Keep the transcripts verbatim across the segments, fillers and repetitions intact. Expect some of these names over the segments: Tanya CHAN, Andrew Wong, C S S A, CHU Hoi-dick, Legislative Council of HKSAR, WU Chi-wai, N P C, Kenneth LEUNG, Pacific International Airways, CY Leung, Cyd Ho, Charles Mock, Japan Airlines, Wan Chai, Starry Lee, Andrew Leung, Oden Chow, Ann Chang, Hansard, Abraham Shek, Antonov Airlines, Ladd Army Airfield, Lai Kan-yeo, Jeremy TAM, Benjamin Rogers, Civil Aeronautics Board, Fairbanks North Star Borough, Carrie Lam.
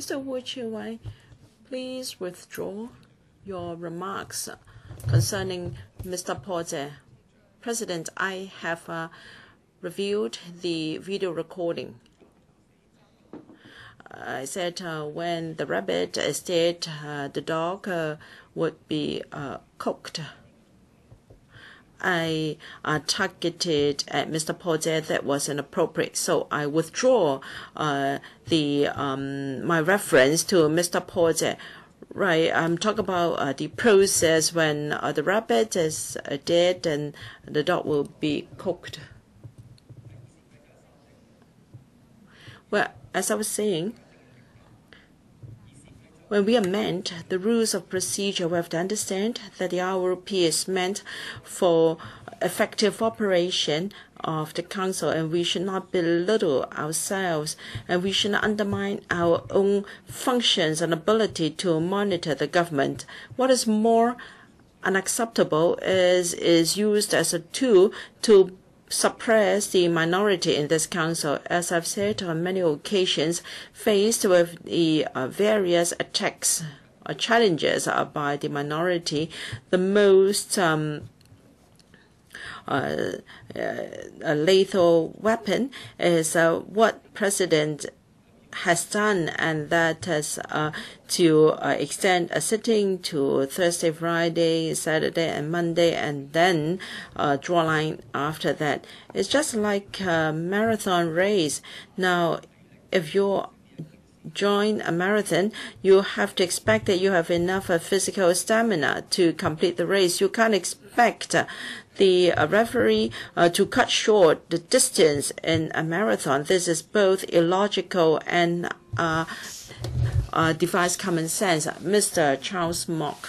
Mister Wu Chi-wai, please withdraw your remarks concerning Mister Porter. President, I have uh, reviewed the video recording. I said uh, when the rabbit is dead, uh, the dog uh, would be uh, cooked. I uh, targeted at Mister Porter. That was inappropriate. So I withdraw uh, the um, my reference to Mister Porter. Right, I'm talking about uh, the process when uh, the rabbit is uh, dead and the dog will be cooked. Well, as I was saying, when we amend the rules of procedure, we have to understand that the R O P is meant for effective operation of the Council, and we should not belittle ourselves, and we should not undermine our own functions and ability to monitor the government. What is more unacceptable is is used as a tool to suppress the minority in this Council. As I've said on many occasions, faced with the uh, various attacks or challenges uh, by the minority, the most um, Uh, a lethal weapon is uh, what President has done, and that is uh, to uh, extend a sitting to Thursday, Friday, Saturday, and Monday, and then uh, draw a line after that. It's just like a marathon race. Now, if you're join a marathon, you have to expect that you have enough uh, physical stamina to complete the race. You can't expect uh, the uh, referee uh, to cut short the distance in a marathon. This is both illogical and uh, uh, defies common sense. Mister Charles Mock.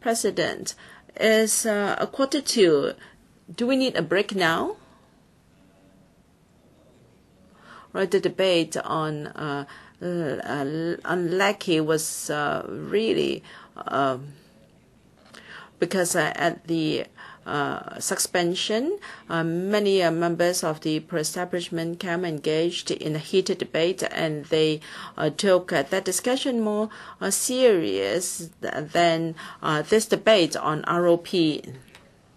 President, it's uh, a quarter to. Do we need a break now? Right, the debate on uh, uh, on lackey was uh, really uh, because uh, at the uh, suspension, uh, many uh, members of the pro-establishment camp engaged in a heated debate, and they uh, took uh, that discussion more uh, serious than uh, this debate on R O P.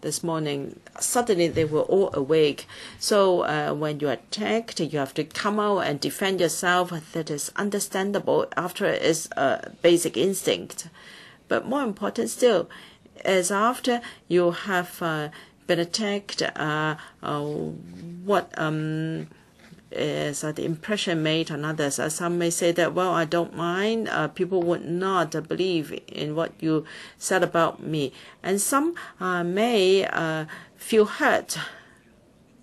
This morning, suddenly they were all awake. So uh, when you are attacked, you have to come out and defend yourself. That is understandable. After it is a basic instinct. But more important still is after you have uh, been attacked, uh, uh, what um, is uh, the impression made on others. Uh, some may say that, well, I don't mind. Uh, people would not uh, believe in what you said about me. And some uh, may uh, feel hurt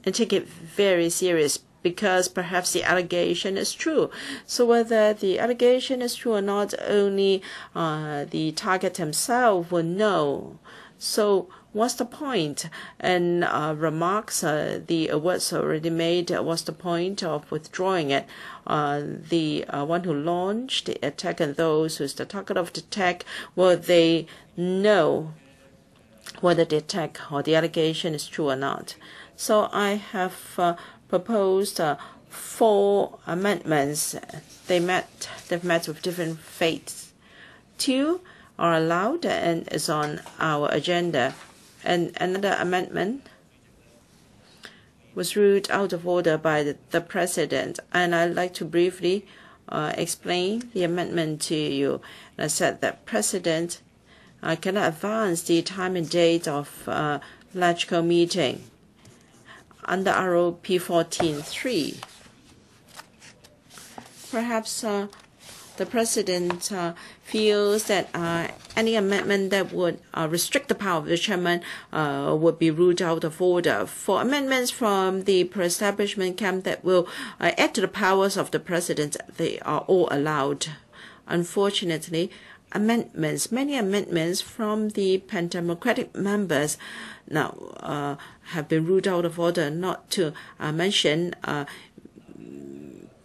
and take it very serious because perhaps the allegation is true. So whether the allegation is true or not, only uh, the target himself will know. So what's the point? And uh, remarks, uh, the awards already made, uh, what's the point of withdrawing it? Uh, the uh, one who launched the attack and those who's the target of the attack, will they know whether the attack or the allegation is true or not? So I have uh, proposed uh, four amendments. They met, they've met with different fates. Two are allowed and is on our agenda. And another amendment was ruled out of order by the, the President. And I'd like to briefly uh, explain the amendment to you. And I said that President uh, cannot advance the time and date of uh, LegCo meeting under R O P fourteen point three. Perhaps uh, the President uh, feels that uh, any amendment that would uh, restrict the power of the chairman uh, would be ruled out of order. For amendments from the pro-establishment camp that will uh, add to the powers of the President, they are all allowed. Unfortunately, amendments, many amendments from the pan-democratic members now uh, have been ruled out of order, not to uh, mention uh,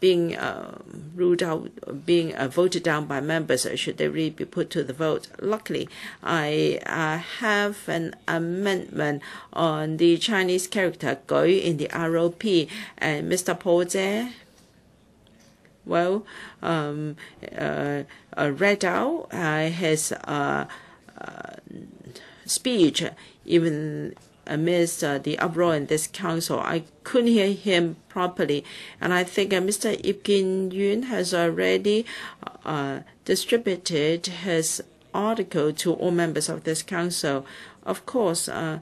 being uh, ruled out, being uh, voted down by members, should they really be put to the vote. Luckily, I uh, have an amendment on the Chinese character Goi in the R O P, and Mister Paul T S E, well, um, uh, uh, read out uh, his uh, uh, speech, even amidst uh, the uproar in this council. I couldn't hear him properly, and I think uh, Mister I P Kin-yuen has already uh, distributed his article to all members of this council. Of course, uh,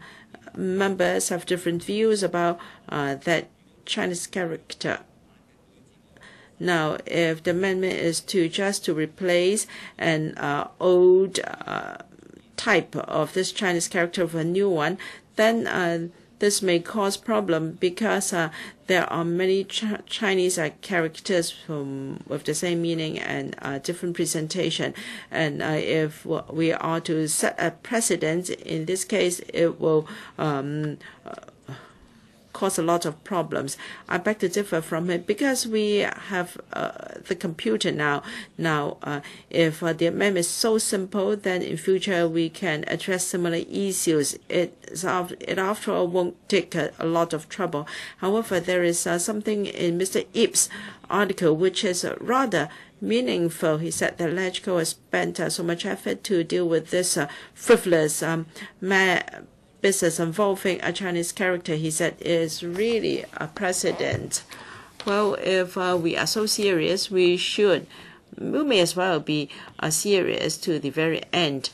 members have different views about uh, that Chinese character. Now, if the amendment is to just to replace an uh, old uh, type of this Chinese character with a new one, then uh, this may cause problem, because uh, there are many ch Chinese uh, characters from, with the same meaning and uh, different presentation. And uh, if we are to set a precedent, in this case, it will um, uh, cause a lot of problems. I beg to differ from it, because we have uh, the computer now. Now, uh, if uh, the amendment is so simple, then in future we can address similar issues. It, it after all, won't take a, a lot of trouble. However, there is uh, something in Mister Ip's article which is uh, rather meaningful. He said that Legco has spent uh, so much effort to deal with this uh, frivolous um, business involving a Chinese character. He said is really a precedent. Well, if uh, we are so serious, we should, we may as well be uh, serious to the very end.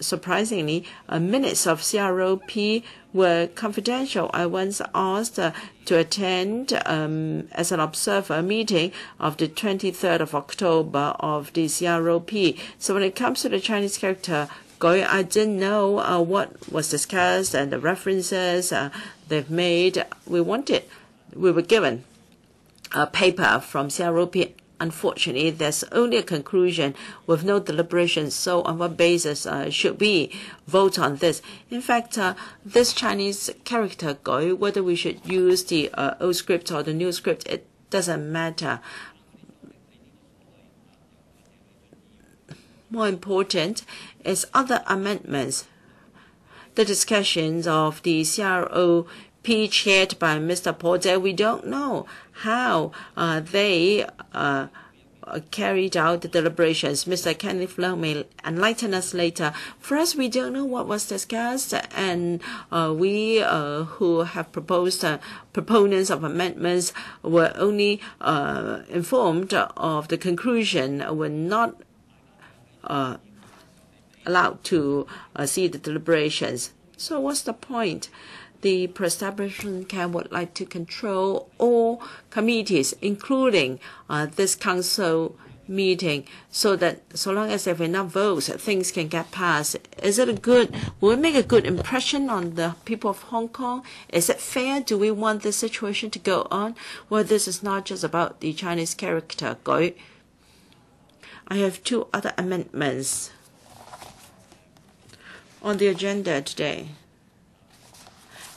Surprisingly, uh, minutes of C R O P were confidential. I once asked uh, to attend um, as an observer a meeting of the twenty-third of October of the C R O P. So when it comes to the Chinese character Goi, I didn't know uh, what was discussed and the references uh, they've made. We wanted, we were given a paper from C R O P. Unfortunately, there's only a conclusion with no deliberation. So on what basis uh, should we vote on this? In fact, uh, this Chinese character Goi, whether we should use the uh, old script or the new script, it doesn't matter. More important is other amendments. The discussions of the C R O P chaired by Mister Porter, we don't know how uh, they uh, carried out the deliberations. Mister Kenneth Leung may enlighten us later. For us, we don't know what was discussed, and uh, we uh, who have proposed uh, proponents of amendments were only uh, informed of the conclusion, were not Uh, allowed to uh, see the deliberations. So what's the point? The pre-establishment camp would like to control all committees, including uh, this council meeting, so that so long as there are enough votes, things can get passed. Is it a good, will it make a good impression on the people of Hong Kong? Is it fair? Do we want this situation to go on? Well, this is not just about the Chinese character Goi. I have two other amendments on the agenda today.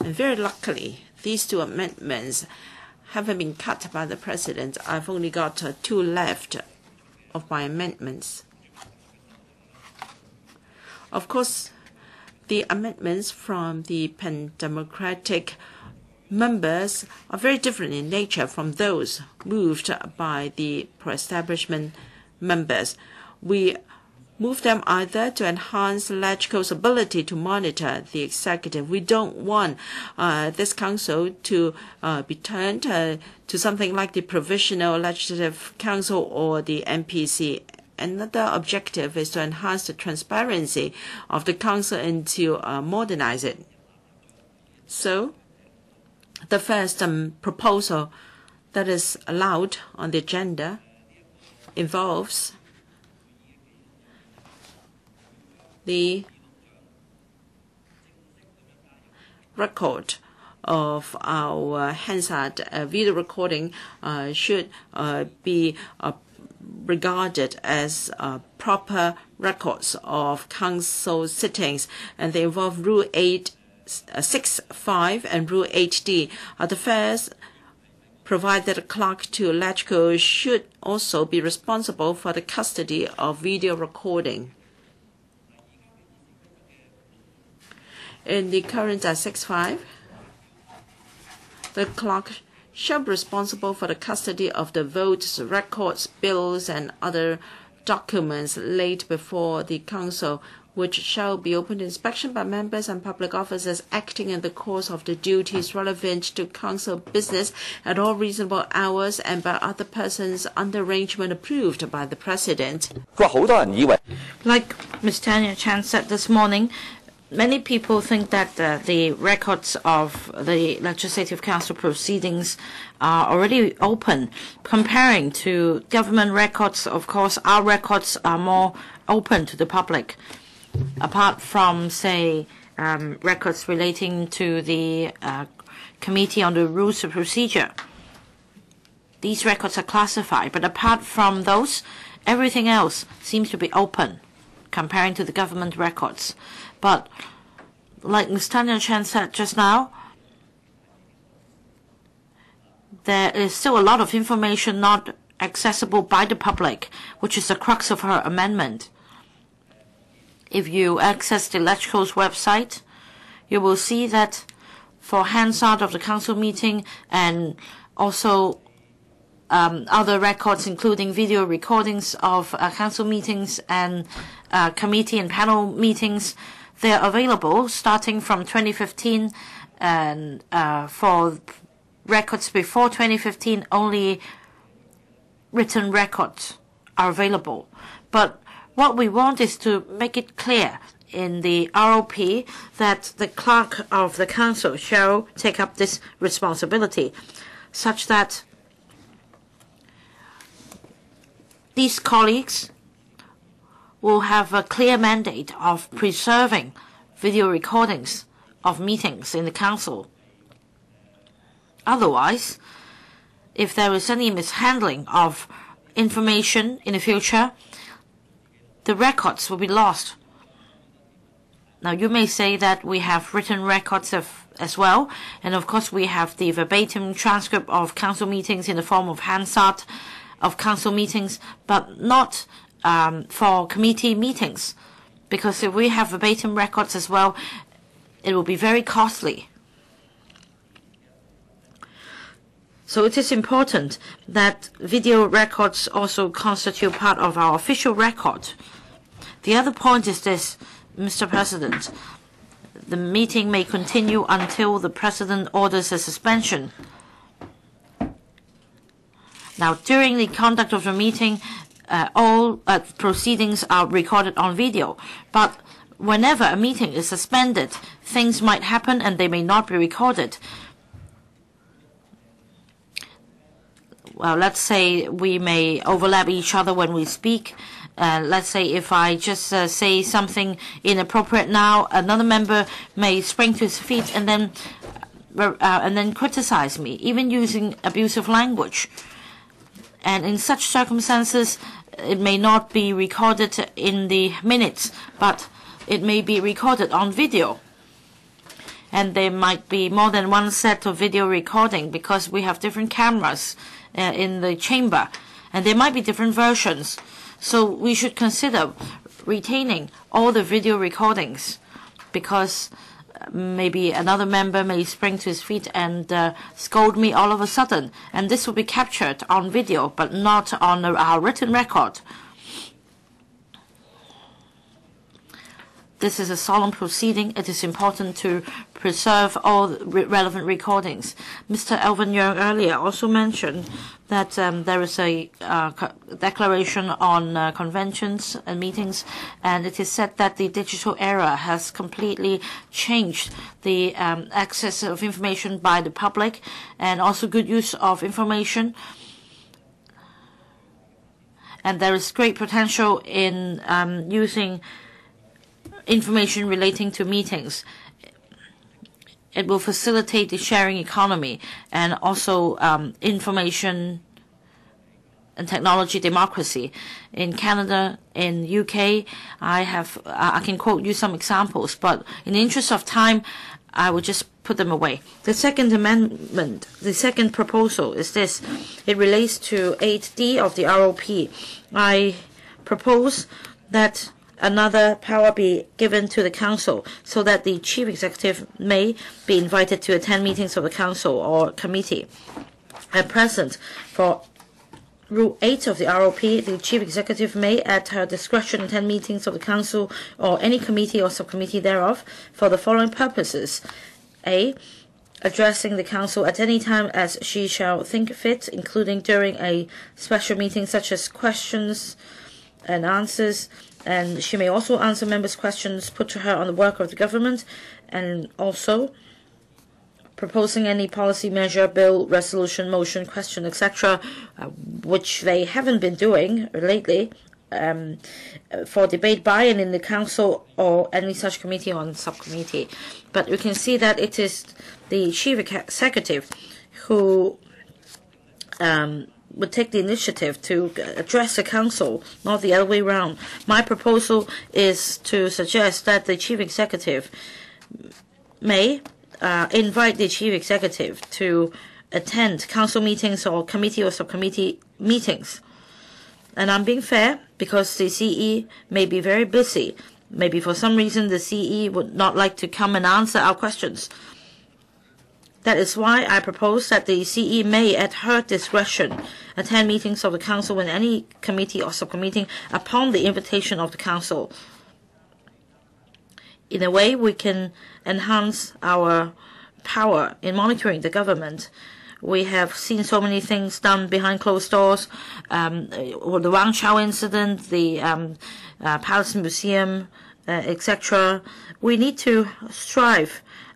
And very luckily, these two amendments haven't been cut by the President. I've only got uh, two left of my amendments. Of course, the amendments from the pan-democratic members are very different in nature from those moved by the pro-establishment members. We move them either to enhance Legco's ability to monitor the executive. We don't want uh, this council to uh, be turned uh, to something like the Provisional Legislative Council or the N P C. Another objective is to enhance the transparency of the council and to uh, modernize it. So, the first um, proposal that is allowed on the agenda involves the record of our Hansard uh, video recording uh, should uh, be uh, regarded as uh, proper records of council sittings, and they involve Rule eight six five and Rule eight D. Uh, the first provide that a clerk to LegCo should also be responsible for the custody of video recording. In the current six five, the clerk shall be responsible for the custody of the votes, records, bills, and other documents laid before the council, which shall be open to inspection by members and public officers acting in the course of the duties relevant to council business at all reasonable hours and by other persons under arrangement approved by the president. Like Miz Tanya Chan said this morning, many people think that uh, the records of the Legislative Council proceedings are already open. Comparing to government records, of course, our records are more open to the public. Apart from, say, um, records relating to the uh, Committee on the Rules of Procedure, these records are classified. But apart from those, everything else seems to be open, comparing to the government records. But, like Miz Tanya Chan said just now, there is still a lot of information not accessible by the public, which is the crux of her amendment. If you access the LegCo's website, you will see that for hands-out of the council meeting and also um, other records, including video recordings of uh, council meetings and uh, committee and panel meetings, they're available starting from twenty fifteen, and uh, for records before twenty fifteen, only written records are available. But what we want is to make it clear in the R O P that the clerk of the council shall take up this responsibility, such that these colleagues will have a clear mandate of preserving video recordings of meetings in the council. Otherwise, if there is any mishandling of information in the future, the records will be lost. Now, you may say that we have written records of, as well, and of course we have the verbatim transcript of council meetings in the form of Hansard of council meetings, but not Um, for committee meetings, because if we have verbatim records as well, it will be very costly. So it is important that video records also constitute part of our official record. The other point is this, Mister President, the meeting may continue until the President orders a suspension. Now, during the conduct of the meeting, Uh, all uh, proceedings are recorded on video, but whenever a meeting is suspended, things might happen and they may not be recorded. Well, let's say we may overlap each other when we speak. Uh, let's say if I just uh, say something inappropriate now, another member may spring to his feet and then uh, and then criticize me, even using abusive language. And in such circumstances, it may not be recorded in the minutes, but it may be recorded on video. And there might be more than one set of video recording, because we have different cameras uh, in the chamber, and there might be different versions. So we should consider retaining all the video recordings, because maybe another member may spring to his feet and uh, scold me all of a sudden, and this will be captured on video but not on our written record. This is a solemn proceeding. It is important to preserve all re relevant recordings. Mister Alvin Yeung earlier also mentioned that um, there is a uh, declaration on uh, conventions and meetings, and it is said that the digital era has completely changed the um, access of information by the public and also good use of information. And there is great potential in um, using information relating to meetings. It will facilitate the sharing economy and also um, information and technology democracy. In Canada, in U K, I have I can quote you some examples, but in the interest of time, I will just put them away. The second amendment, the second proposal is this. It relates to eight D of the R O P. I propose that another power be given to the council so that the chief executive may be invited to attend meetings of the council or committee. At present, for Rule eight of the R O P, the chief executive may, at her discretion, attend meetings of the council or any committee or subcommittee thereof for the following purposes. A. Addressing the council at any time as she shall think fit, including during a special meeting such as questions and answers, and she may also answer members' questions put to her on the work of the government, and also proposing any policy, measure, bill, resolution, motion, question, et cetera, uh, which they haven't been doing lately, um, for debate by and in the council or any such committee or subcommittee. But you can see that it is the chief executive who um, would take the initiative to address the council, not the other way around. My proposal is to suggest that the chief executive may Uh, invite the chief executive to attend council meetings or committee or subcommittee meetings. And I'm being fair because the C E may be very busy. Maybe for some reason the C E would not like to come and answer our questions. That is why I propose that the C E may, at her discretion, attend meetings of the council and any committee or subcommittee upon the invitation of the council. In a way, we can enhance our power in monitoring the government. We have seen so many things done behind closed doors, um, the Wang Chao incident, the um, uh, Palace Museum, uh, et cetera. We need to strive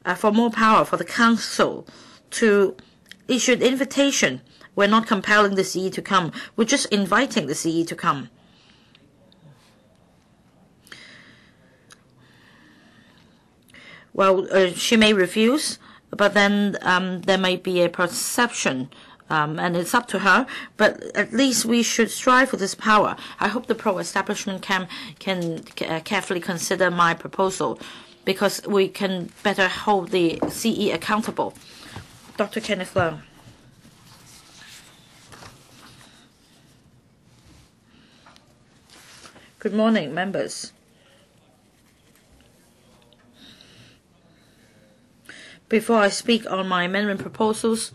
uh, for more power for the council to issue an invitation. We're not compelling the C E to come. We're just inviting the C E to come. Well, uh, she may refuse, but then um, there may be a perception, um, and it's up to her. But at least we should strive for this power. I hope the pro-establishment can, can uh, carefully consider my proposal, because we can better hold the C E accountable. Doctor Kenneth Leung. Good morning, members. Before I speak on my amendment proposals,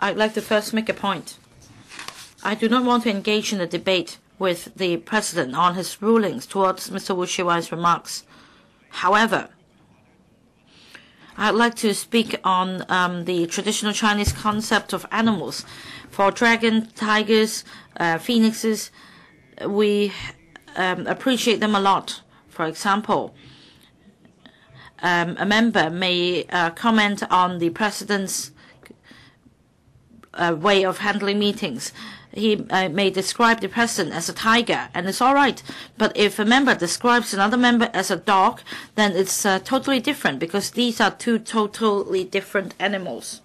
I'd like to first make a point. I do not want to engage in a debate with the President on his rulings towards Mister Wu Chi-wai's remarks. However, I'd like to speak on um, the traditional Chinese concept of animals. For dragon, tigers, uh, phoenixes, we um, appreciate them a lot. For example, Um, a member may uh, comment on the president's uh, way of handling meetings. He uh, may describe the president as a tiger, and it's all right. But if a member describes another member as a dog, then it's uh, totally different, because these are two totally different animals.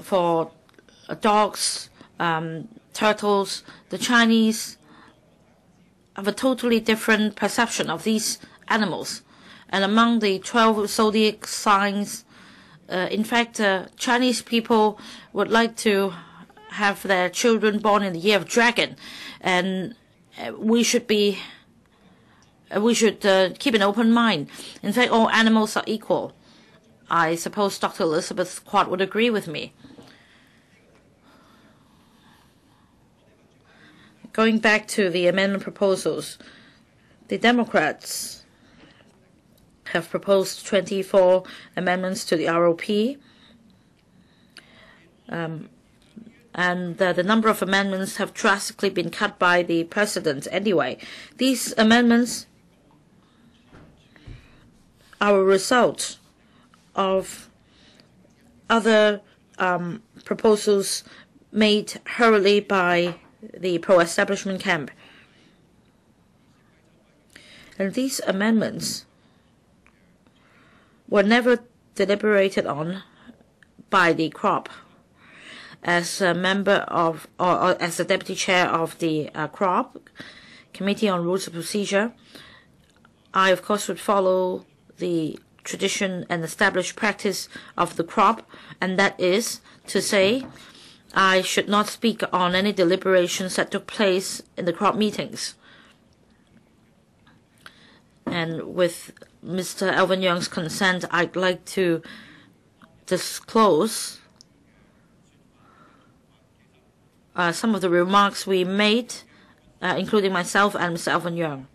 For uh, dogs, um, turtles, the Chinese have a totally different perception of these animals. And among the twelve zodiac signs, uh, in fact, uh, Chinese people would like to have their children born in the year of dragon, and we should be, we should uh, keep an open mind. In fact, all animals are equal. I suppose Doctor Elizabeth Quat would agree with me. Going back to the amendment proposals, the Democrats have proposed twenty-four amendments to the R O P, um, and uh, the number of amendments have drastically been cut by the president anyway. These amendments are a result of other um, proposals made hurriedly by the pro-establishment camp. And these amendments were never deliberated on by the C R O P. As a member of, or, or as the deputy chair of the uh, C R O P, Committee on Rules of Procedure, I of course would follow the tradition and established practice of the crop, and that is to say, I should not speak on any deliberations that took place in the crop meetings. And with Mister Alvin Yeung's consent, I'd like to disclose uh, some of the remarks we made, uh, including myself and Mister Alvin YEUNG,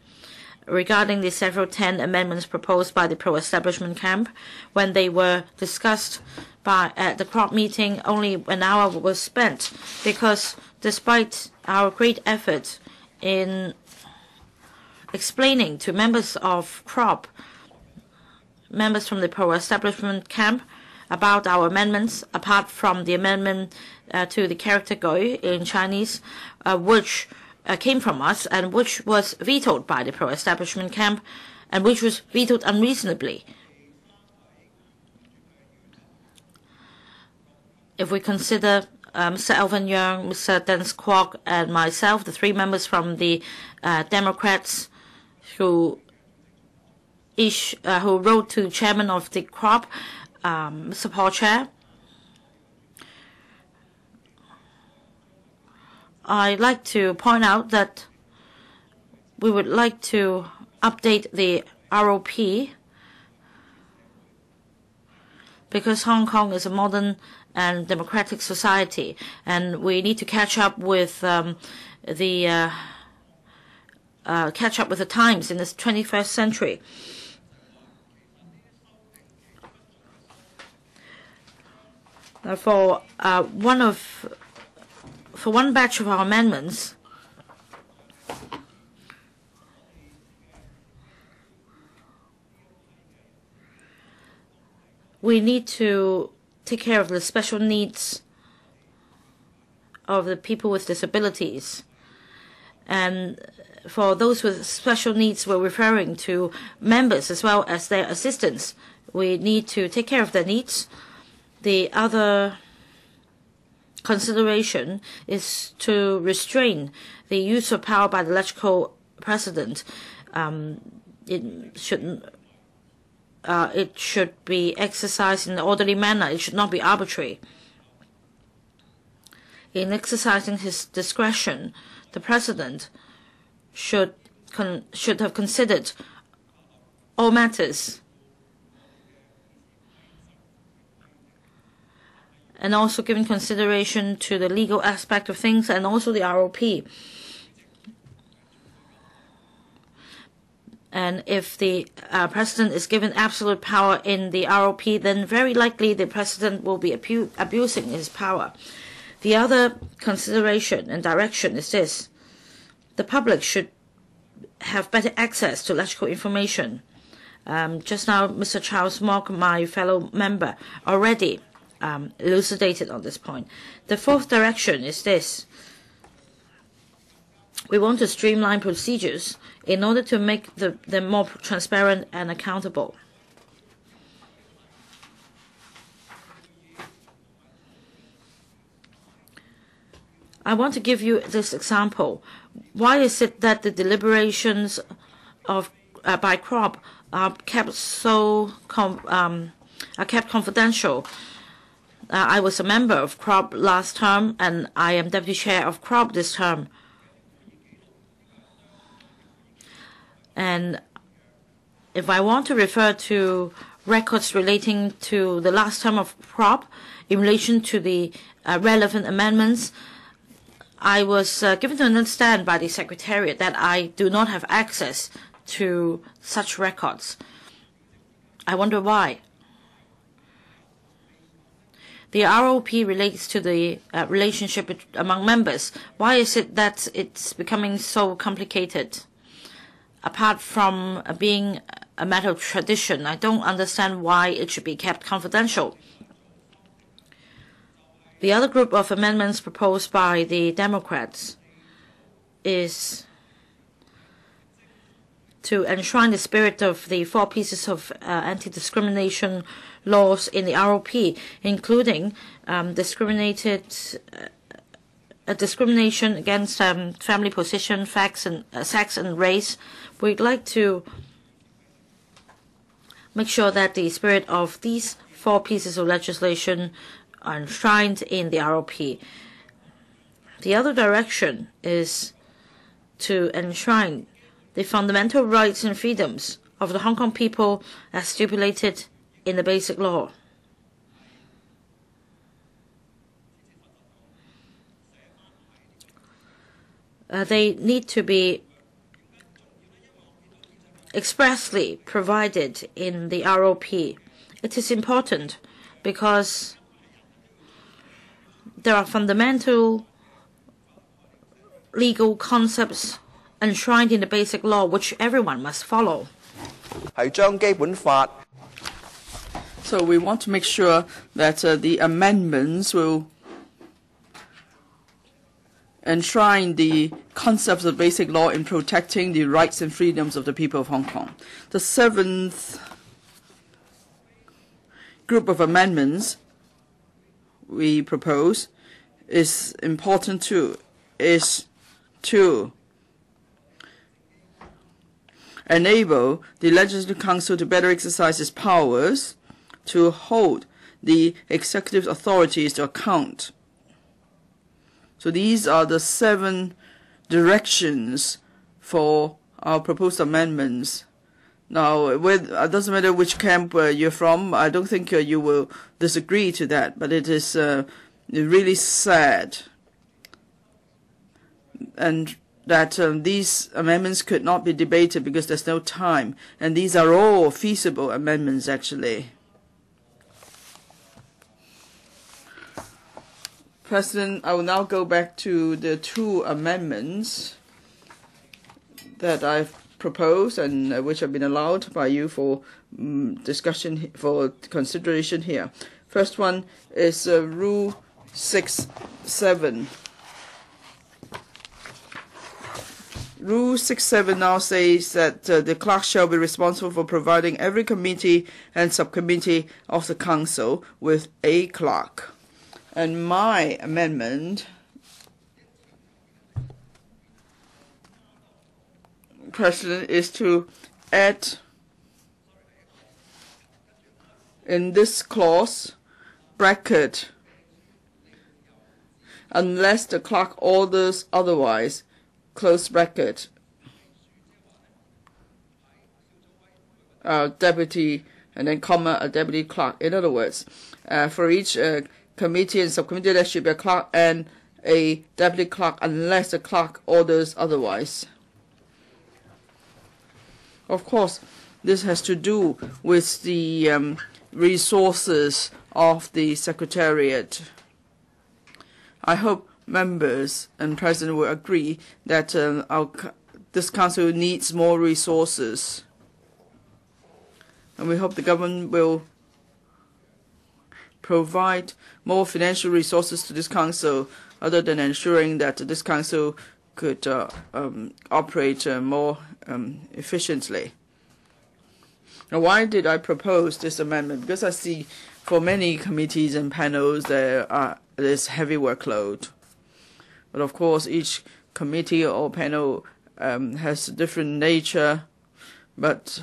regarding the several ten amendments proposed by the pro-establishment camp. When they were discussed by at the crop meeting, only an hour was spent, because despite our great effort in explaining to members of crop, members from the pro-establishment camp, about our amendments, apart from the amendment uh, to the character Goi in Chinese, uh, which uh, came from us and which was vetoed by the pro-establishment camp and which was vetoed unreasonably. If we consider uh, Mister Alvin YEUNG, Mister Dennis K W O K, and myself, the three members from the uh, Democrats who each uh, who wrote to chairman of the crop, Um, Mister Porter, I'd like to point out that we would like to update the R O P, because Hong Kong is a modern and democratic society, and we need to catch up with um, the uh, uh, catch up with the times in this twenty-first century. Uh, for uh, one of for one batch of our amendments, we need to take care of the special needs of the people with disabilities. And for those with special needs, we're referring to members as well as their assistants. We need to take care of their needs. The other consideration is to restrain the use of power by the electoral president. Um, it should uh, it should be exercised in an orderly manner. It should not be arbitrary. In exercising his discretion, the president should con should have considered all matters, and also giving consideration to the legal aspect of things and also the R O P. And if the uh, president is given absolute power in the R O P, then very likely the president will be abu abusing his power. The other consideration and direction is this: the public should have better access to legical information. Um, just now, Mister Charles Mock, my fellow member, already Um, elucidated on this point. The fourth direction is this: we want to streamline procedures in order to make the, them more transparent and accountable. I want to give you this example. Why is it that the deliberations of uh, by crop are kept so com um, are kept confidential? Uh, I was a member of crop last term, and I am deputy chair of crop this term. And if I want to refer to records relating to the last term of crop in relation to the uh, relevant amendments, I was uh, given to understand by the secretariat that I do not have access to such records. I wonder why. The R O P relates to the uh, relationship among members. Why is it that it's becoming so complicated? Apart from uh, being a matter of tradition, I don't understand why it should be kept confidential. The other group of amendments proposed by the Democrats is to enshrine the spirit of the four pieces of uh, anti-discrimination laws in the R O P, including um, discriminated uh, uh, discrimination against um, family position, facts and, uh, sex and race. We'd like to make sure that the spirit of these four pieces of legislation are enshrined in the R O P. The other direction is to enshrine the fundamental rights and freedoms of the Hong Kong people as stipulated in the Basic Law. Uh, they need to be expressly provided in the R O P. It is important because there are fundamental legal concepts enshrined in the Basic Law which everyone must follow. So we want to make sure that uh, the amendments will enshrine the concepts of Basic Law in protecting the rights and freedoms of the people of Hong Kong. The seventh group of amendments we propose is important too, is to enable the Legislative Council to better exercise its powers to hold the executive authorities to account. So these are the seven directions for our proposed amendments. Now, it doesn't matter which camp uh, you're from. I don't think uh, you will disagree to that, but it is uh, really sad and that um, these amendments could not be debated because there's no time. And these are all feasible amendments, actually. President, I will now go back to the two amendments that I've proposed and which have been allowed by you for um, discussion, for consideration here. First one is uh, Rule six seven. Rule six seven now says that uh, the clerk shall be responsible for providing every committee and subcommittee of the council with a clerk. And my amendment, President, is to add in this clause bracket, unless the clerk orders otherwise, close bracket. Uh, deputy, and then comma, a deputy clerk. In other words, uh, for each uh, committee and subcommittee, there should be a clerk and a deputy clerk unless the clerk orders otherwise. Of course, this has to do with the um, resources of the Secretariat. I hope members and President will agree that um, our, this Council needs more resources. And we hope the government will provide more financial resources to this Council, other than ensuring that this Council could uh, um, operate uh, more um, efficiently. Now, why did I propose this amendment? Because I see for many committees and panels there are, there's heavy workload. But of course, each committee or panel um, has a different nature, but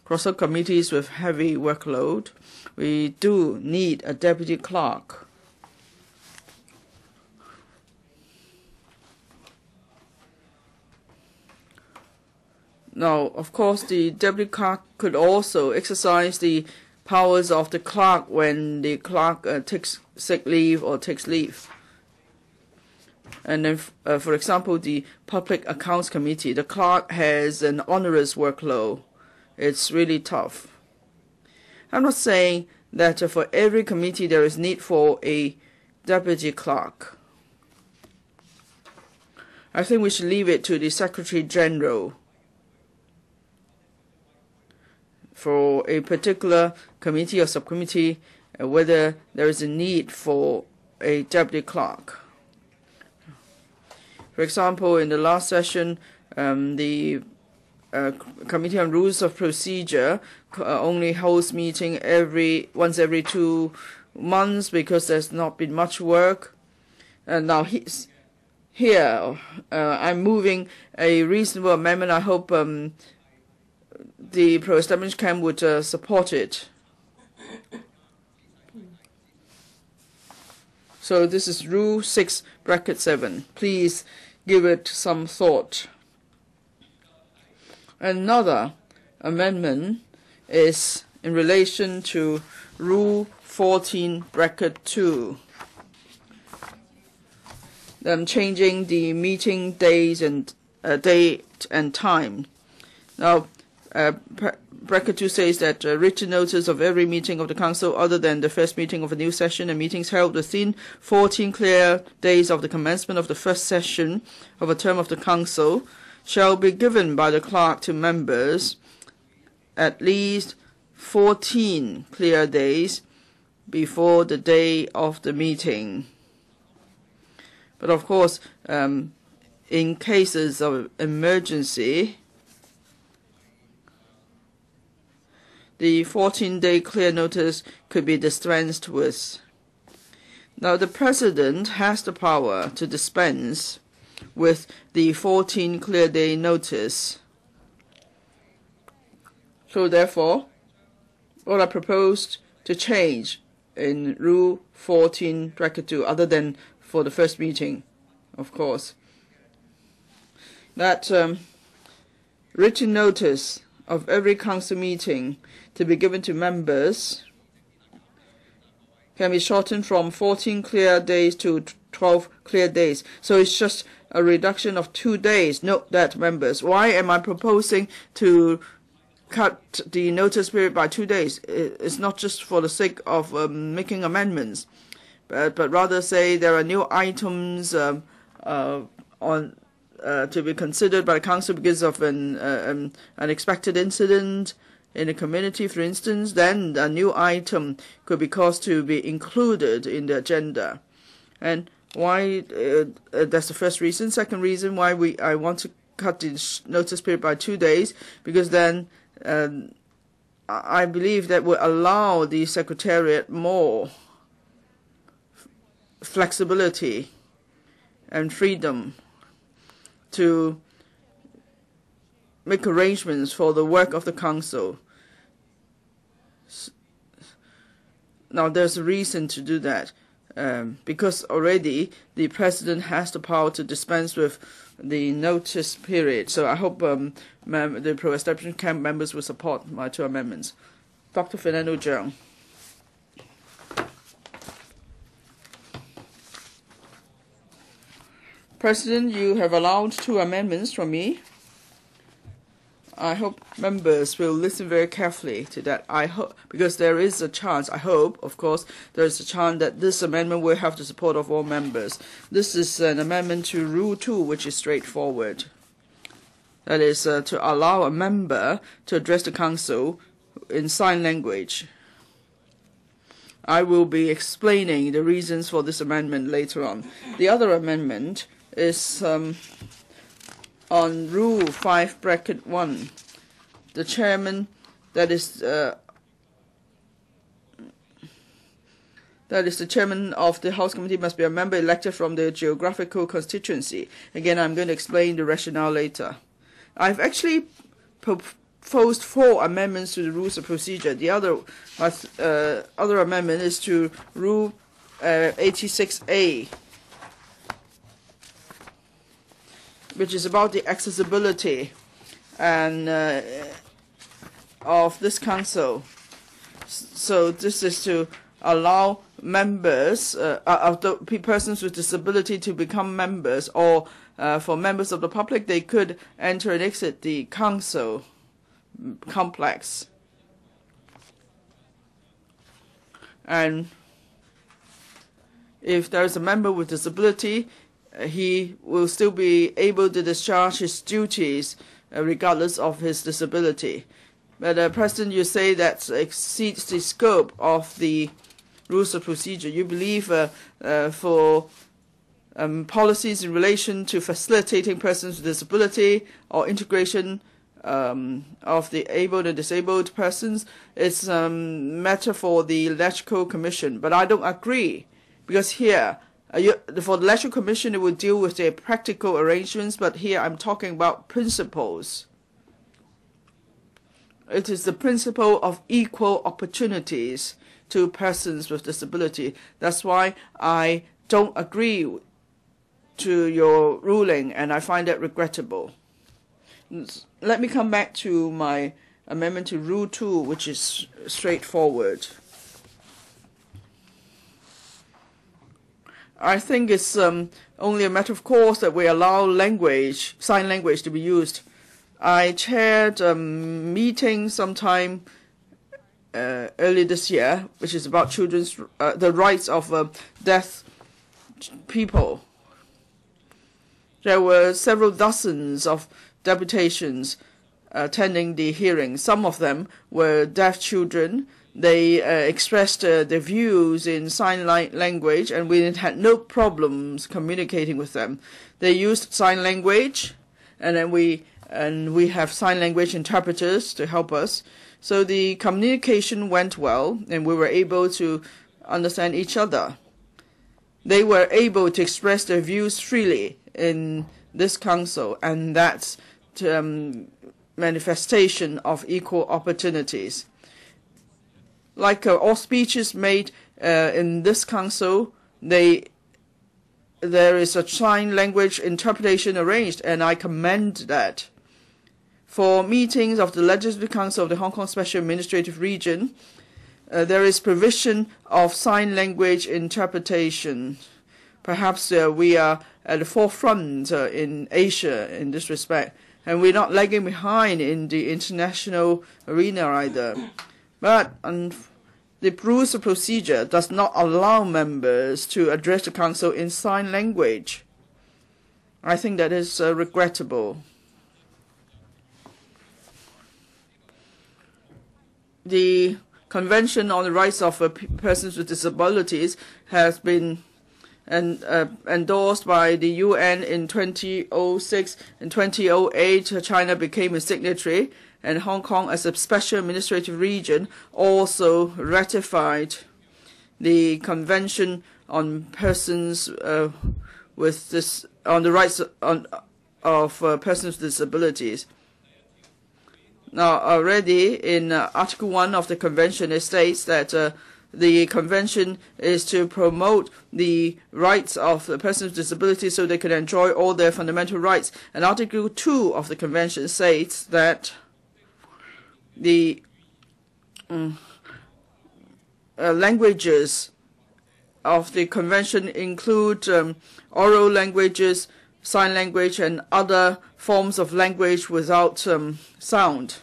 across all committees with heavy workload, we do need a deputy clerk. Now, of course, the deputy clerk could also exercise the powers of the clerk when the clerk uh, takes sick leave or takes leave. And then, uh, for example, the Public Accounts Committee, the clerk has an onerous workload. It's really tough. I'm not saying that uh, for every committee there is need for a deputy clerk. I think we should leave it to the Secretary General for a particular committee or subcommittee uh, whether there is a need for a deputy clerk. For example, in the last session, um, the uh, Committee on Rules of Procedure uh, only holds meeting every once every two months because there's not been much work. And now he's here. Uh, I'm moving a reasonable amendment. I hope um, the pro-establishment camp would uh, support it. So this is Rule six, bracket seven. Please give it some thought. Another amendment is in relation to Rule fourteen, bracket two. Um, changing the meeting days and uh, date and time. Now, uh, bracket two says that uh, written notice of every meeting of the council other than the first meeting of a new session and meetings held within fourteen clear days of the commencement of the first session of a term of the council shall be given by the clerk to members at least fourteen clear days before the day of the meeting. But of course, um, in cases of emergency, the fourteen-day clear notice could be dispensed with. Now, the President has the power to dispense with the fourteen clear day notice. So therefore, what I proposed to change in Rule fourteen, bracket two, other than for the first meeting, of course, that um, written notice of every council meeting to be given to members can be shortened from fourteen clear days to twelve clear days. So it's just a reduction of two days. Note that, members. Why am I proposing to cut the notice period by two days? It's not just for the sake of um, making amendments, but, but rather say there are new items um, uh, on uh, to be considered by the council because of an uh, um, unexpected incident in the community, for instance. Then a new item could be caused to be included in the agenda. And why? Uh, uh, that's the first reason. Second reason why we I want to cut the notice period by two days because then um, I believe that will allow the Secretariat more flexibility and freedom to make arrangements for the work of the council. Now, there's a reason to do that. Um, because already the President has the power to dispense with the notice period. So I hope um, the pro-establishment camp members will support my two amendments. Doctor Fernando CHEUNG. President, you have allowed two amendments from me. I hope members will listen very carefully to that. I hope, because there is a chance, I hope, of course, there is a chance that this amendment will have the support of all members. This is an amendment to Rule two, which is straightforward. That is, uh, to allow a member to address the council in sign language. I will be explaining the reasons for this amendment later on. The other amendment is um, on Rule five, bracket one, the chairman, that is, uh, that is the chairman of the House Committee must be a member elected from the geographical constituency. Again, I'm going to explain the rationale later. I've actually proposed four amendments to the Rules of Procedure. The other, uh, other amendment is to Rule uh, eighty-six A. Which is about the accessibility and uh, of this council. So this is to allow members uh, of the persons with disability to become members, or uh, for members of the public, they could enter and exit the council complex. And if there is a member with disability, he will still be able to discharge his duties uh, regardless of his disability. But, uh, President, you say that exceeds the scope of the Rules of Procedure. You believe uh, uh, for um, policies in relation to facilitating persons with disability or integration um, of the abled and disabled persons, it's a um, matter for the Electoral Commission. But I don't agree, because here, Uh, you, for the Electoral Commission, it will deal with their practical arrangements, but here I'm talking about principles. It is the principle of equal opportunities to persons with disability. That's why I don't agree to your ruling, and I find that regrettable. Let me come back to my amendment to Rule two, which is straightforward. I think it's um, only a matter of course that we allow language, sign language, to be used. I chaired a meeting sometime uh, early this year, which is about children's uh, the rights of uh, deaf people. There were several dozens of deputations attending the hearing. Some of them were deaf children. They uh, expressed uh, their views in sign language, and we had no problems communicating with them. They used sign language, and then we and we have sign language interpreters to help us. So the communication went well, and we were able to understand each other. They were able to express their views freely in this council, and that's um, manifestation of equal opportunities. Like uh, all speeches made uh, in this council, they there is a sign language interpretation arranged, and I commend that. For meetings of the Legislative Council of the Hong Kong Special Administrative Region, uh, there is provision of sign language interpretation. Perhaps uh, we are at the forefront uh, in Asia in this respect, and we're not lagging behind in the international arena either. But um, the rules of procedure does not allow members to address the council in sign language. I think that is uh, regrettable. The Convention on the Rights of uh, Persons with Disabilities has been and uh, endorsed by the U N in two thousand six. In two thousand eight, China became a signatory, and Hong Kong, as a special administrative region, also ratified the Convention on Persons uh, with this on the rights on, of uh, persons with disabilities. Now, already in uh, Article One of the Convention, it states that. Uh, The convention is to promote the rights of the persons with disabilities so they can enjoy all their fundamental rights. And Article two of the convention states that the um, uh, languages of the convention include um, oral languages, sign language, and other forms of language without um, sound.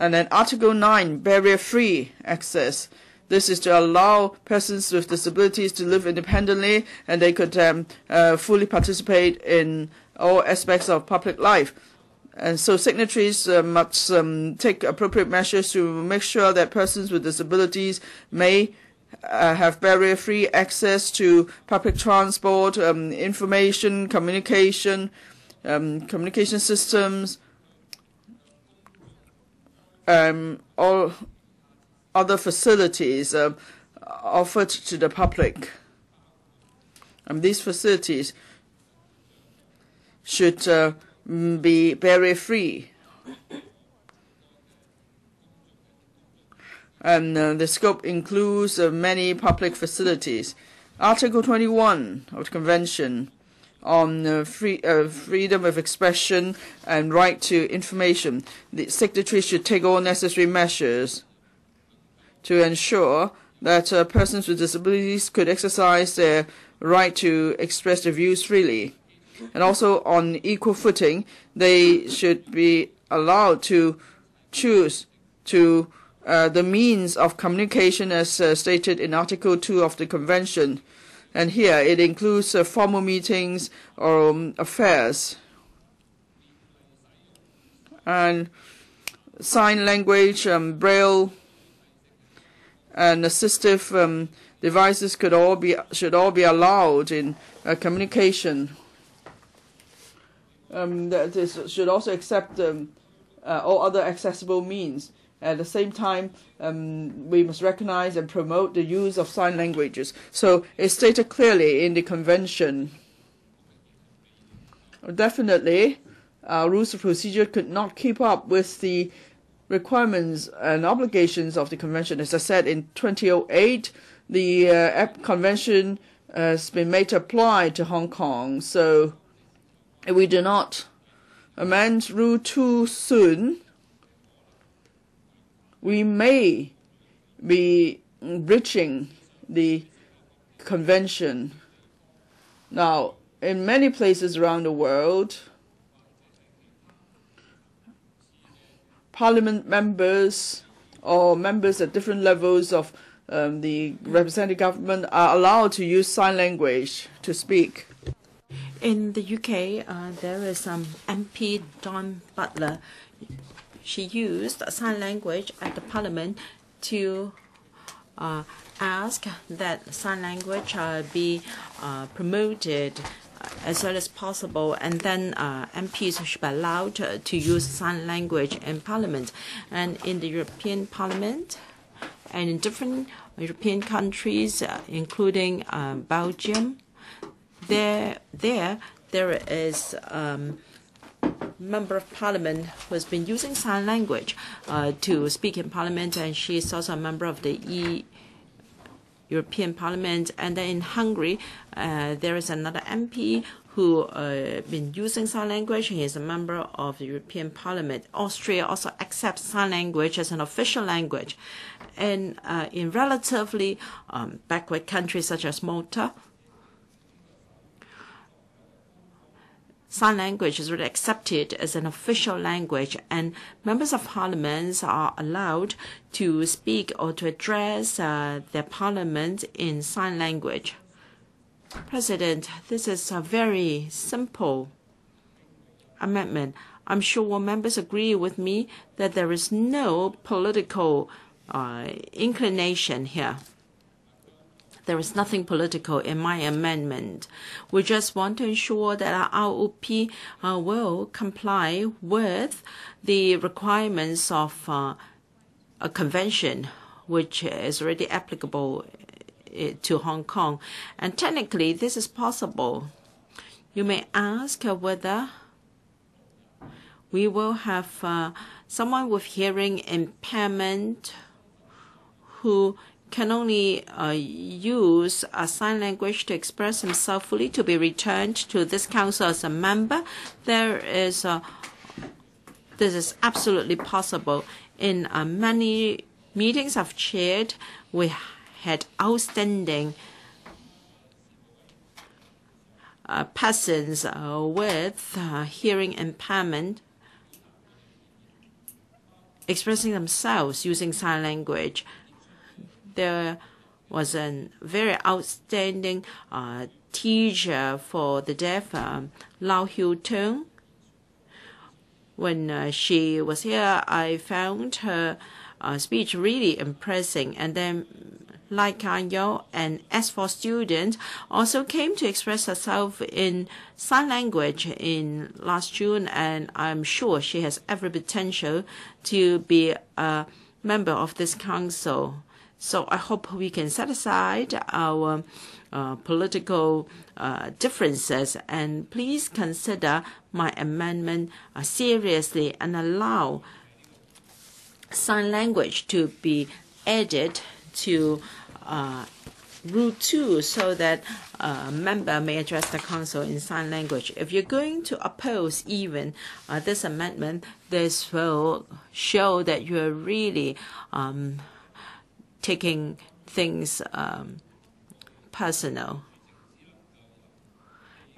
And then Article nine, barrier-free access. This is to allow persons with disabilities to live independently, and they could um, uh, fully participate in all aspects of public life. And so signatories uh, must um, take appropriate measures to make sure that persons with disabilities may uh, have barrier-free access to public transport, um, information, communication, um, communication systems, Um, all other facilities uh, offered to the public. And these facilities should uh, be barrier-free. And uh, the scope includes uh, many public facilities. Article twenty-one of the Convention on uh, free, uh, freedom of expression and right to information. The signatories should take all necessary measures to ensure that uh, persons with disabilities could exercise their right to express their views freely. And also on equal footing, they should be allowed to choose to uh, the means of communication as uh, stated in Article two of the Convention. And here it includes uh, formal meetings or um, affairs. And sign language, um, braille, and assistive um, devices could all be should all be allowed in uh, communication. Um, that is, should also accept um, uh, all other accessible means. At the same time, um, we must recognize and promote the use of sign languages. So it's stated clearly in the convention. Definitely, our rules of procedure could not keep up with the requirements and obligations of the convention. As I said, in twenty oh eight, the uh, convention has been made to apply to Hong Kong. So if we do not amend Rule too soon, we may be breaching the convention. Now, in many places around the world, parliament members or members at different levels of um, the representative government are allowed to use sign language to speak. In the U K, uh, there is um, M P Dawn Butler. She used sign language at the parliament to uh, ask that sign language uh, be uh, promoted as well as possible, and then uh, M Ps should be allowed to, to use sign language in Parliament. And in the European Parliament and in different European countries, uh, including uh, Belgium, there, there, there is um, Member of Parliament who has been using sign language uh, to speak in Parliament, and she is also a member of the E U. European Parliament. And then in Hungary, uh, there is another M P who uh, been using sign language. He is a member of the European Parliament. Austria also accepts sign language as an official language. And uh, in relatively um, backward countries such as Malta, sign language is really accepted as an official language, and members of parliaments are allowed to speak or to address uh, their parliament in sign language. President, this is a very simple amendment. I'm sure members agree with me that there is no political uh, inclination here. There is nothing political in my amendment. We just want to ensure that our R O P uh, will comply with the requirements of uh, a convention which is already applicable uh, to Hong Kong. And technically, this is possible. You may ask uh, whether we will have uh, someone with hearing impairment who can only uh, use a sign language to express himself fully to be returned to this council as a member. There is a, this is absolutely possible. In uh, many meetings I've chaired, we had outstanding uh, persons uh, with uh, hearing impairment expressing themselves using sign language. There was a very outstanding uh, teacher for the deaf, um, Lau Hiu-tung. When uh, she was here, I found her uh, speech really impressive. And then Lai Kan-yeo, an S four student, also came to express herself in sign language in last June, and I'm sure she has every potential to be a member of this council. So I hope we can set aside our uh, political uh, differences, and please consider my amendment uh, seriously and allow sign language to be added to uh, Rule two so that a member may address the council in sign language. If you're going to oppose even uh, this amendment, this will show that you're really um, taking things um, personal.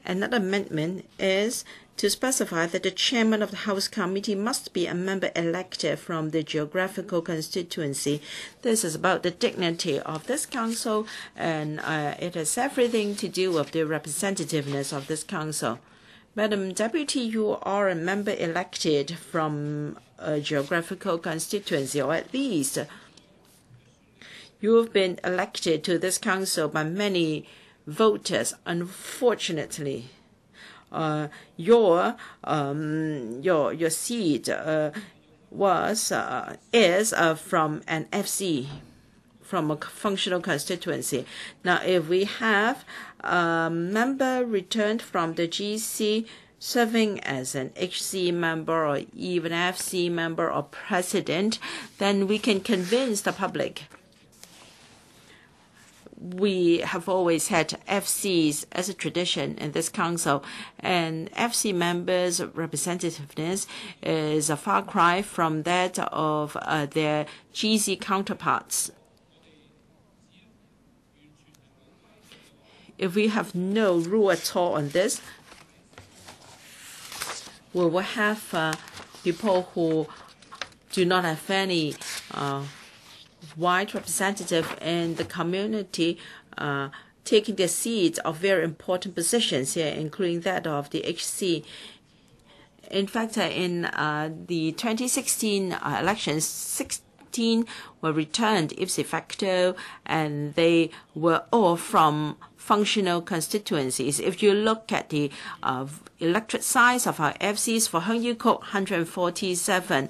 Another amendment is to specify that the chairman of the House Committee must be a member elected from the geographical constituency. This is about the dignity of this council, and uh, it has everything to do with the representativeness of this council. Madam Deputy, you are a member elected from a geographical constituency, or at least you have been elected to this council by many voters. Unfortunately, uh, your um, your your seat uh, was uh, is uh, from an F C, from a functional constituency. Now, if we have a member returned from the G C serving as an H C member or even F C member or president, then we can convince the public. We have always had F Cs as a tradition in this council, and F C members' representativeness is a far cry from that of uh, their G C counterparts. If we have no rule at all on this, we will have uh, people who do not have any uh, white representative in the community uh, taking their seats of very important positions here, including that of the H C. In fact, uh, in uh, the twenty sixteen uh, elections, sixteen were returned ipso facto, and they were all from functional constituencies. If you look at the uh, electorate size of our F Cs, for Hung Yu Kok, one hundred forty-seven,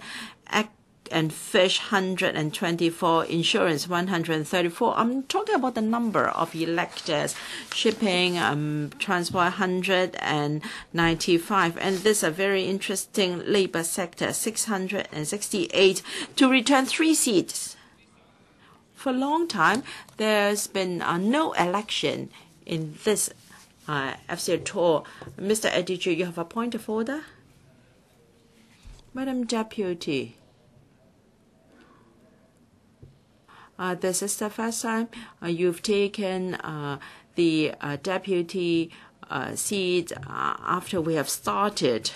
Act and Fish, one hundred twenty-four, Insurance, one hundred thirty-four. I'm talking about the number of electors, Shipping, um, Transport, one hundred ninety-five. And this a very interesting labor sector, six hundred sixty-eight, to return three seats. For a long time, there's been uh, no election in this uh, F C tour. Mister Editor, you have a point of order? Madam Deputy, uh, this is the first time uh, you've taken uh, the uh, deputy uh, seat uh, after we have started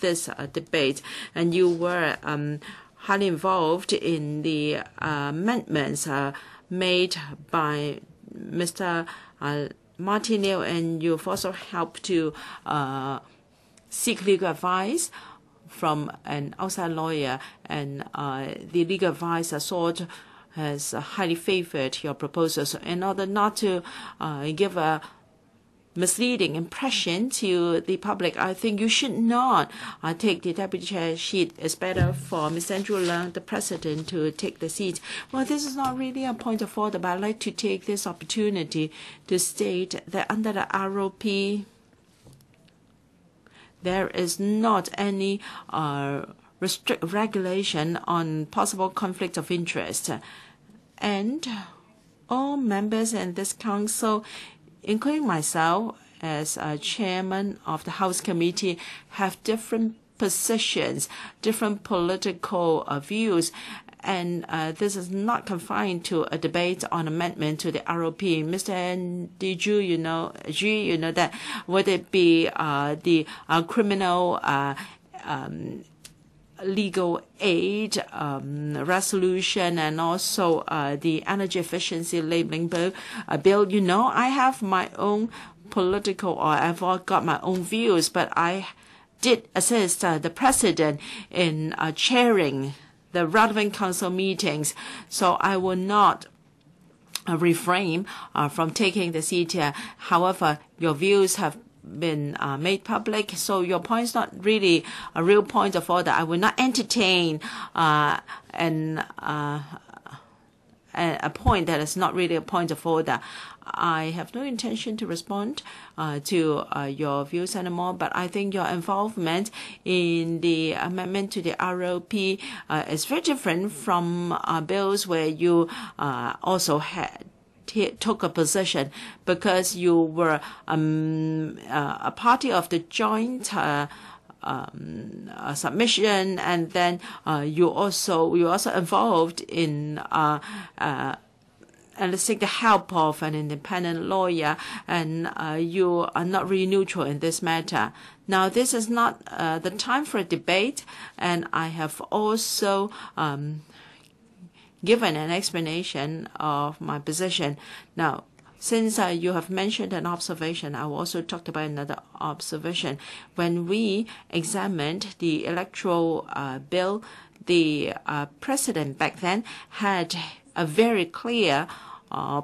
this uh, debate, and you were um, highly involved in the uh, amendments uh, made by Mister Uh, Martin LIAO, and you've also helped to uh, seek legal advice from an outside lawyer, and uh, the legal advice I sought has highly favored your proposals. In order not to uh, give a misleading impression to the public, I think you should not uh, take the deputy chair seat. It's better for Mister Andrew Leung, the president, to take the seat. Well, this is not really a point of order, but I'd like to take this opportunity to state that under the R O P, there is not any uh, restrict regulation on possible conflict of interest. And all members in this council, including myself as a chairman of the House Committee, have different positions, different political uh, views, and uh, this is not confined to a debate on amendment to the R O P. Mister Diju, you know, you know that whether it be uh, the uh, criminal uh, um, legal aid um, resolution, and also uh, the energy efficiency labeling bill, uh, bill, you know, I have my own political, or I've got my own views, but I did assist uh, the president in uh, chairing the relevant council meetings, so I will not uh, refrain uh, from taking the seat here. However, your views have been uh, made public, so your point is not really a real point of order. I will not entertain uh, an, uh, a point that is not really a point of order. I have no intention to respond uh, to uh, your views anymore, but I think your involvement in the amendment to the R O P uh, is very different from uh, bills where you uh, also had took a position, because you were um, uh, a party of the joint uh, um, uh, submission, and then uh, you also you also involved in uh, uh, enlisting the help of an independent lawyer, and uh, you are not really neutral in this matter. Now, this is not uh, the time for a debate, and I have also Um, given an explanation of my position. Now, since uh, you have mentioned an observation, I also talked about another observation. When we examined the electoral uh, bill, the uh, president back then had a very clear uh,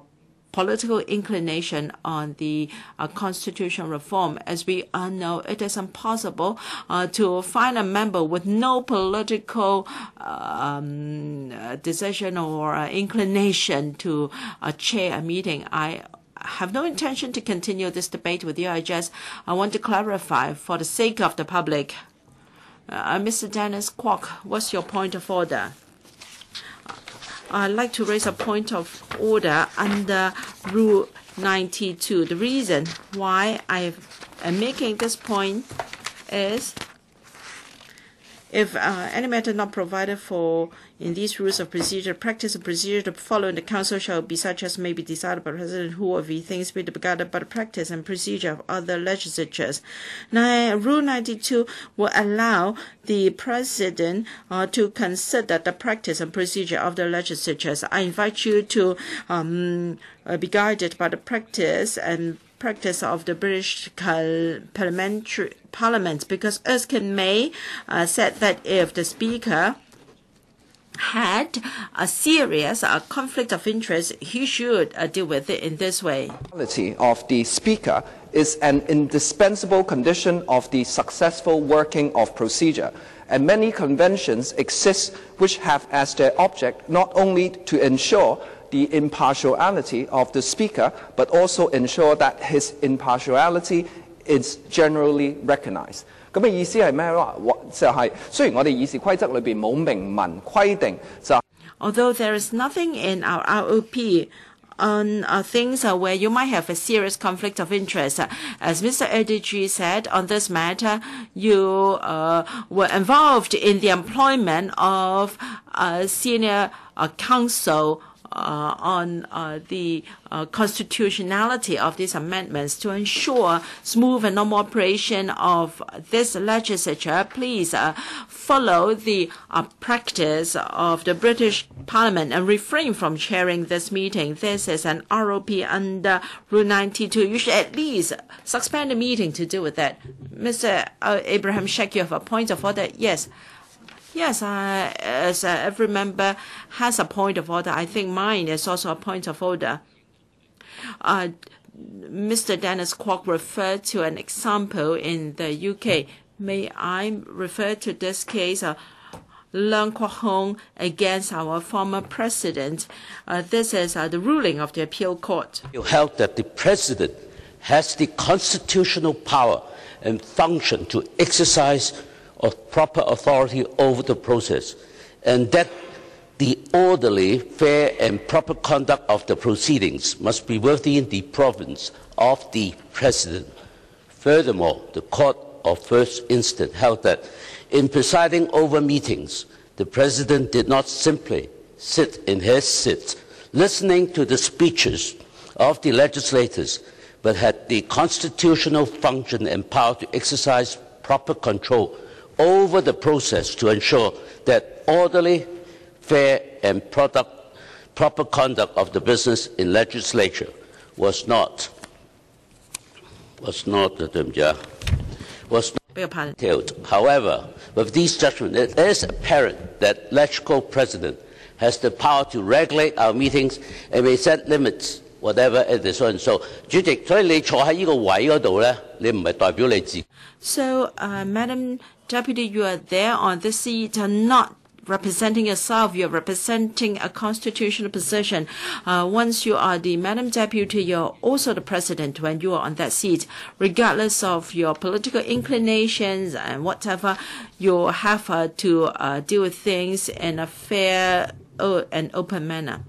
political inclination on the uh, constitutional reform. As we all know, it is impossible uh, to find a member with no political um, decision or uh, inclination to uh, chair a meeting. I have no intention to continue this debate with you. I just I want to clarify for the sake of the public. Uh, Mister Dennis K W O K, what's your point of order? I'd like to raise a point of order under Rule ninety-two. The reason why I am making this point is if uh, any matter not provided for in these rules of procedure, practice of procedure to follow in the council shall be such as may be decided by the president who of he thinks be regarded by the practice and procedure of other legislatures. Now, Rule ninety-two will allow the president uh, to consider the practice and procedure of the legislatures. I invite you to um, uh, be guided by the practice and practice of the British parliamentary parliament, because Erskine May uh, said that if the speaker had a serious uh, conflict of interest, he should uh, deal with it in this way. The quality of the speaker is an indispensable condition of the successful working of procedure, and many conventions exist which have as their object not only to ensure the impartiality of the speaker, but also ensure that his impartiality is generally recognized. 咁嘅意思係咩咧？就係雖然我哋議事規則裏邊冇明文規定，就 although there is nothing in our R O P on uh, things uh, where you might have a serious conflict of interest, as Mister Adigi said on this matter, you uh, were involved in the employment of a senior uh, counsel. Uh, on uh, the uh, constitutionality of these amendments to ensure smooth and normal operation of this legislature, please uh, follow the uh, practice of the British Parliament and refrain from chairing this meeting. This is an R O P under Rule ninety-two. You should at least suspend the meeting to deal with that. Mister Uh, Abraham Shek, you have a point of order? Yes. Yes, uh, as uh, every member has a point of order, I think mine is also a point of order. Uh, Mister Dennis K W O K referred to an example in the U K. May I refer to this case, uh, Leung Kwok-hung against our former president. Uh, this is uh, the ruling of the appeal court. You held that the president has the constitutional power and function to exercise of proper authority over the process, and that the orderly, fair and proper conduct of the proceedings must be within the province of the president. Furthermore, the court of first instance held that in presiding over meetings, the president did not simply sit in his seat, listening to the speeches of the legislators, but had the constitutional function and power to exercise proper control over the process to ensure that orderly, fair and product, proper conduct of the business in legislature was not was not was not detailed. However, with these judgments, it is apparent that legislative president has the power to regulate our meetings and may set limits, whatever it is, so and so. So, uh, Madam Deputy, you are there on the seat, not representing yourself. You are representing a constitutional position. Uh, once you are the Madam Deputy, you are also the President when you are on that seat. Regardless of your political inclinations and whatever, you have uh, to uh, deal with things in a fair and open manner.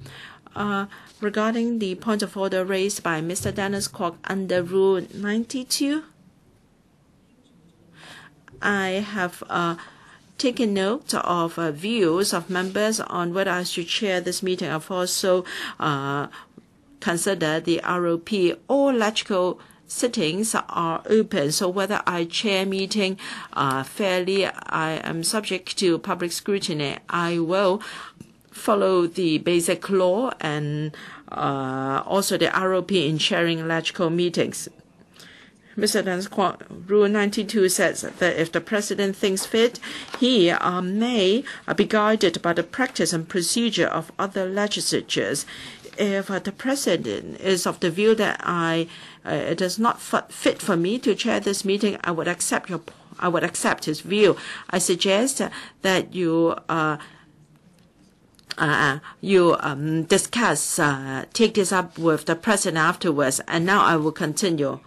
Uh, regarding the point of order raised by Mister Dennis K W O K under Rule ninety-two, I have uh, taken note of uh, views of members on whether I should chair this meeting. I've also uh, considered the R O P. All legislative sittings are open, so whether I chair meeting uh, fairly, I am subject to public scrutiny. I will follow the Basic Law and uh, also the R O P in chairing legislative meetings. Mister Dennis K W O K, Rule ninety-two says that if the President thinks fit, he uh, may uh, be guided by the practice and procedure of other legislatures. If uh, the President is of the view that I, uh, it is not fit for me to chair this meeting, I would accept your, I would accept his view. I suggest uh, that you uh, Uh, you um, discuss, uh, take this up with the president afterwards. And now I will continue.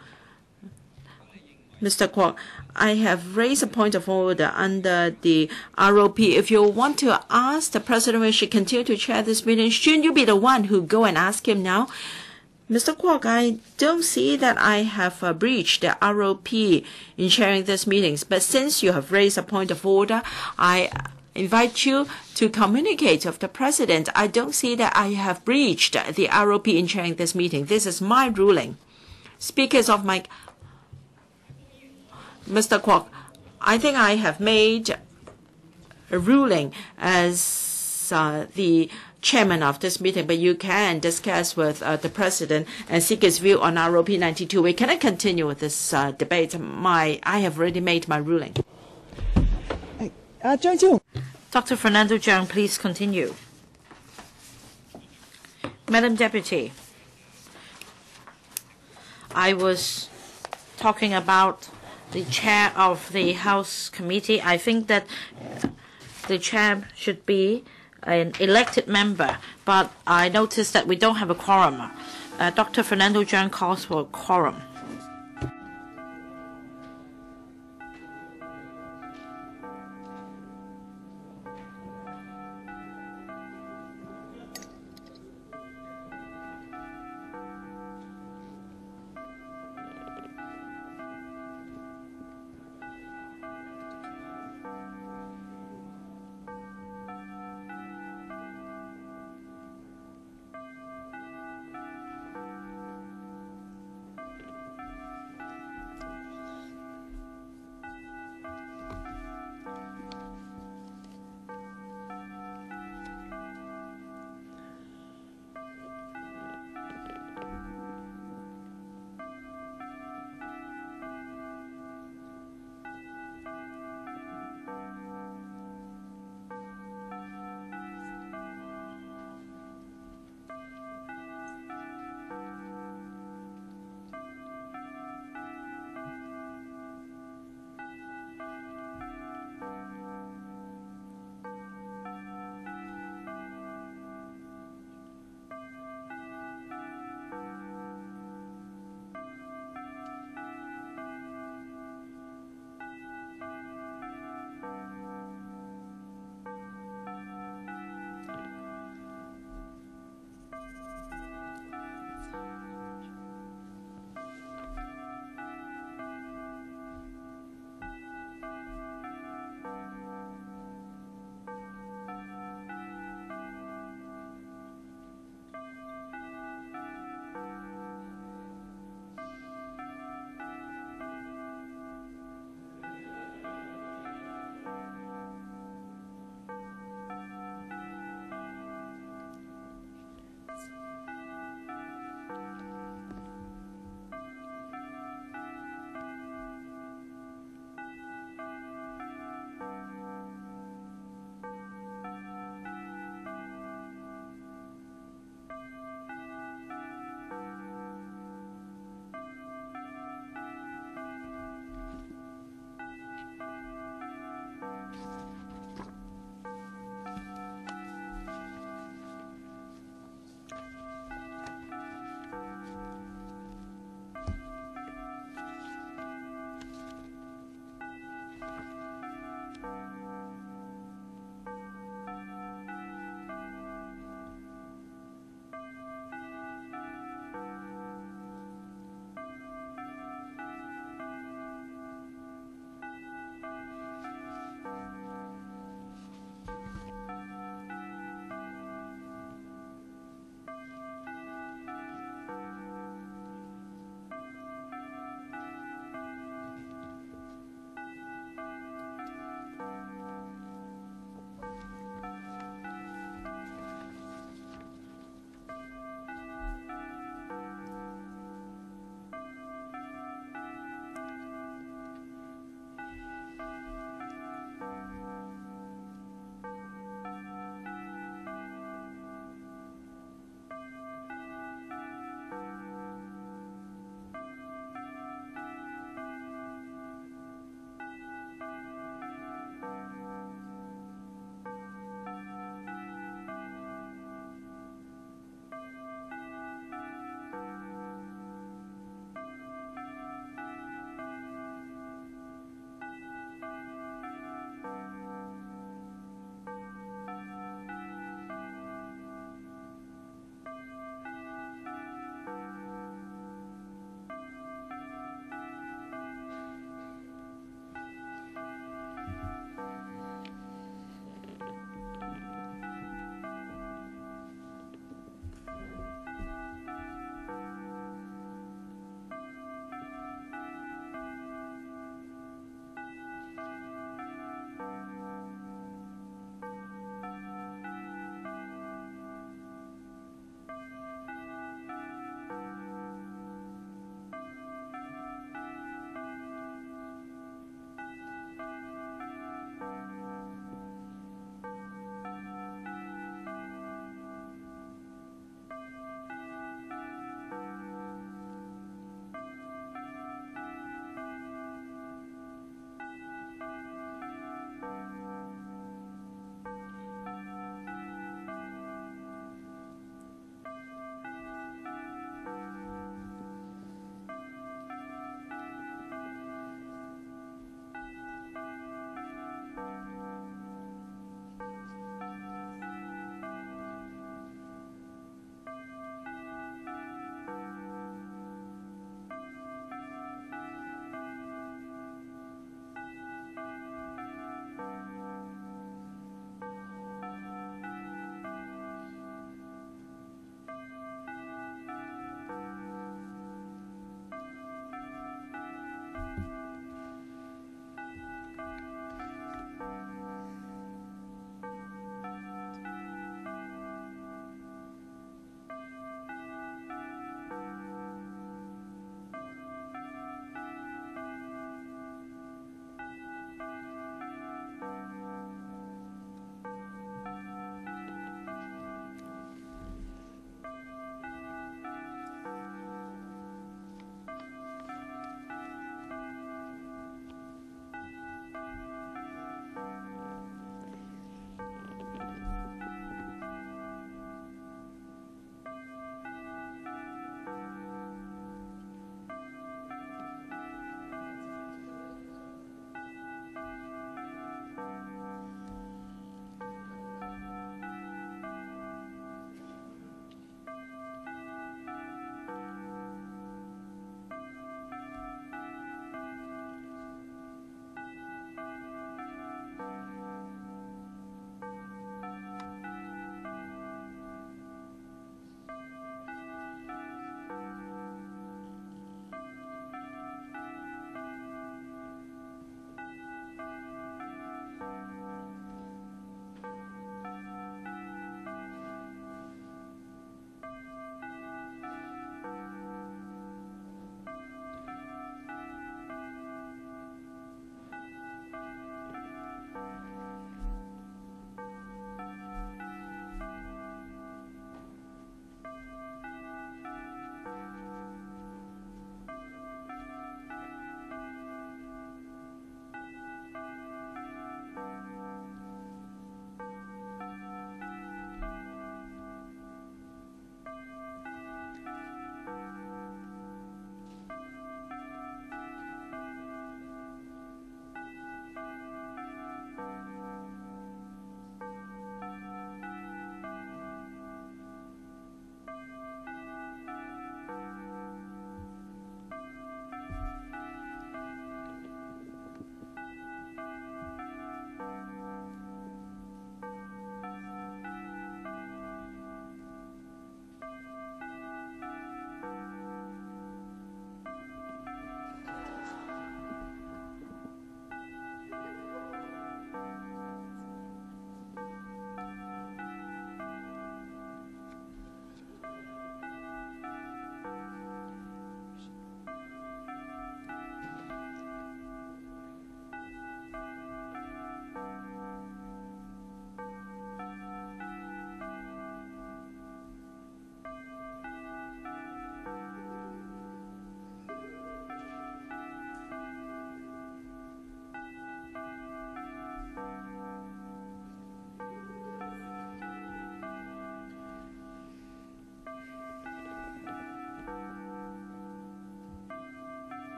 Mister Kwok, I have raised a point of order under the R O P. If you want to ask the president whether she continue to chair this meeting, shouldn't you be the one who go and ask him now? Mister Kwok, I don't see that I have uh, breached the R O P in chairing these meetings. But since you have raised a point of order, I invite you to communicate with the president. I don't see that I have breached the R O P in chairing this meeting. This is my ruling. Speakers of my... Mister Kwok, I think I have made a ruling as uh, the chairman of this meeting, but you can discuss with uh, the president and seek his view on R O P ninety-two. We cannot continue with this uh, debate. My, I have already made my ruling. Uh, Doctor Fernando CHEUNG, please continue. Madam Deputy, I was talking about the chair of the House Committee. I think that the chair should be an elected member, but I noticed that we don't have a quorum. Uh, Doctor Fernando CHEUNG calls for a quorum.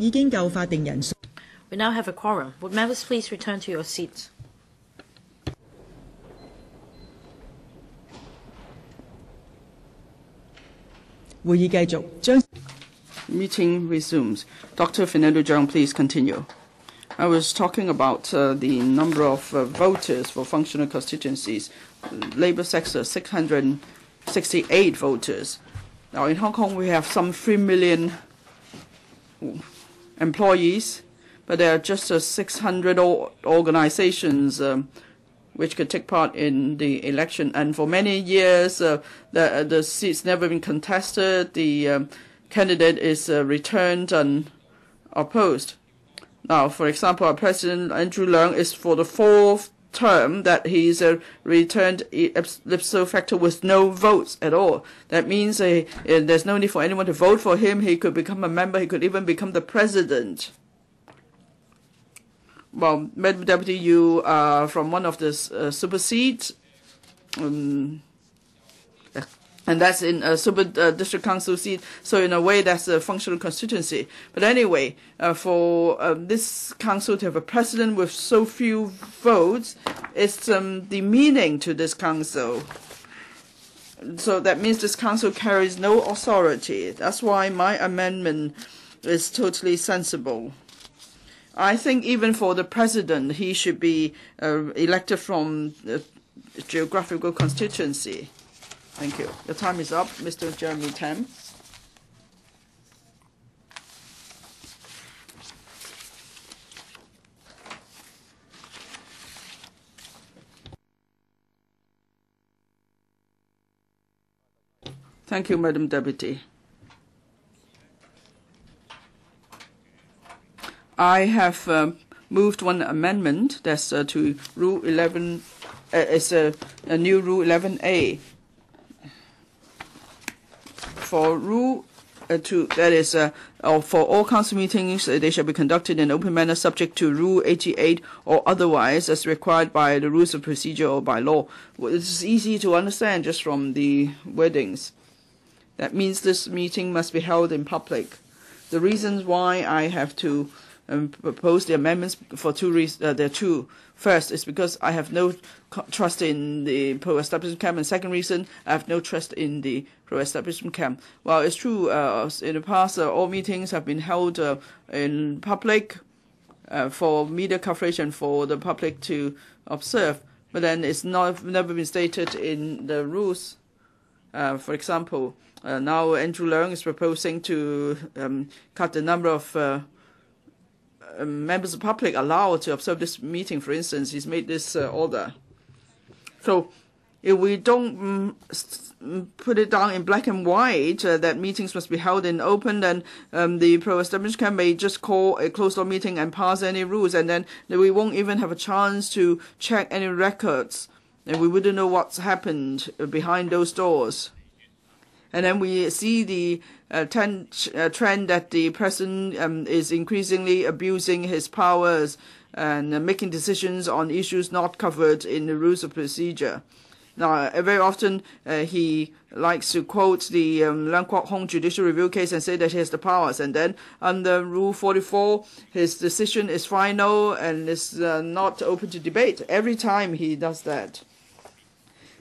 已經夠法定人數。We now have a quorum. Would members please return to your seats? Meeting resumes. Doctor Fernando CHEUNG, please continue. I was talking about uh, the number of uh, voters for functional constituencies. Labour sector, six hundred sixty-eight voters. Now, in Hong Kong, we have some three million employees, but there are just uh, six hundred organizations um, which could take part in the election. And for many years, uh, the, the seat's never been contested. The um, candidate is uh, returned and opposed. Now, for example, our President Andrew Leung is for the fourth term that he's uh, returned ipso facto with no votes at all. That means uh, there's no need for anyone to vote for him. He could become a member. He could even become the president. Well, Madam Deputy, you are from one of the uh, super seats, um, and that's in a super uh, district council seat. So in a way, that's a functional constituency. But anyway, uh, for uh, this council to have a president with so few votes, it's um, demeaning to this council. So that means this council carries no authority. That's why my amendment is totally sensible. I think even for the president, he should be uh, elected from the geographical constituency. Thank you. Your time is up, Mister Jeremy TAM. Thank you, Madam Deputy. I have uh, moved one amendment that's uh, to Rule eleven. Uh, it's a, a new Rule eleven A. For rule uh, to that is uh, uh, for all council meetings, uh, they shall be conducted in an open manner, subject to Rule eighty-eight or otherwise, as required by the rules of procedure or by law. Well, it's easy to understand just from the wordings. That means this meeting must be held in public. The reasons why I have to and propose the amendments for two reasons. Uh, there are two. First, it's because I have no trust in the pro-establishment camp, and second reason, I have no trust in the pro-establishment camp. Well, it's true. Uh, in the past, uh, all meetings have been held uh, in public uh, for media coverage and for the public to observe. But then it's not never been stated in the rules. Uh, for example, uh, now Andrew Leung is proposing to um, cut the number of Uh, members of the public allowed to observe this meeting, for instance. He's made this uh, order. So if we don't mm, put it down in black and white uh, that meetings must be held in open, then um, the pro-establishment camp may just call a closed-door meeting and pass any rules, and then we won't even have a chance to check any records, and we wouldn't know what's happened behind those doors. And then we see the uh, trend, uh, trend that the president um, is increasingly abusing his powers and uh, making decisions on issues not covered in the rules of procedure. Now, uh, very often uh, he likes to quote the um, Leung Kwok-hung judicial review case and say that he has the powers. And then under Rule forty-four, his decision is final and is uh, not open to debate. Every time he does that.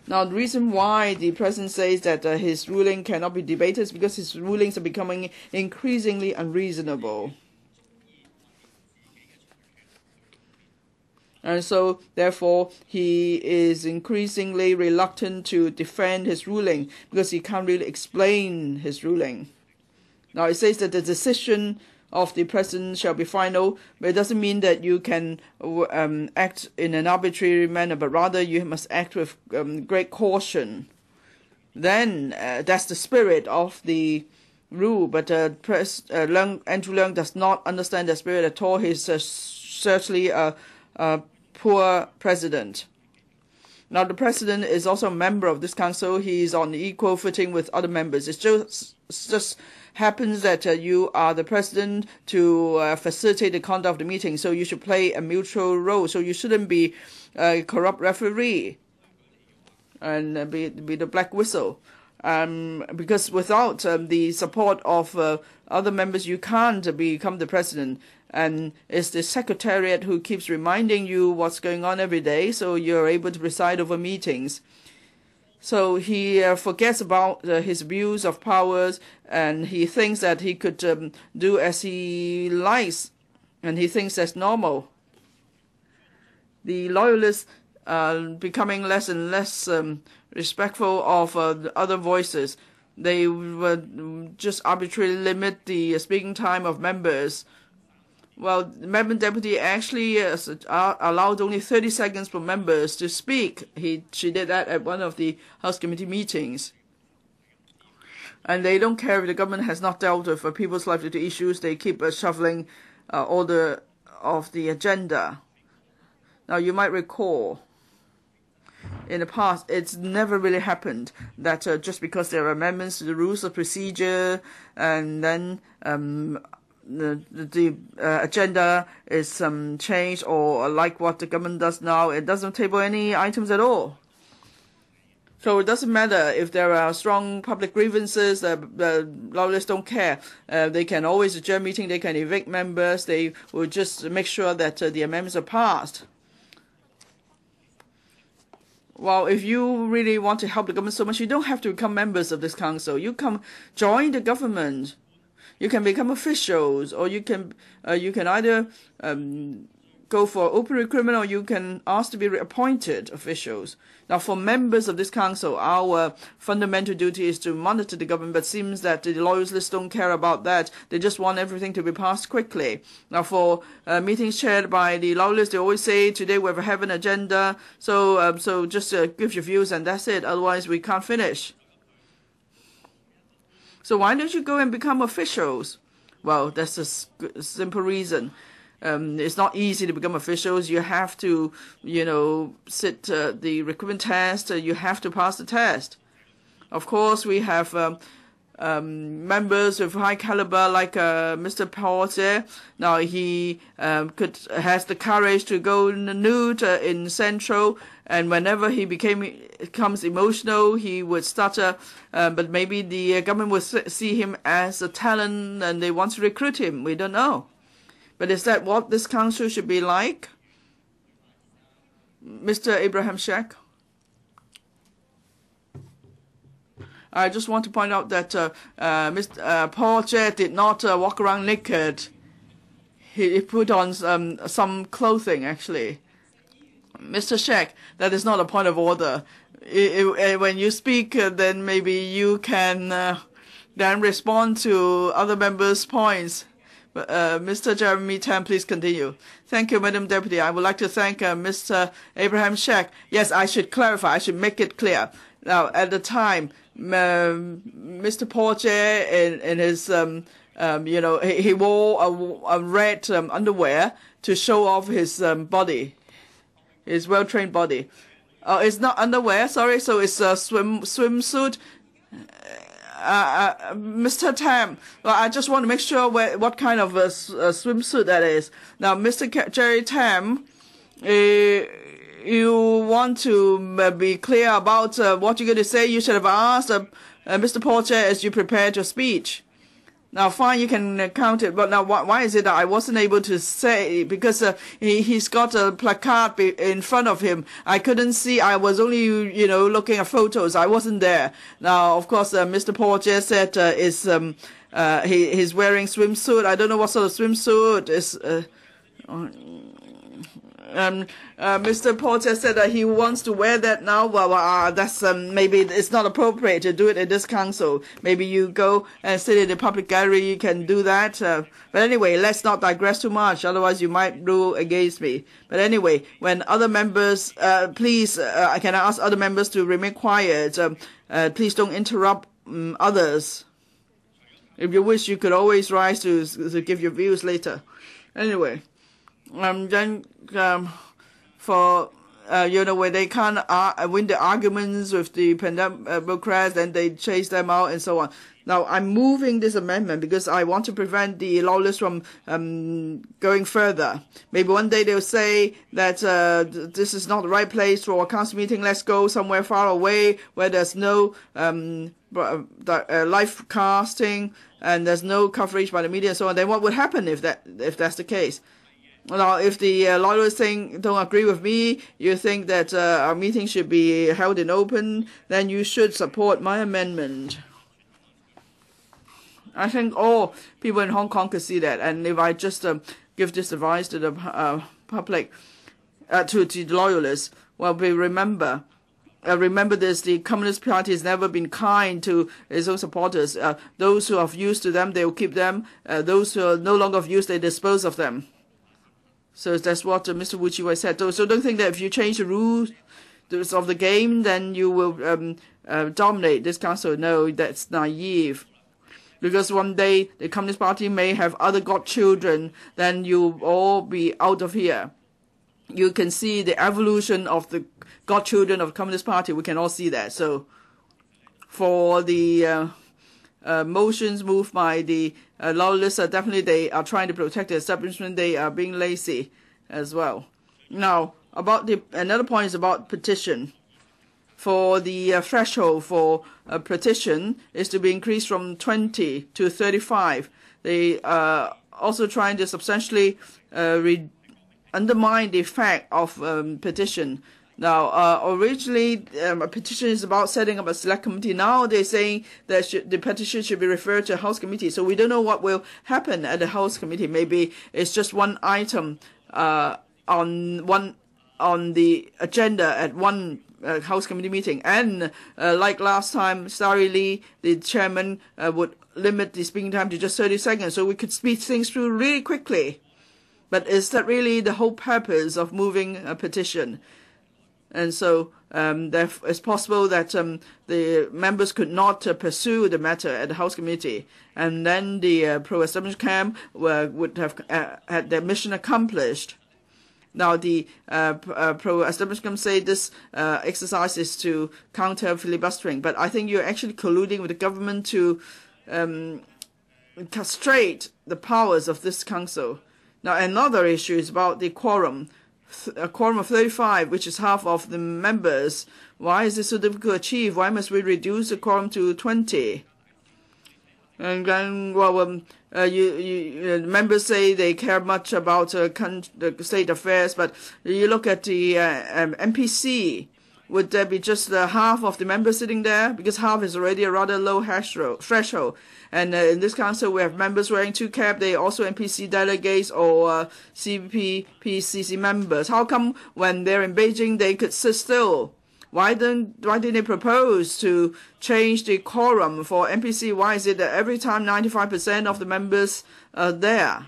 Now, the reason why the president says that uh, his ruling cannot be debated is because his rulings are becoming increasingly unreasonable. And so, therefore, he is increasingly reluctant to defend his ruling because he can't really explain his ruling. Now, it says that the decision of the president shall be final, but it doesn't mean that you can um, act in an arbitrary manner, but rather you must act with um, great caution. Then uh, that's the spirit of the rule, but uh, Pres uh, Leung, Andrew Leung does not understand the spirit at all. He's uh, certainly a, a poor president. Now, the president is also a member of this council. He is on equal footing with other members. It's just, it's just happens that uh, you are the president to uh, facilitate the conduct of the meeting, so you should play a mutual role. So you shouldn't be a corrupt referee and be, be the black whistle. Um, because without um, the support of uh, other members, you can't become the president. And it's the secretariat who keeps reminding you what's going on every day, so you're able to preside over meetings. So he uh, forgets about uh, his views of powers, and he thinks that he could um, do as he likes, and he thinks that's normal. The loyalists are becoming less and less um, respectful of uh, other voices. They would just arbitrarily limit the speaking time of members. Well, the member deputy actually uh, allowed only thirty seconds for members to speak. He, she did that at one of the House Committee meetings. And they don't care if the government has not dealt with uh, people's livelihood issues. They keep uh, shuffling uh, all the, of the agenda. Now, you might recall, in the past, it's never really happened that uh, just because there are amendments to the rules of procedure and then... Um, The, the uh, agenda is um, changed, or like what the government does now, it doesn't table any items at all. So it doesn't matter if there are strong public grievances, uh, the loyalists don't care. Uh, they can always adjourn meeting, they can evict members, they will just make sure that uh, the amendments are passed. Well, if you really want to help the government so much, you don't have to become members of this council. You come join the government. You can become officials, or you can uh, you can either um, go for open recruitment, or you can ask to be reappointed officials. Now, for members of this council, our fundamental duty is to monitor the government, but it seems that the loyalists don't care about that. They just want everything to be passed quickly. Now, for uh, meetings chaired by the loyalists, they always say, today we have an agenda, so, um, so just uh, give your views and that's it, otherwise we can't finish. So why don't you go and become officials? Well, that's a simple reason. Um, it's not easy to become officials. You have to, you know, sit uh, the recruitment test. Uh, you have to pass the test. Of course, we have um, um, members with high caliber like uh, Mister Porter. Now, he um, could has the courage to go nude uh, in Central. And whenever he became, becomes emotional, he would stutter. Uh, but maybe the government would see him as a talent and they want to recruit him. We don't know. But is that what this council should be like? Mister Abraham Shek? I just want to point out that uh, uh, Mister Uh, Paul J did not uh, walk around naked. He, he put on um, some clothing, actually. Mister Shek, that is not a point of order. It, it, it, when you speak, uh, then maybe you can uh, then respond to other members' points. But, uh, Mister Jeremy TAM, please continue. Thank you, Madam Deputy. I would like to thank uh, Mister Abraham Shek. Yes, I should clarify. I should make it clear. Now, at the time, uh, Mister Porter in, in his... Um, Um, you know, he, he wore a, a red um, underwear to show off his um, body, his well-trained body. Uh, it's not underwear, sorry, so it's a swim swimsuit. Uh, uh, Mister Tam, well, I just want to make sure where, what kind of a, a swimsuit that is. Now, Mister K Jerry Tam, uh, you want to be clear about uh, what you're going to say. You should have asked uh, uh, Mister Porter as you prepared your speech. Now, fine, you can count it, but now why, why is it that I wasn't able to say? Because uh, he, he's got a placard be in front of him. I couldn't see. I was only, you know, looking at photos. I wasn't there. Now, of course, uh, Mister Porter said uh, is um, uh, he, he's wearing swimsuit. I don't know what sort of swimsuit is. Uh, um, uh, Mister Porter said that he wants to wear that now. Well, uh, that's um, maybe it's not appropriate to do it in this council. Maybe you go and sit in the public gallery, you can do that. Uh, but anyway, let's not digress too much, otherwise you might rule against me. But anyway, when other members, uh, please, uh, can I ask other members to remain quiet? Um, uh, please don't interrupt um, others. If you wish, you could always rise to, to give your views later. Anyway. Um, then um, for uh, you know, when they can't uh, win the arguments with the bureaucrats, then they chase them out and so on. Now I'm moving this amendment because I want to prevent the loyalists from um, going further. Maybe one day they'll say that uh, this is not the right place for a council meeting. Let's go somewhere far away where there's no um, live casting, and there's no coverage by the media and so on, then what would happen if that if that's the case? Now, if the uh, lawyers think, don't agree with me, you think that uh, our meeting should be held in open, then you should support my amendment. I think all people in Hong Kong could see that. And if I just um, give this advice to the uh, public, uh, to, to the loyalists, well, we remember, uh, remember this, the Communist Party has never been kind to its own supporters. Uh, those who are of use to them, they will keep them. Uh, those who are no longer of use, they dispose of them. So that's what uh, Mister Wu Chi-wai said. So don't think that if you change the rules of the game, then you will um, uh, dominate this council. No, that's naive. Because one day the Communist Party may have other godchildren, then you'll all be out of here. You can see the evolution of the godchildren of the Communist Party. We can all see that. So for the uh, uh, motions moved by the Uh, loyalists, are definitely they are trying to protect the establishment. They are being lazy as well. Now, about the another point is about petition. For the uh, threshold for a petition is to be increased from twenty to thirty-five. They are also trying to substantially uh, re undermine the fact of um, petition. Now, uh, originally, um, a petition is about setting up a select committee. Now they're saying that should, the petition should be referred to a House committee. So we don't know what will happen at the House committee. Maybe it's just one item uh, on one on the agenda at one uh, House committee meeting. And uh, like last time, Starry Lee, the chairman, uh, would limit the speaking time to just thirty seconds. So we could speed things through really quickly. But is that really the whole purpose of moving a petition? And so um, it's possible that um, the members could not uh, pursue the matter at the House committee. And then the uh, pro-establishment camp were, would have uh, had their mission accomplished. Now, the uh, uh, pro-establishment camp say this uh, exercise is to counter filibustering. But I think you're actually colluding with the government to um, castrate the powers of this council. Now, another issue is about the quorum. A quorum of thirty-five, which is half of the members. Why is this so difficult to achieve? Why must we reduce the quorum to twenty? And then, well, um, uh, you, you, uh, members say they care much about uh, the state affairs, but you look at the uh, um, M P C, would there be just uh, half of the members sitting there? Because half is already a rather low threshold. And uh, in this council, we have members wearing two cap. They are also N P C delegates or uh, C P P C C members. How come when they're in Beijing, they could sit still? Why don't why didn't they propose to change the quorum for N P C? Why is it that every time ninety-five percent of the members are there?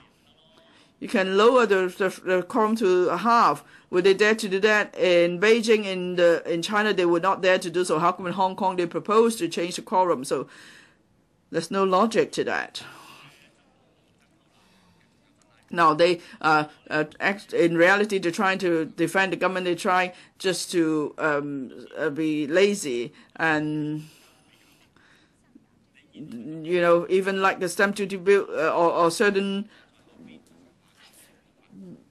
You can lower the, the, the quorum to half. Would they dare to do that in Beijing? In the in China, they would not dare to do so. How come in Hong Kong they propose to change the quorum? So there's no logic to that. Now they uh, uh, act in reality. They're trying to defend the government. They try just to um, uh, be lazy and. You know, even like the stamp duty bill uh, or, or certain.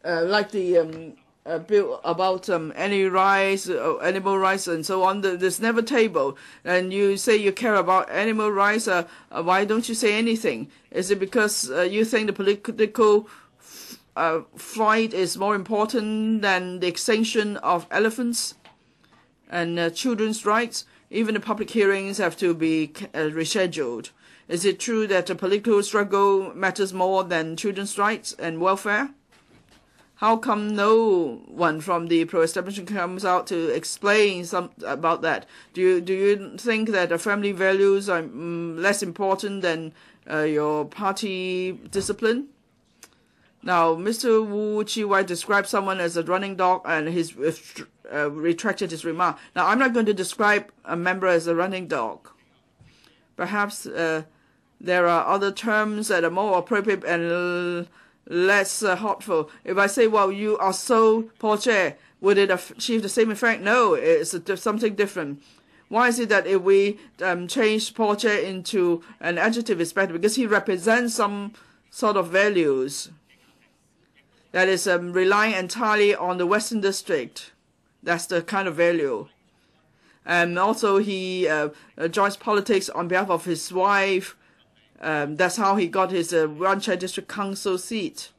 Uh, like the um, uh, bill about um, any rights, uh, animal rights, and so on. There's never table, and you say you care about animal rights. Uh, uh, why don't you say anything? Is it because uh, you think the political uh, fight is more important than the extinction of elephants and uh, children's rights? Even the public hearings have to be uh, rescheduled. Is it true that the political struggle matters more than children's rights and welfare? How come no one from the pro-establishment comes out to explain some about that? Do you do you think that the family values are um, less important than uh, your party discipline? Now, Mister Wu Chi-wai described someone as a running dog, and he's uh, retracted his remark. Now, I'm not going to describe a member as a running dog. Perhaps uh, there are other terms that are more appropriate and. Less uh, hurtful. If I say, well, you are so Porter, would it achieve the same effect? No, it's a, something different. Why is it that if we um, change Porter into an adjective, it's better? Because he represents some sort of values that is um, relying entirely on the Western district. That's the kind of value. And also he uh, joins politics on behalf of his wife. Um, that's how he got his uh, Wan Chai District Council seat.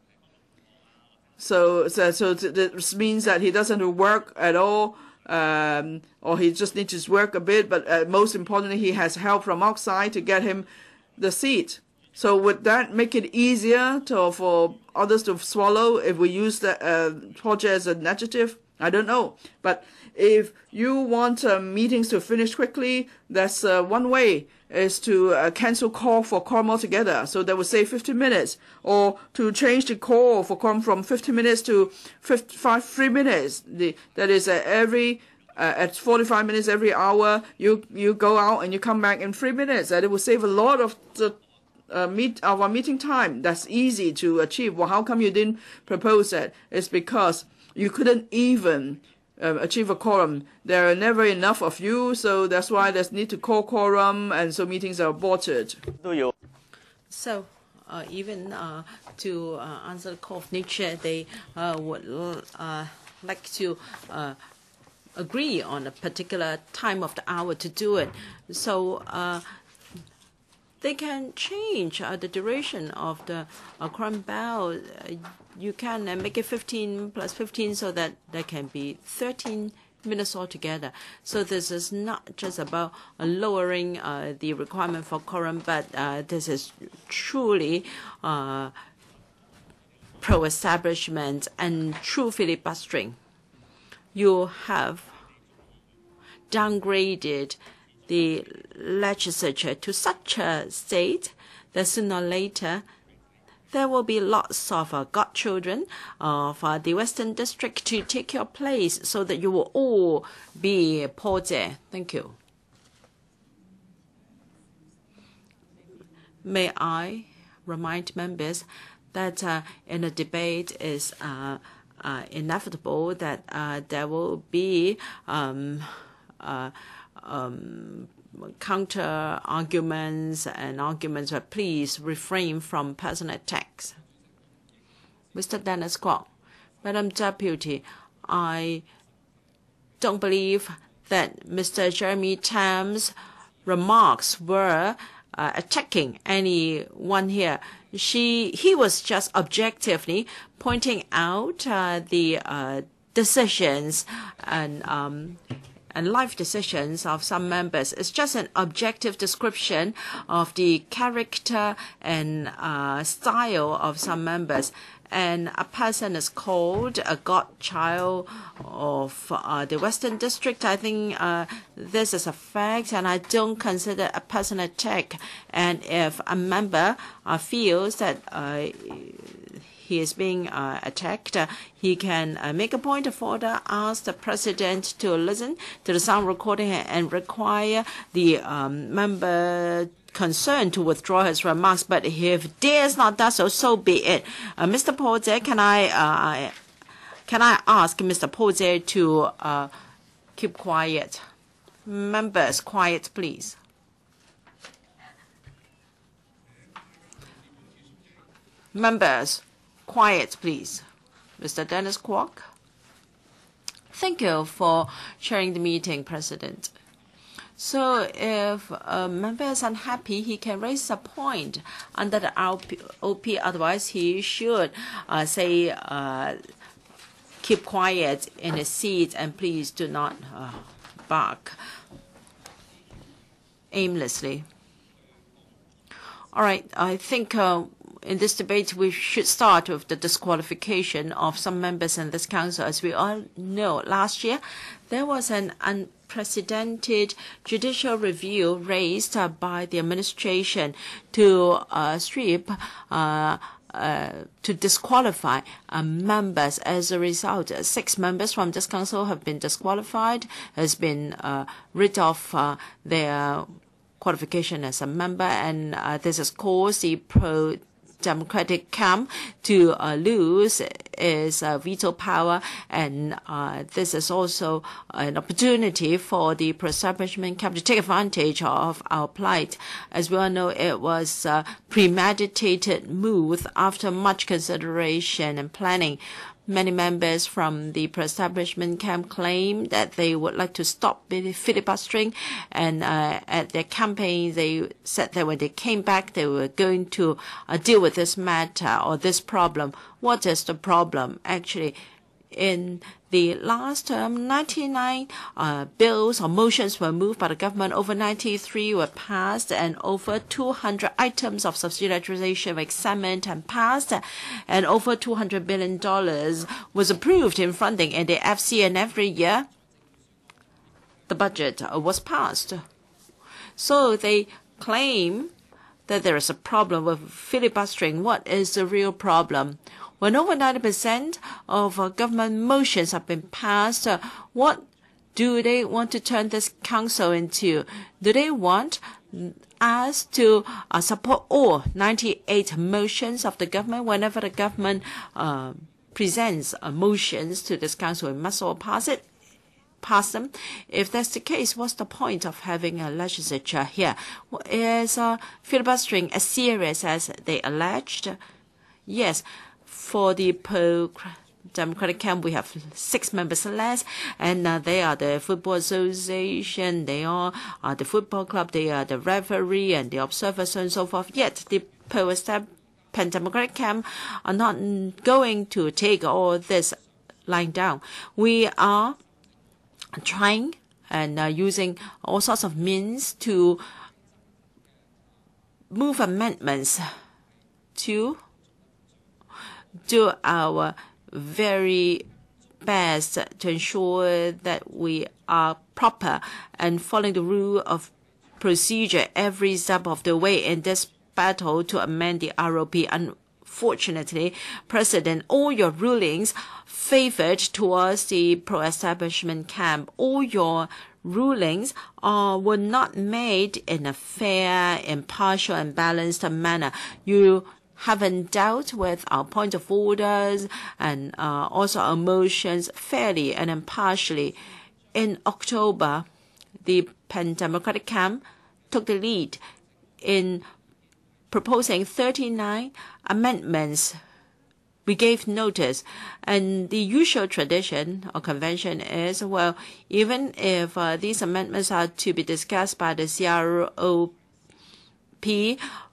So, so, so this means that he doesn't work at all, um, or he just needs to work a bit. But uh, most importantly, he has help from outside to get him the seat. So would that make it easier to, for others to swallow if we use the uh, Porter as an adjective? I don't know. But if you want uh, meetings to finish quickly, that's uh, one way, is to uh, cancel call for quorum altogether. So that would say fifteen minutes, or to change the call for quorum from fifteen minutes to fifty-five, three minutes. The, that is uh, every uh, at forty-five minutes every hour, you, you go out and you come back in three minutes. And it will save a lot of the Uh, meet our meeting time. That's easy to achieve. Well, how come you didn't propose that? It's because you couldn't even uh, achieve a quorum. There are never enough of you, so that's why there's need to call quorum, and so meetings are aborted. So, uh, even uh, to uh, answer the call of nature, they uh, would uh, like to uh, agree on a particular time of the hour to do it. So. Uh, They can change uh, the duration of the uh, quorum bell. Uh, you can uh, make it fifteen plus fifteen so that there can be thirteen minutes altogether. So this is not just about uh, lowering uh, the requirement for quorum, but uh, this is truly uh, pro-establishment and true filibustering. You have downgraded the legislature to such a state that sooner or later there will be lots of uh, godchildren of uh, the Western District to take your place, so that you will all be Porter. Thank you. May I remind members that uh, in a debate is uh, uh, inevitable that uh, there will be um, uh, Um, counter arguments and arguments, but please refrain from personal attacks. Mister Dennis K W O K, Madam Deputy, I don't believe that Mister Jeremy Tam's remarks were uh, attacking anyone here. She, he was just objectively pointing out uh, the uh, decisions and um, and life decisions of some members. It's just an objective description of the character and uh, style of some members. And a person is called a godchild of uh, the Western District. I think uh, this is a fact, and I don't consider a personal attack. And if a member uh, feels that uh, he is being uh, attacked, uh, he can uh, make a point of order, ask the president to listen to the sound recording, and require the um, member concerned to withdraw his remarks. But if dares not do so, so be it. Uh, Mister Porter, can I uh, can I ask Mister Porter to uh, keep quiet? Members, quiet, please. Members. Quiet, please. Mister Dennis K W O K. Thank you for chairing the meeting, President. So if a member is unhappy, he can raise a point under the O P. Otherwise, he should uh, say, uh, keep quiet in his seat, and please do not uh, bark aimlessly. All right, I think uh, in this debate, we should start with the disqualification of some members in this council. As we all know, last year, there was an unprecedented judicial review raised uh, by the administration to uh, strip, uh, uh, to disqualify uh, members. As a result, six members from this council have been disqualified, has been uh, rid of uh, their qualification as a member, and uh, this has caused the pro Democratic camp to uh, lose its uh, veto power, and uh, this is also an opportunity for the pro-establishment camp to take advantage of our plight. As we all know, it was a premeditated move after much consideration and planning. Many members from the pro-establishment camp claim that they would like to stop filibustering, and uh, at their campaign they said that when they came back they were going to uh, deal with this matter or this problem. What is the problem? Actually, in the last term, ninety-nine uh, bills or motions were moved by the government, over ninety-three were passed, and over two hundred items of subsidization were examined and passed, and over two hundred billion dollars was approved in funding in the F C, and every year the budget was passed. So they claim that there is a problem with filibustering. What is the real problem? When over ninety percent of uh, government motions have been passed, uh, what do they want to turn this council into? Do they want us to uh, support all ninety-eight motions of the government? Whenever the government uh, presents uh, motions to this council, we must all pass it, pass them. If that's the case, what's the point of having a legislature here? Is uh, filibustering as serious as they alleged? Yes. For the pro-democratic camp, we have six members less, and uh, they are the football association, they are uh, the football club, they are the referee and the observer, so and so forth. Yet the pro-democratic camp are not going to take all this lying down. We are trying and uh, using all sorts of means to move amendments to do our very best to ensure that we are proper and following the rule of procedure every step of the way in this battle to amend the R O P. Unfortunately, President, all your rulings favored towards the pro-establishment camp. All your rulings uh, were not made in a fair, impartial, and balanced manner. You haven't dealt with our point of orders and uh, also our motions fairly and impartially. In October, the Pan-Democratic camp took the lead in proposing thirty-nine amendments. We gave notice, and the usual tradition or convention is, well, even if uh, these amendments are to be discussed by the C R O,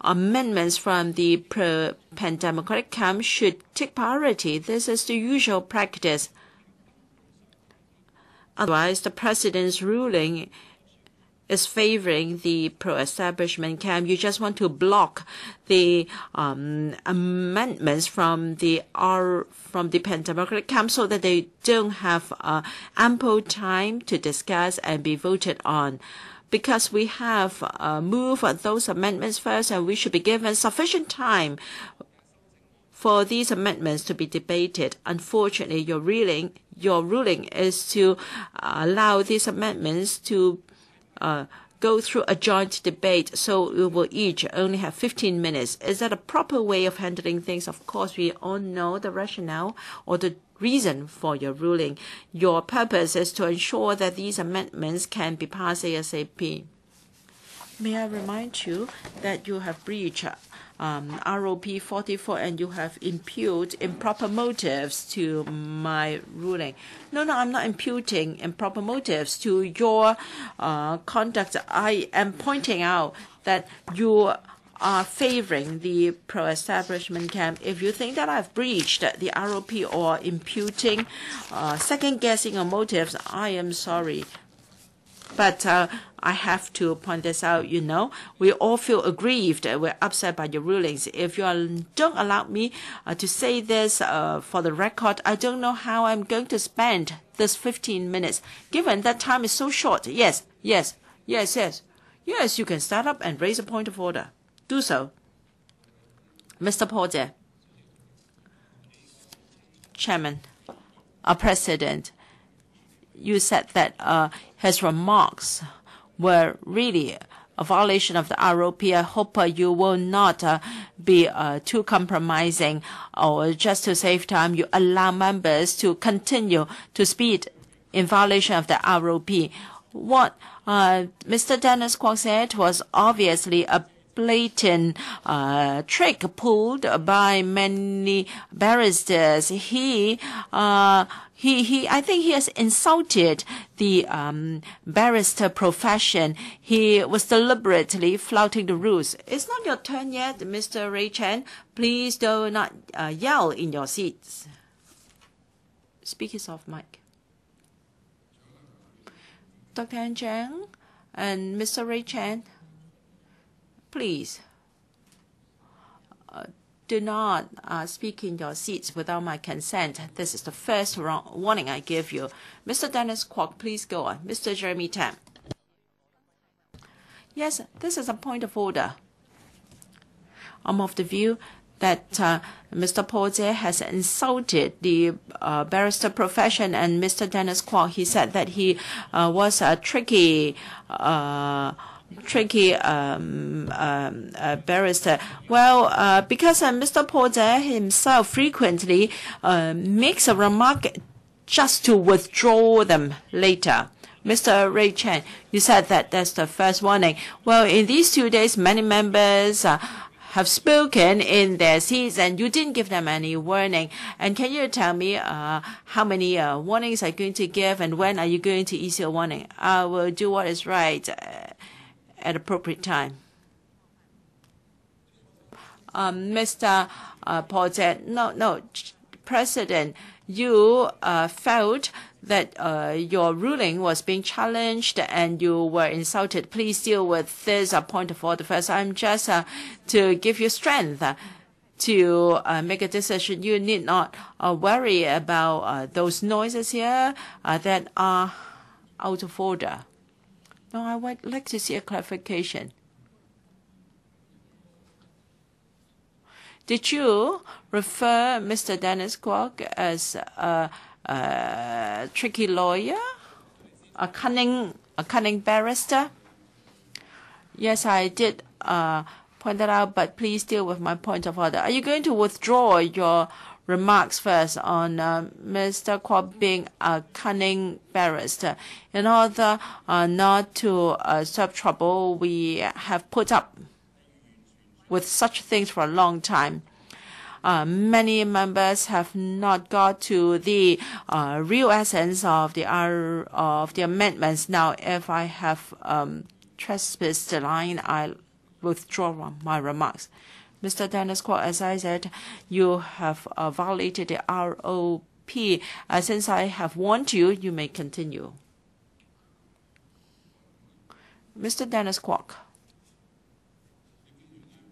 amendments from the pro-pan-democratic camp should take priority. This is the usual practice. Otherwise, the president's ruling is favoring the pro-establishment camp. You just want to block the um, amendments from the R, from the pan-democratic camp so that they don't have uh, ample time to discuss and be voted on. Because we have uh, moved those amendments first, and we should be given sufficient time for these amendments to be debated. Unfortunately, your ruling, your ruling is to uh, allow these amendments to uh, go through a joint debate, so we will each only have fifteen minutes. Is that a proper way of handling things? Of course, we all know the rationale or the reason for your ruling. Your purpose is to ensure that these amendments can be passed ASAP. May I remind you that you have breached um, R O P forty-four and you have imputed improper motives to my ruling. No, no, I'm not imputing improper motives to your uh, conduct. I am pointing out that you are favoring the pro-establishment camp. If you think that I've breached the R O P or imputing, uh, second-guessing on motives, I am sorry. But uh, I have to point this out, you know. We all feel aggrieved. We're upset by your rulings. If you are, don't allow me uh, to say this uh, for the record, I don't know how I'm going to spend this fifteen minutes, given that time is so short. Yes, yes, yes, yes. Yes, you can start up and raise a point of order. Do so. Mister Porter, Chairman, our President, you said that uh, his remarks were really a violation of the R O P. I hope uh, you will not uh, be uh, too compromising, or just to save time, you allow members to continue to speak in violation of the R O P. What uh, Mister Dennis K W O K said was obviously a blatant uh, trick pulled by many barristers. He, uh, he, he. I think he has insulted the um, barrister profession. He was deliberately flouting the rules. It's not your turn yet, Mister Ray Chan. Please do not uh, yell in your seats. Speaker off mic. Doctor Ann Chang and Mister Ray Chan, please uh, do not uh, speak in your seats without my consent. This is the first warning I give you. Mister Dennis K W O K, please go on. Mister Jeremy Tam. Yes, this is a point of order. I'm of the view that uh, Mister Paul T S E has insulted the uh, barrister profession and Mister Dennis K W O K. He said that he uh, was a tricky, uh, tricky um, um, uh, barrister. Well, uh, because uh, Mister Paul T S E himself frequently uh, makes a remark just to withdraw them later. Mister Ray Chan, you said that that's the first warning. Well, in these two days, many members uh, have spoken in their seats, and you didn't give them any warning. And can you tell me uh, how many uh, warnings are you going to give, and when are you going to issue a warning? I will do what is right uh, at appropriate time. Um, Mister Uh, Porter, no, no, President, you uh, felt that uh, your ruling was being challenged and you were insulted. Please deal with this uh, point of order first. I'm just uh, to give you strength uh, to uh, make a decision. You need not uh, worry about uh, those noises here uh, that are out of order. No, I would like to see a clarification. Did you refer Mister Dennis K W O K as a Uh, tricky lawyer, a cunning, a cunning barrister? Yes, I did uh, point that out, but please deal with my point of order. Are you going to withdraw your remarks first on uh, Mister K W O K being a cunning barrister? In order uh, not to uh, serve trouble, we have put up with such things for a long time. Uh, many members have not got to the uh, real essence of the uh, of the amendments. Now, if I have um, trespassed the line, I withdraw my remarks. Mister Dennis K W O K, as I said, you have uh, violated the R O P. Uh, since I have warned you, you may continue. Mister Dennis K W O K.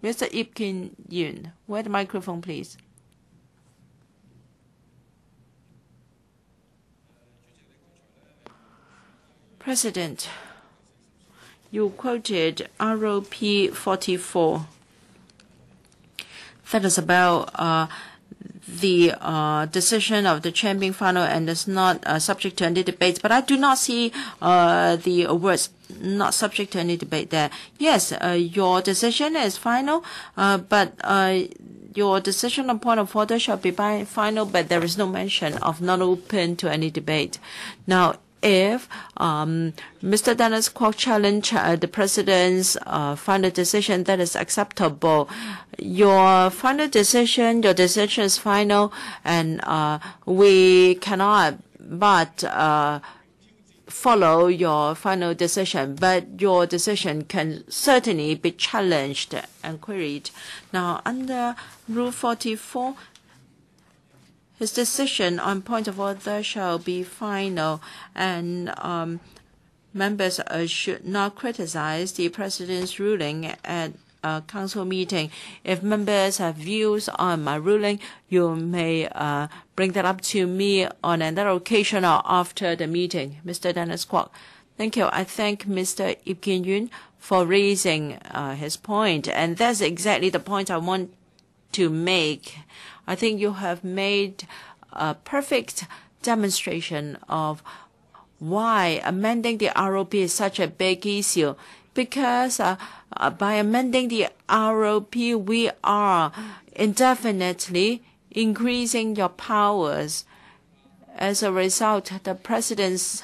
Mister I P Kin-yuen, where the microphone, please. President, you quoted R O P forty-four. That is about uh, the uh, decision of the chair being final and is not uh, subject to any debates. But I do not see uh, the words "not subject to any debate" there. Yes, uh, your decision is final, uh, but uh, your decision on point of order shall be by final, but there is no mention of "not open to any debate." Now, if um, Mister Dennis K W O K challenged uh, the president's uh, final decision, that is acceptable. Your final decision, your decision is final, and uh, we cannot but uh, follow your final decision, but your decision can certainly be challenged and queried. Now, under Rule forty-four, his decision on point of order shall be final, and um, members uh, should not criticize the president's ruling at a council meeting. If members have views on my ruling, you may uh, bring that up to me on another occasion or after the meeting. Mister Dennis K W O K. Thank you. I thank Mister I P Kin-yuen for raising uh, his point, and that's exactly the point I want to make. I think you have made a perfect demonstration of why amending the R O P is such a big issue, because uh, uh, by amending the R O P, we are indefinitely increasing your powers. As a result, the president's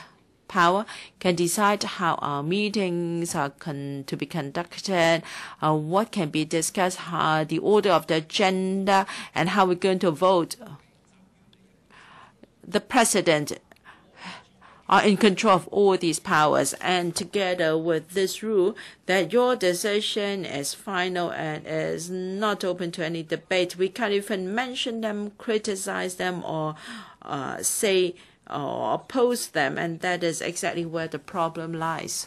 power can decide how our meetings are con to be conducted, uh, what can be discussed, how the order of the agenda, and how we're going to vote. The president are in control of all these powers, and together with this rule that your decision is final and is not open to any debate, we can't even mention them, criticize them, or uh, say or oppose them, and that is exactly where the problem lies.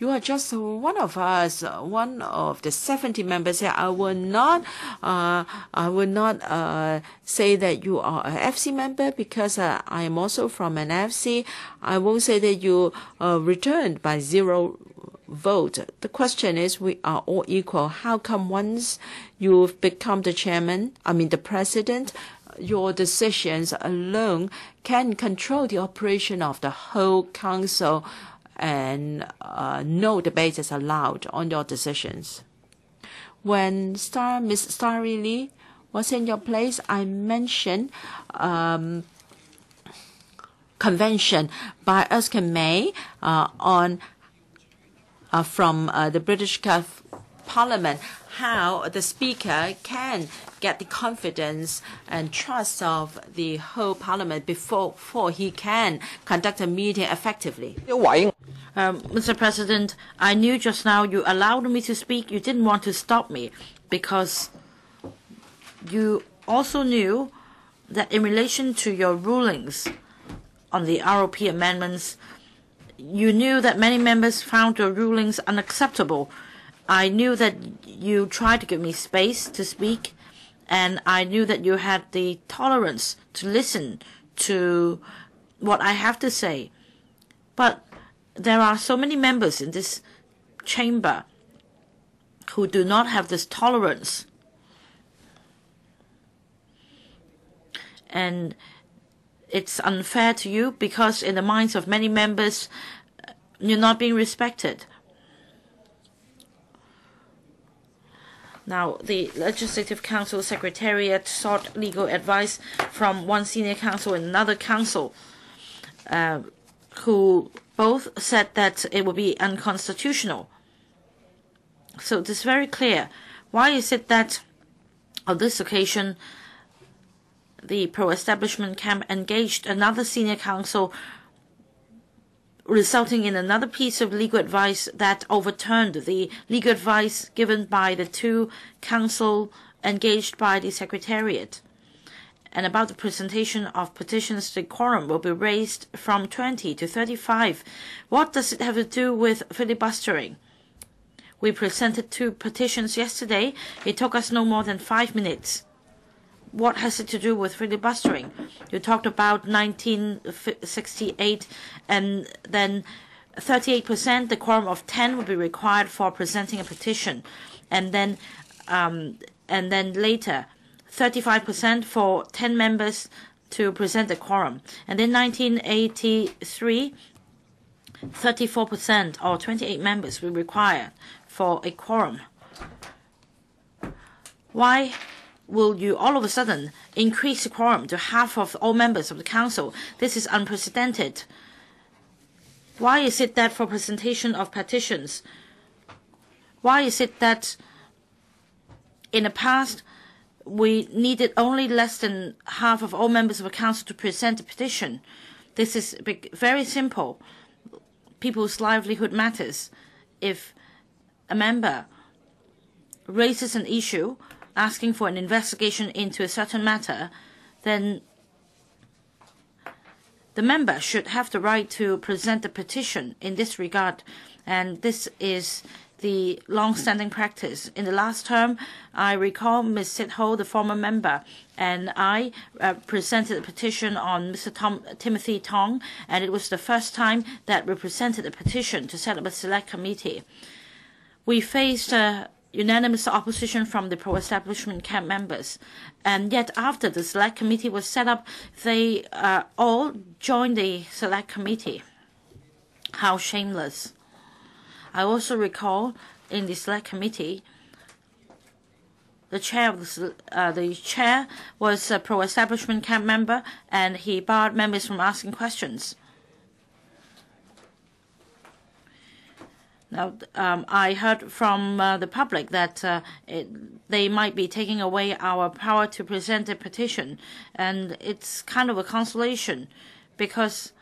You are just one of us, one of the seventy members here. I will not, uh, I will not uh, say that you are an F C member because uh, I am also from an F C. I won't say that you uh, returned by zero vote. The question is, we are all equal. How come once you've become the chairman, I mean the president, your decisions alone can control the operation of the whole council? And uh, no debate is allowed on your decisions. When Star, Miss Starry Lee was in your place, I mentioned um, convention by Erskine May uh, on uh, from uh, the British Parliament, how the speaker can get the confidence and trust of the whole parliament before, before he can conduct a meeting effectively. Um, Mister President, I knew just now you allowed me to speak. You didn't want to stop me because you also knew that in relation to your rulings on the R O P amendments, you knew that many members found your rulings unacceptable. I knew that you tried to give me space to speak, and I knew that you had the tolerance to listen to what I have to say. But there are so many members in this chamber who do not have this tolerance. And it's unfair to you because in the minds of many members, you're not being respected. Now, the Legislative Council Secretariat sought legal advice from one senior counsel and another counsel, uh, who both said that it would be unconstitutional. So it is very clear. Why is it that on this occasion the pro-establishment camp engaged another senior counsel, resulting in another piece of legal advice that overturned the legal advice given by the two counsel engaged by the Secretariat? And about the presentation of petitions, the quorum will be raised from twenty to thirty-five. What does it have to do with filibustering? We presented two petitions yesterday. It took us no more than five minutes. What has it to do with filibustering? You talked about nineteen sixty-eight, and then thirty-eight percent, the quorum of ten would be required for presenting a petition, and then um, and then later thirty-five percent for ten members to present the quorum, and then nineteen eighty-three, thirty-four percent or twenty-eight members were required for a quorum. Why will you all of a sudden increase the quorum to half of all members of the council? This is unprecedented. Why is it that for presentation of petitions, why is it that in the past we needed only less than half of all members of the council to present a petition? This is very simple. People's livelihood matters. If a member raises an issue asking for an investigation into a certain matter, then the member should have the right to present a petition in this regard. And this is the long-standing practice. In the last term, I recall Miz Cyd Ho, the former member, and I uh, presented a petition on Mister Tom, Timothy Tong, and it was the first time that we presented a petition to set up a select committee. We faced uh, unanimous opposition from the pro-establishment camp members. And yet after the select committee was set up, they uh, all joined the select committee. How shameless. I also recall in the select committee, The chair was, uh, the chair was a pro-establishment camp member, and he barred members from asking questions. Now, um, I heard from uh, the public that uh, it, they might be taking away our power to present a petition, and it's kind of a consolation, because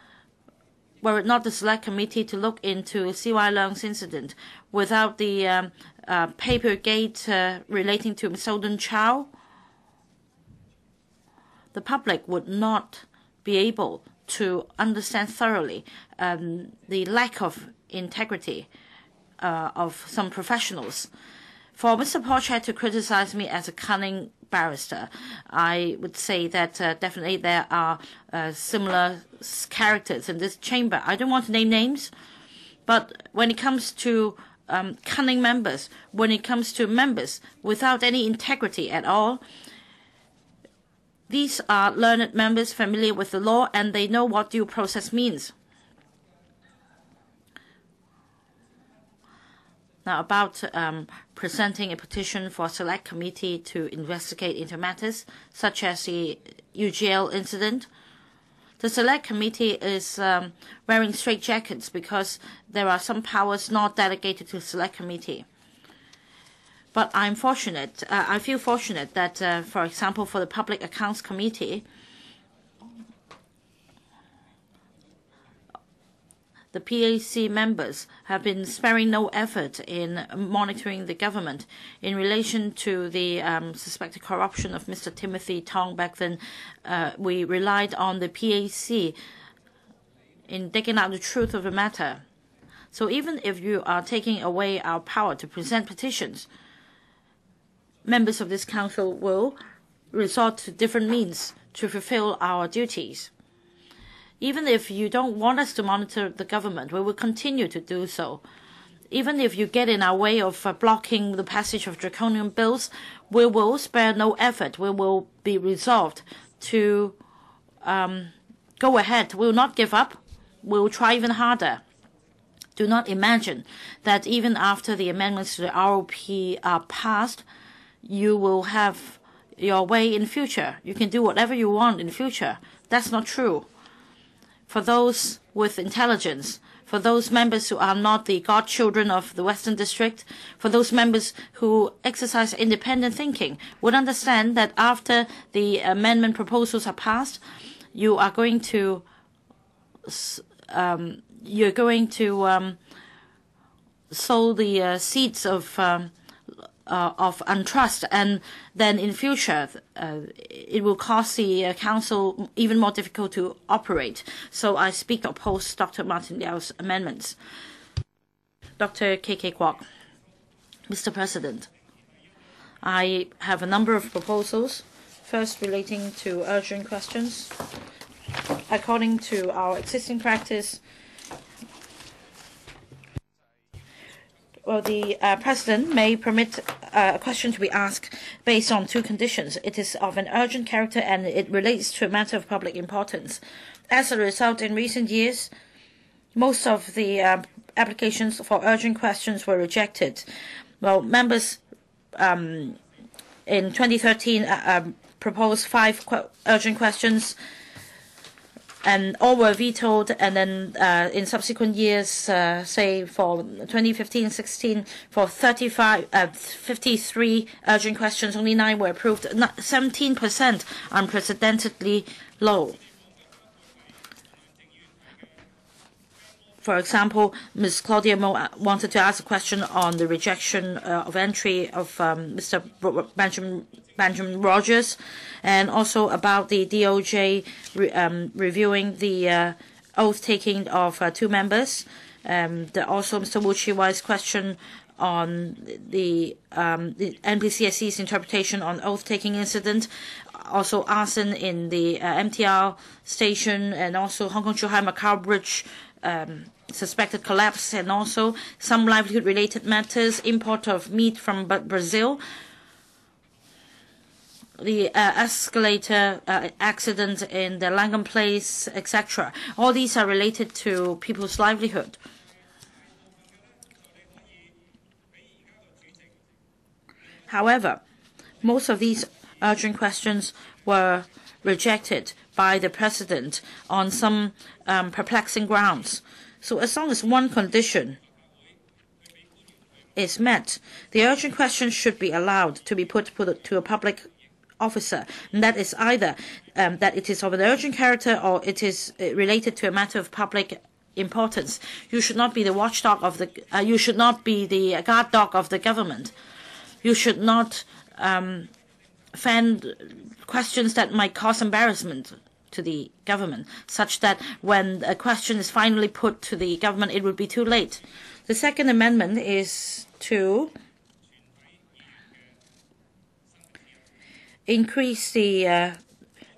were it not the Select Committee to look into C Y Leung's incident, without the um, uh, paper gate uh, relating to Miz Oden Chow, the public would not be able to understand thoroughly um, the lack of integrity Uh, of some professionals. For Mister Paul Chet to criticize me as a cunning barrister, I would say that uh, definitely there are uh, similar characters in this chamber. I don't want to name names, but when it comes to um, cunning members, when it comes to members without any integrity at all, these are learned members familiar with the law, and they know what due process means. Now, about um, presenting a petition for a select committee to investigate into matters such as the U G L incident, the select committee is um, wearing straitjackets because there are some powers not delegated to the select committee. But I'm fortunate. Uh, I feel fortunate that, uh, for example, for the Public Accounts Committee, the P A C members have been sparing no effort in monitoring the government in relation to the um, suspected corruption of Mister Timothy Tong. Back then, uh, we relied on the P A C in digging out the truth of the matter. So even if you are taking away our power to present petitions, members of this council will resort to different means to fulfill our duties. Even if you don't want us to monitor the government, we will continue to do so. Even if you get in our way of uh, blocking the passage of draconian bills, we will spare no effort. We will be resolved to um, go ahead. We will not give up. We will try even harder. Do not imagine that even after the amendments to the R O P are passed, you will have your way in future. You can do whatever you want in future. That's not true. For those with intelligence, for those members who are not the godchildren of the Western District, for those members who exercise independent thinking, would understand that after the amendment proposals are passed, you are going to um, you're going to um, sow the uh, seeds of um, uh, of untrust, and then in future uh, it will cause the uh, council even more difficult to operate. So I speak opposed Doctor Martin Liao's amendments. Doctor K W O K. Mister President, I have a number of proposals, first relating to urgent questions. According to our existing practice, well, the uh, President may permit uh, a question to be asked based on two conditions. It is of an urgent character and it relates to a matter of public importance. As a result, in recent years, most of the uh, applications for urgent questions were rejected. Well, members um, in twenty thirteen uh, um, proposed five qu urgent questions, and all were vetoed, and then uh, in subsequent years, uh, say for twenty fifteen sixteen, for thirty-five, uh, fifty-three urgent questions, only nine were approved, seventeen percent, unprecedentedly low. For example, Miz Claudia Mo wanted to ask a question on the rejection uh, of entry of um, Mister Benjamin, Benjamin Rogers, and also about the D O J re um, reviewing the uh, oath-taking of uh, two members. Um, the, also, Mister Wu Chi-wai's question on the, um, the N P C S C's interpretation on oath-taking incident, also arson in the uh, M T R station, and also Hong Kong Zhuhai Macau Bridge Um, suspected collapse, and also some livelihood-related matters, import of meat from Brazil, the uh, escalator uh, accident in the Langham Place, et cetera. All these are related to people's livelihood. However, Most of these urgent questions were rejected by the president on some um, perplexing grounds. So as long as one condition is met, the urgent question should be allowed to be put, put to a public officer, and that is either um, that it is of an urgent character or it is related to a matter of public importance. You should not be the watchdog of the. Uh, you should not be the guard dog of the government. You should not um, fend questions that might cause embarrassment to the government, such that when a question is finally put to the government, it would be too late. The second amendment is to increase the uh,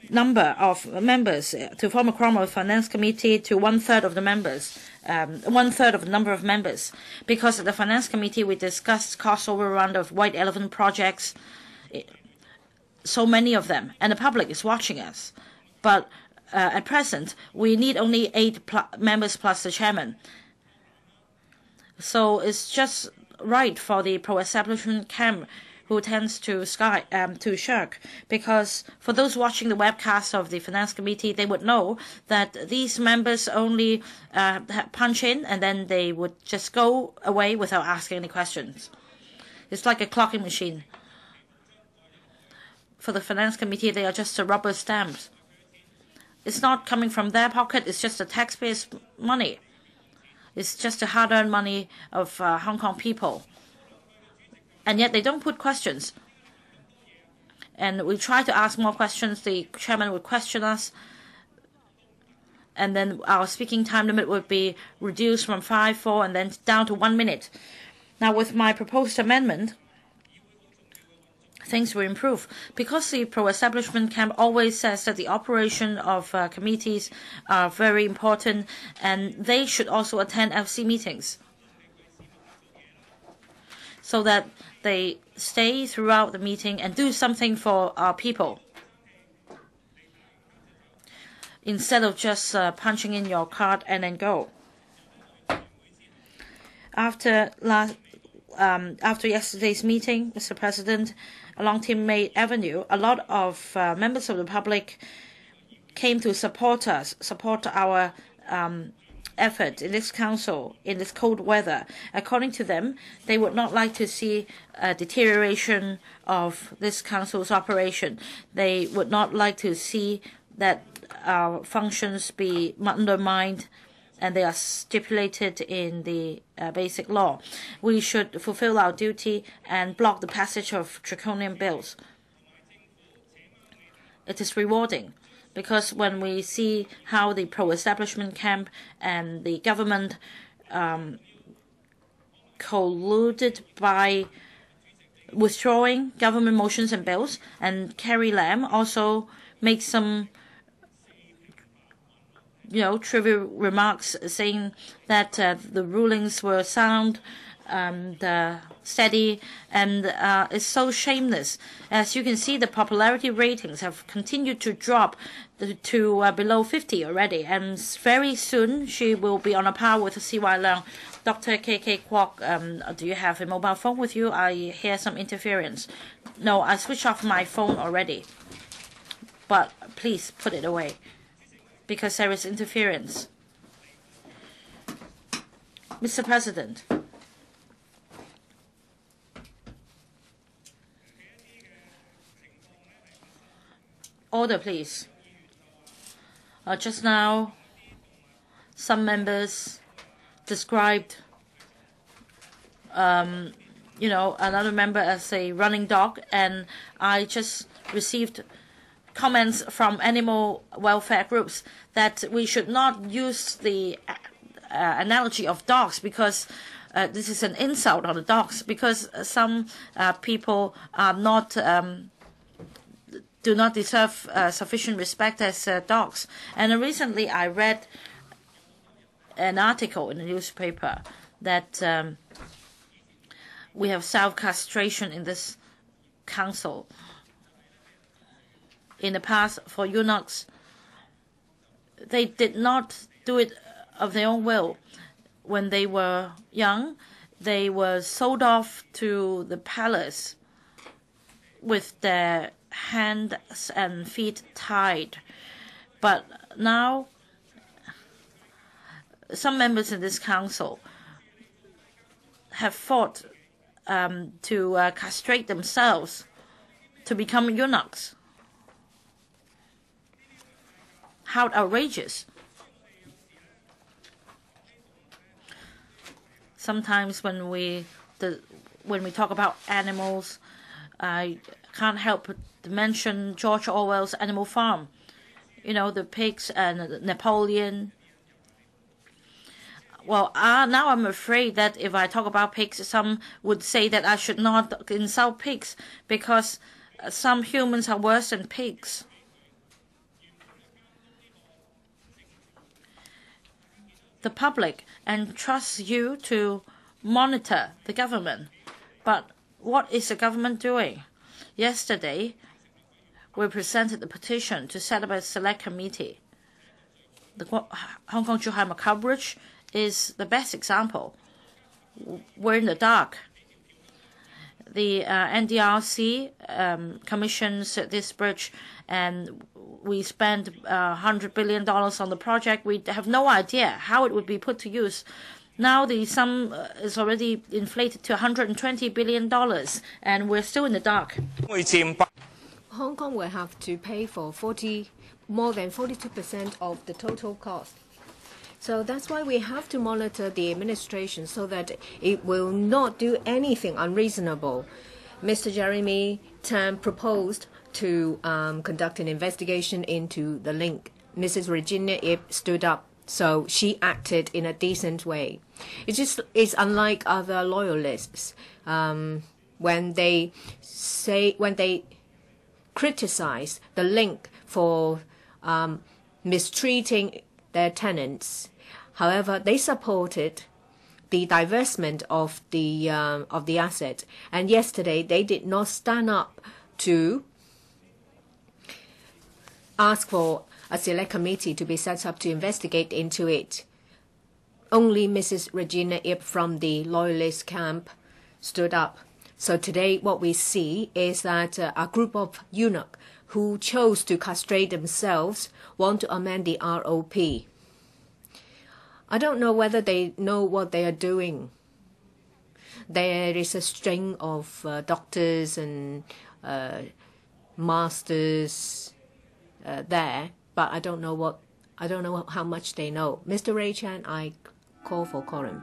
number of members to form a quorum of Finance Committee to one-third of the members, um, one-third of the number of members, because at the Finance Committee we discussed cost overrun of white elephant projects, so many of them, and the public is watching us. But uh, at present, we need only eight pl members plus the chairman. So it's just right for the pro-establishment camp who tends to sky, um, to shirk, because for those watching the webcast of the Finance Committee, they would know that these members only uh, punch in and then they would just go away without asking any questions. It's like a clocking machine. For the Finance Committee, they are just a rubber stamp. It's not coming from their pocket, it's just the taxpayers' money. It's just the hard-earned money of uh, Hong Kong people. And yet they don't put questions. And we try to ask more questions. The chairman would question us. And then our speaking time limit would be reduced from five, four, and then down to one minute. Now, with my proposed amendment, things will improve. Because the pro-establishment camp always says that the operation of uh, committees are very important, and they should also attend F C meetings, so that they stay throughout the meeting and do something for our people, instead of just uh, punching in your card and then go. After last, um, after yesterday's meeting, Mister President, along Tin May Avenue, a lot of uh, members of the public came to support us, support our um, effort in this council in this cold weather. According to them, they would not like to see a deterioration of this council's operation. They would not like to see that our functions be undermined, and they are stipulated in the uh, Basic Law. We should fulfill our duty and block the passage of draconian bills. It is rewarding, because when we see how the pro-establishment camp and the government um, colluded by withdrawing government motions and bills, and Carrie Lam also made some, you know, trivial remarks saying that uh, the rulings were sound and uh, steady, and uh, it's so shameless. As you can see, the popularity ratings have continued to drop to, to uh, below fifty already, and very soon she will be on a par with C Y Leung. Doctor K W O K, um, do you have a mobile phone with you? I hear some interference. No, I switched off my phone already, but please put it away, because there is interference. Mister President, order, please. Uh, just now, some members described, um, you know, another member as a running dog, and I just received comments from animal welfare groups that we should not use the uh, analogy of dogs, because uh, this is an insult on the dogs, because some uh, people are not... Um, do not deserve uh, sufficient respect as uh, dogs. And uh, recently I read an article in the newspaper that um, we have self-castration in this council. In the past, for eunuchs, they did not do it of their own will. When they were young, they were sold off to the palace with their hands and feet tied. But now, some members in this council have fought um, to uh, castrate themselves to become eunuchs. How outrageous! Sometimes when we the, when we talk about animals, I can't help but mention George Orwell's Animal Farm. You know, the pigs and Napoleon. Well, uh, now I'm afraid that if I talk about pigs, some would say that I should not insult pigs because some humans are worse than pigs. The public entrusts you to monitor the government. But what is the government doing? Yesterday, we presented the petition to set up a select committee. The Hong Kong Chuhaima coverage is the best example. We're in the dark. The uh, N D R C um, commissions this bridge, and we spent uh, one hundred billion dollars on the project. We have no idea how it would be put to use. Now the sum is already inflated to one hundred twenty billion dollars, and we're still in the dark. Hong Kong will have to pay for forty, more than forty-two percent of the total cost. So that's why we have to monitor the administration so that it will not do anything unreasonable. Mister Jeremy TAM proposed to um, conduct an investigation into the link. Missus Regina Ip stood up, so she acted in a decent way. It just is unlike other loyalists. Um, when they say when they criticize the link for um, mistreating their tenants. However, they supported the divestment of the um, of the asset, and yesterday they did not stand up to ask for a select committee to be set up to investigate into it. Only Missus Regina Ip from the loyalist camp stood up. So today what we see is that uh, a group of eunuchs who chose to castrate themselves want to amend the R O P. I don't know whether they know what they are doing. There is a string of uh, doctors and uh, masters uh, there, but I don't know what I don't know how much they know. Mister Ray Chan, I call for quorum.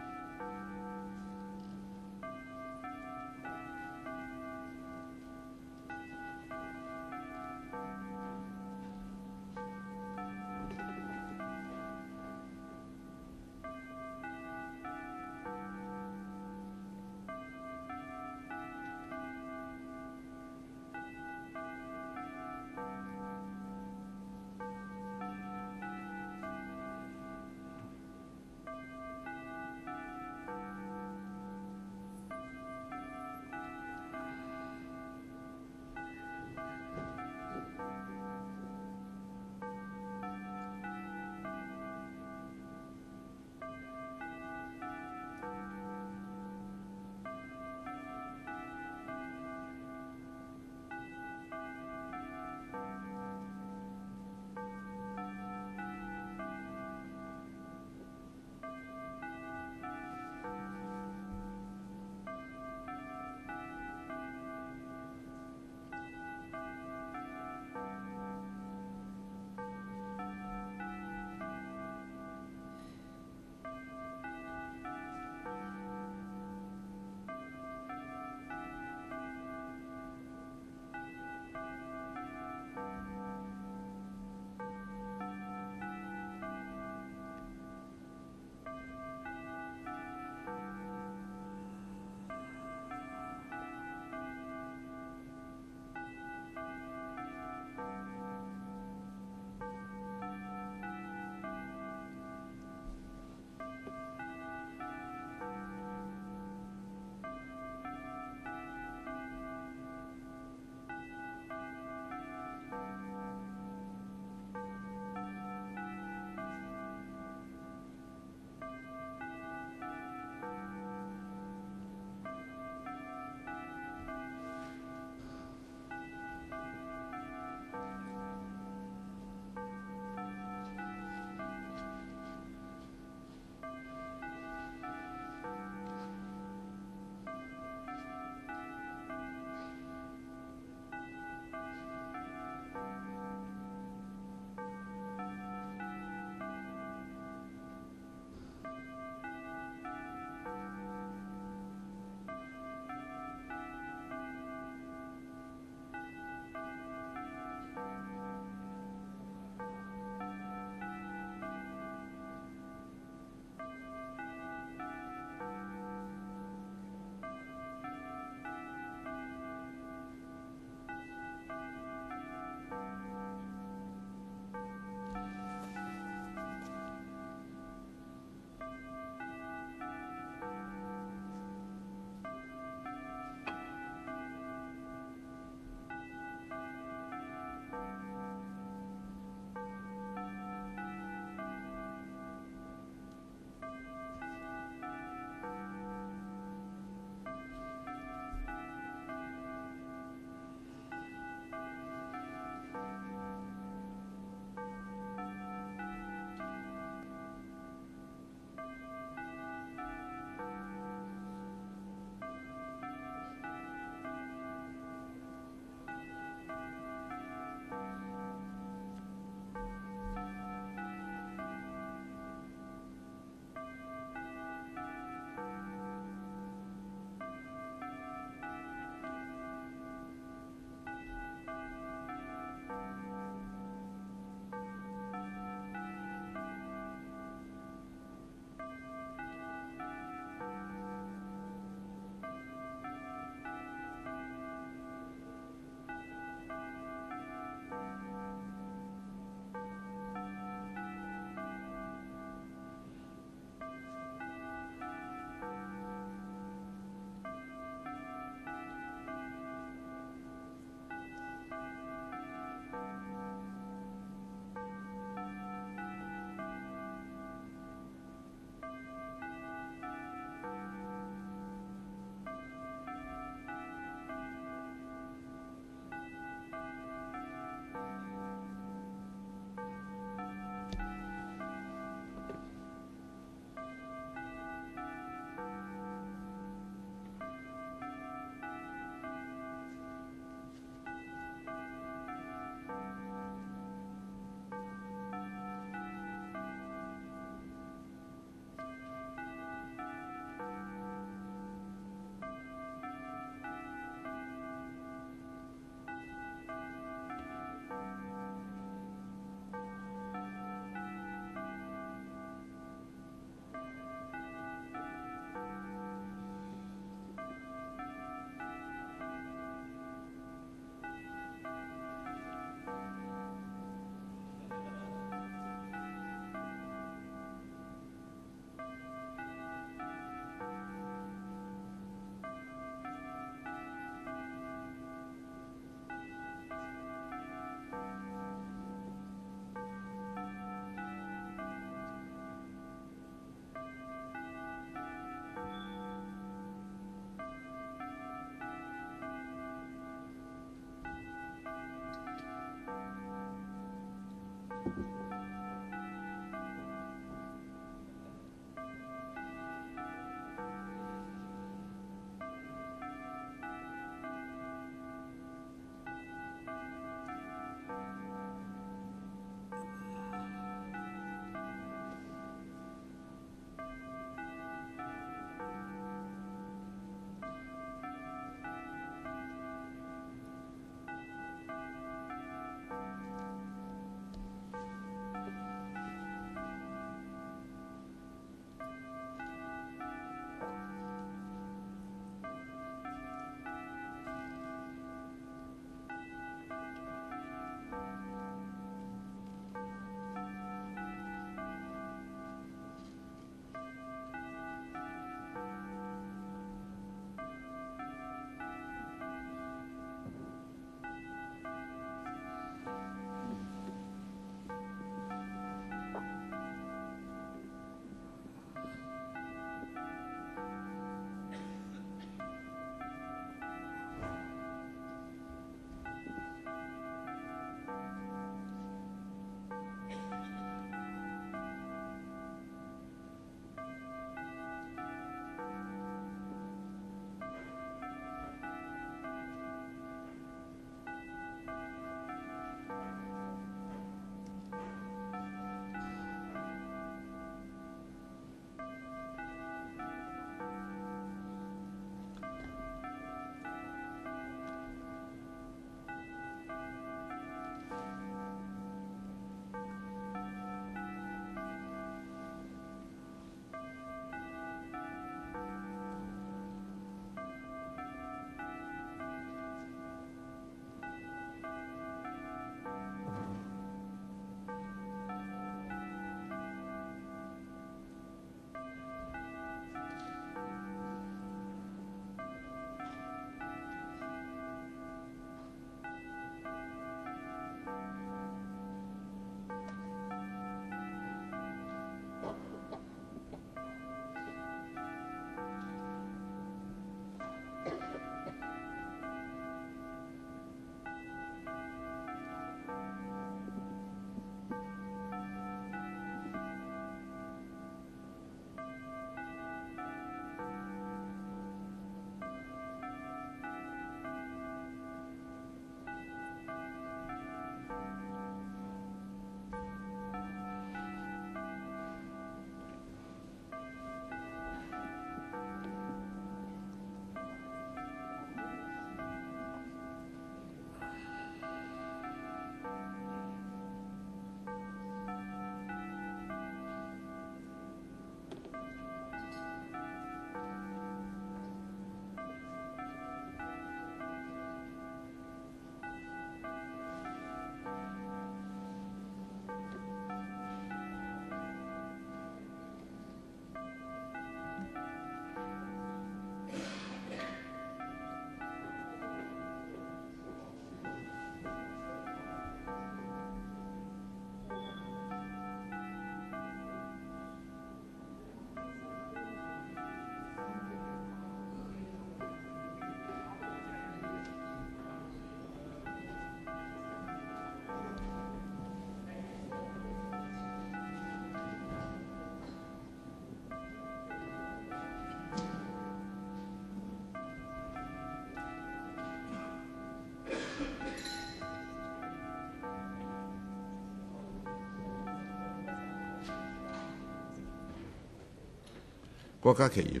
KWOK Ka-ki.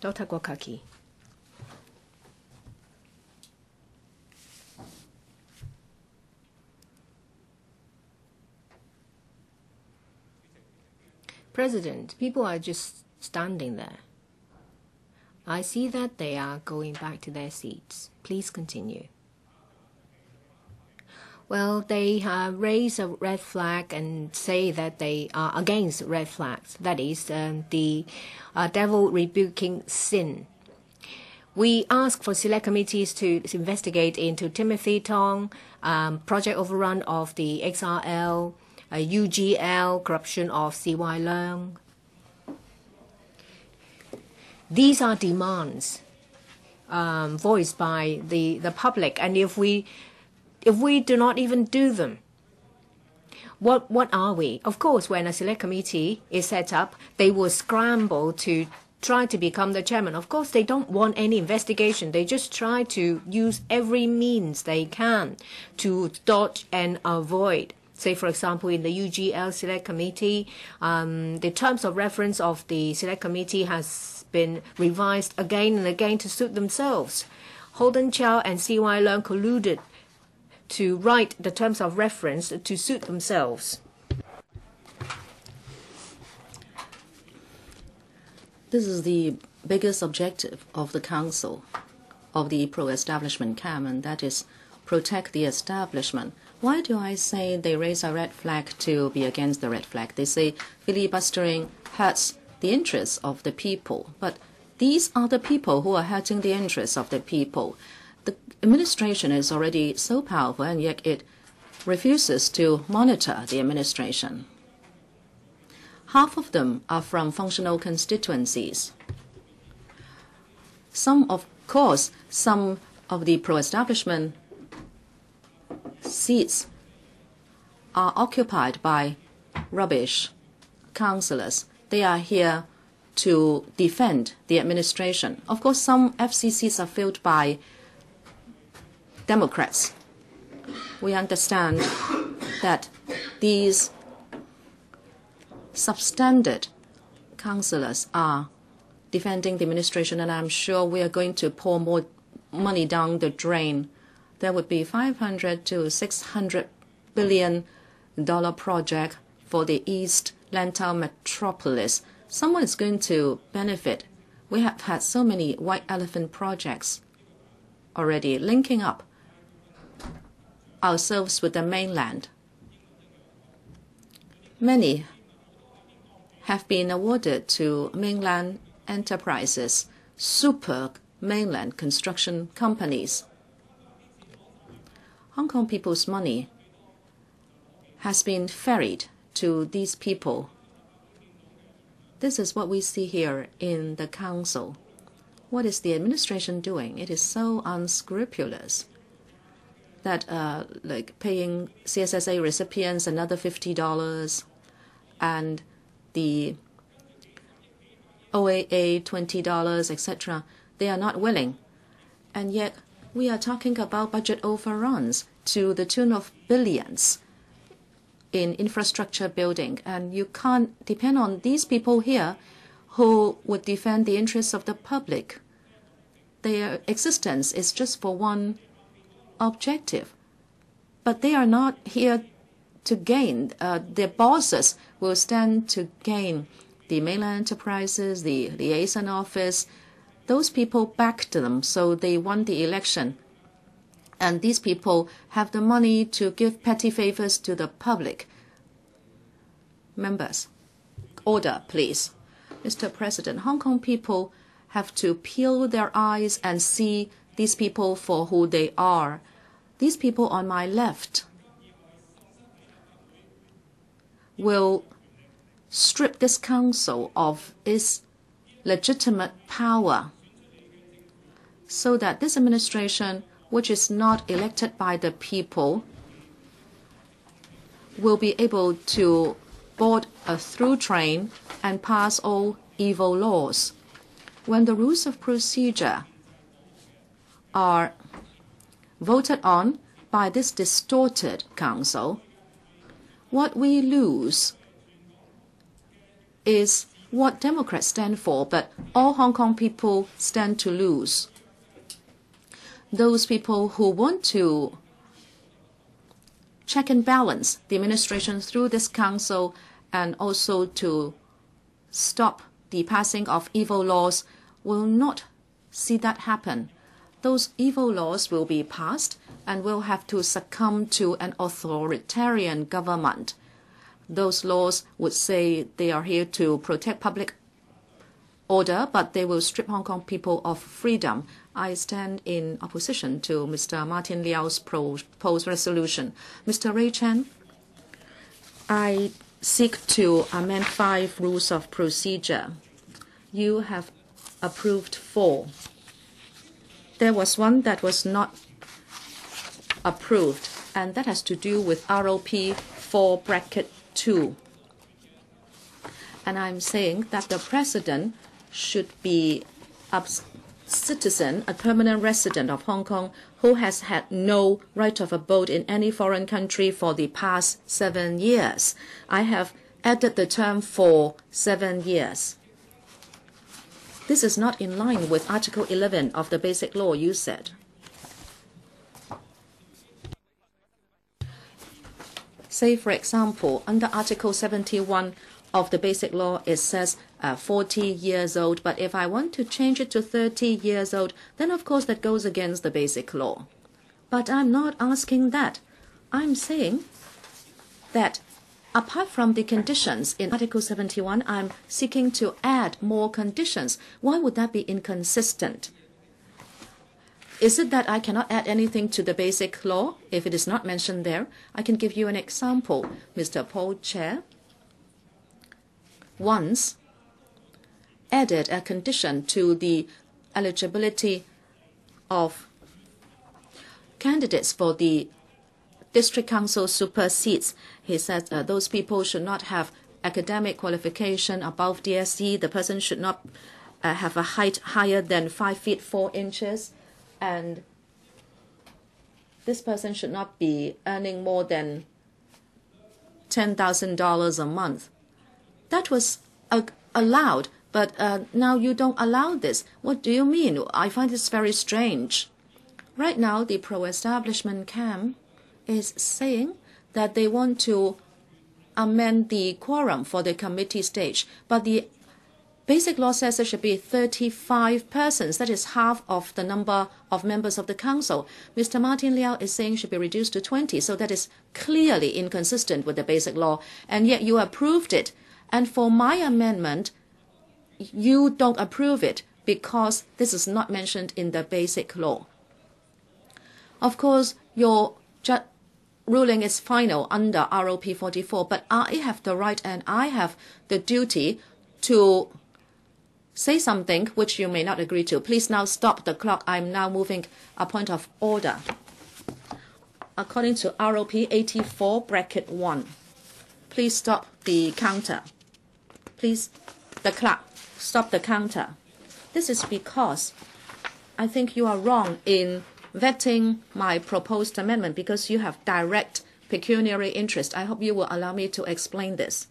Doctor KWOK Ka-ki. President, people are just standing there. I see that they are going back to their seats. Please continue. Well, they have raised a red flag and say that they are against red flags. That is um, the uh, devil rebuking sin. We ask for select committees to investigate into Timothy Tong, um, project overrun of the X R L, uh, U G L, corruption of C Y Leung. These are demands um, voiced by the, the public, and if we If we do not even do them, what what are we? Of course, when a select committee is set up, they will scramble to try to become the chairman. Of course, they don't want any investigation. They just try to use every means they can to dodge and avoid. Say, for example, in the U G L select committee, um, the terms of reference of the select committee has been revised again and again to suit themselves. Oden Chow and C Y Leung colluded to write the terms of reference to suit themselves. This is the biggest objective of the Council, of the pro-establishment camp, and that is protect the establishment. Why do I say they raise a red flag to be against the red flag? They say filibustering hurts the interests of the people, but these are the people who are hurting the interests of the people. The administration is already so powerful, and yet it refuses to monitor the administration. Half of them are from functional constituencies. Some, of course, some of the pro-establishment seats are occupied by rubbish councillors. They are here to defend the administration. Of course, some F C Cs are filled by Democrats. We understand that these substandard councillors are defending the administration, and I'm sure we are going to pour more money down the drain. There would be five hundred to six hundred billion dollar project for the East Lantau metropolis. Someone is going to benefit. We have had so many white elephant projects already linking up ourselves with the mainland. Many have been awarded to mainland enterprises, super mainland construction companies. Hong Kong people's money has been ferried to these people. This is what we see here in the Council. What is the administration doing? It is so unscrupulous that uh, like paying C S S A recipients another fifty dollars and the O A A twenty dollars, et cetera. They are not willing. And yet we are talking about budget overruns to the tune of billions in infrastructure building. And you can't depend on these people here who would defend the interests of the public. Their existence is just for one objective, but they are not here to gain. Uh, their bosses will stand to gain. The mainland enterprises, the liaison office, those people back to them, so they won the election. And these people have the money to give petty favors to the public. Members, order, please. Mister President, Hong Kong people have to peel their eyes and see these people for who they are. These people on my left will strip this Council of its legitimate power so that this administration, which is not elected by the people, will be able to board a through train and pass all evil laws. When the rules of procedure are voted on by this distorted Council, what we lose is what Democrats stand for, but all Hong Kong people stand to lose. Those people who want to check and balance the administration through this council and also to stop the passing of evil laws will not see that happen. Those evil laws will be passed and will have to succumb to an authoritarian government. Those laws would say they are here to protect public order, but they will strip Hong Kong people of freedom. I stand in opposition to Mister Martin Liao's proposed resolution. Mister Ray Chan, I seek to amend five rules of procedure. You have approved four. There was one that was not approved, and that has to do with R O P four bracket two. And I'm saying that the president should be a citizen, a permanent resident of Hong Kong, who has had no right of abode in any foreign country for the past seven years. I have added the term for seven years. This is not in line with Article eleven of the Basic Law, you said. Say, for example, under Article seventy-one of the Basic Law, it says uh, forty years old. But if I want to change it to thirty years old, then of course that goes against the Basic Law. But I'm not asking that. I'm saying that apart from the conditions in Article seventy-one, I'm seeking to add more conditions. Why would that be inconsistent? Is it that I cannot add anything to the Basic Law if it is not mentioned there? I can give you an example, Mister Paul Chair. Once added a condition to the eligibility of candidates for the District Council super seats. He said uh, those people should not have academic qualification above D S E. The person should not uh, have a height higher than five feet four inches. And this person should not be earning more than ten thousand dollars a month. That was uh, allowed, but uh, now you don't allow this. What do you mean? I find this very strange. Right now, the pro-establishment camp is saying that they want to amend the quorum for the committee stage, but the Basic Law says there should be thirty-five persons. That is half of the number of members of the council. Mister Martin Liao is saying should be reduced to twenty, so that is clearly inconsistent with the Basic Law, and yet you approved it. And for my amendment, you don't approve it because this is not mentioned in the Basic Law. Of course, your judgment ruling is final under R O P forty-four, but I have the right and I have the duty to say something which you may not agree to. Please now stop the clock. I'm now moving a point of order. According to R O P eighty-four bracket one, please stop the counter. Please, the clerk, stop the counter. This is because I think you are wrong in vetting my proposed amendment because you have direct pecuniary interest. I hope you will allow me to explain this.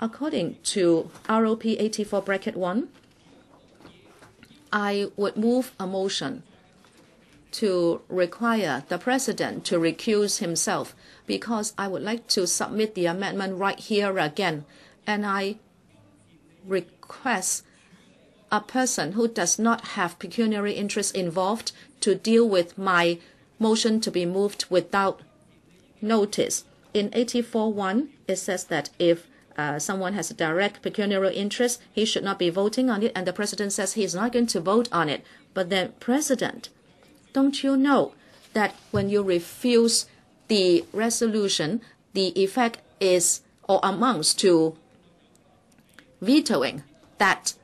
According to R O P eighty-four bracket one, I would move a motion to require the president to recuse himself because I would like to submit the amendment right here again. And I request a person who does not have pecuniary interest involved to deal with my motion to be moved without notice. In eighty-four one, it says that if uh, someone has a direct pecuniary interest, he should not be voting on it, and the president says he is not going to vote on it. But then, president, don't you know that when you refuse the resolution, the effect is or amounts to vetoing that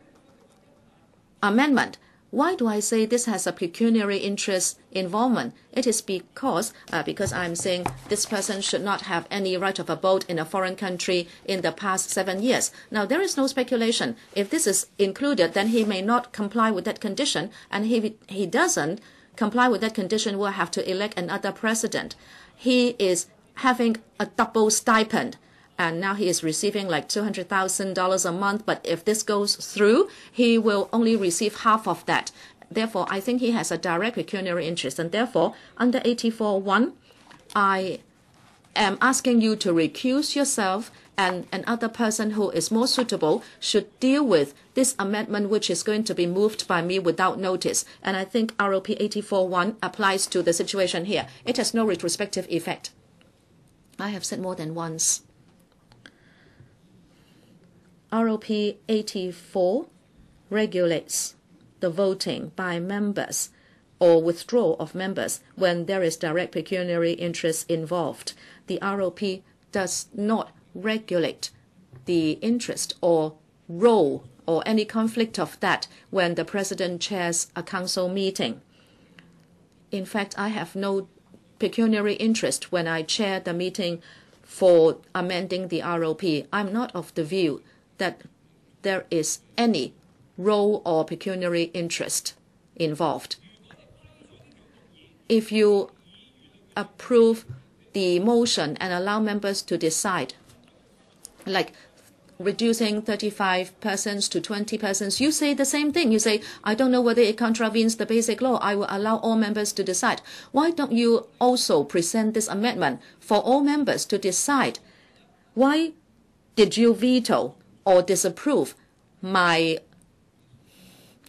amendment? Why do I say this has a pecuniary interest involvement? It is because uh, because I'm saying this person should not have any right of abode in a foreign country in the past seven years. Now, there is no speculation. If this is included, then he may not comply with that condition, and he he doesn't comply with that condition, will have to elect another president. He is having a double stipend, and now he is receiving like two hundred thousand dollars a month. But if this goes through, he will only receive half of that. Therefore, I think he has a direct pecuniary interest. And therefore, under eighty-four one, I am asking you to recuse yourself, and another person who is more suitable should deal with this amendment, which is going to be moved by me without notice. And I think R O P eighty-four one applies to the situation here. It has no retrospective effect. I have said more than once. R O P eighty-four regulates the voting by members or withdrawal of members when there is direct pecuniary interest involved. The R O P does not regulate the interest or role or any conflict of that when the president chairs a council meeting. In fact, I have no pecuniary interest when I chair the meeting for amending the R O P. I'm not of the view that there is any role or pecuniary interest involved. If you approve the motion and allow members to decide, like reducing thirty-five persons to twenty persons, you say the same thing. You say, I don't know whether it contravenes the Basic Law. I will allow all members to decide. Why don't you also present this amendment for all members to decide? Why did you veto or disapprove my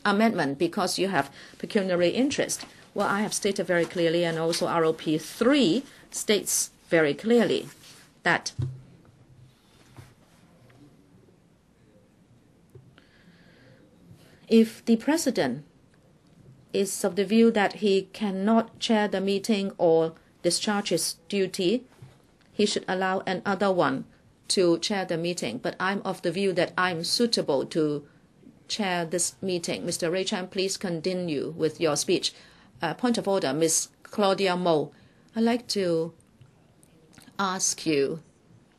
amendment because you have pecuniary interest? Well, I have stated very clearly, and also R O P three states very clearly that if the president is of the view that he cannot chair the meeting or discharge his duty, he should allow another one to chair the meeting. But I'm of the view that I'm suitable to chair this meeting. Mister Ray Chan, please continue with your speech. Uh, point of order, Miz Claudia Mo. I'd like to ask you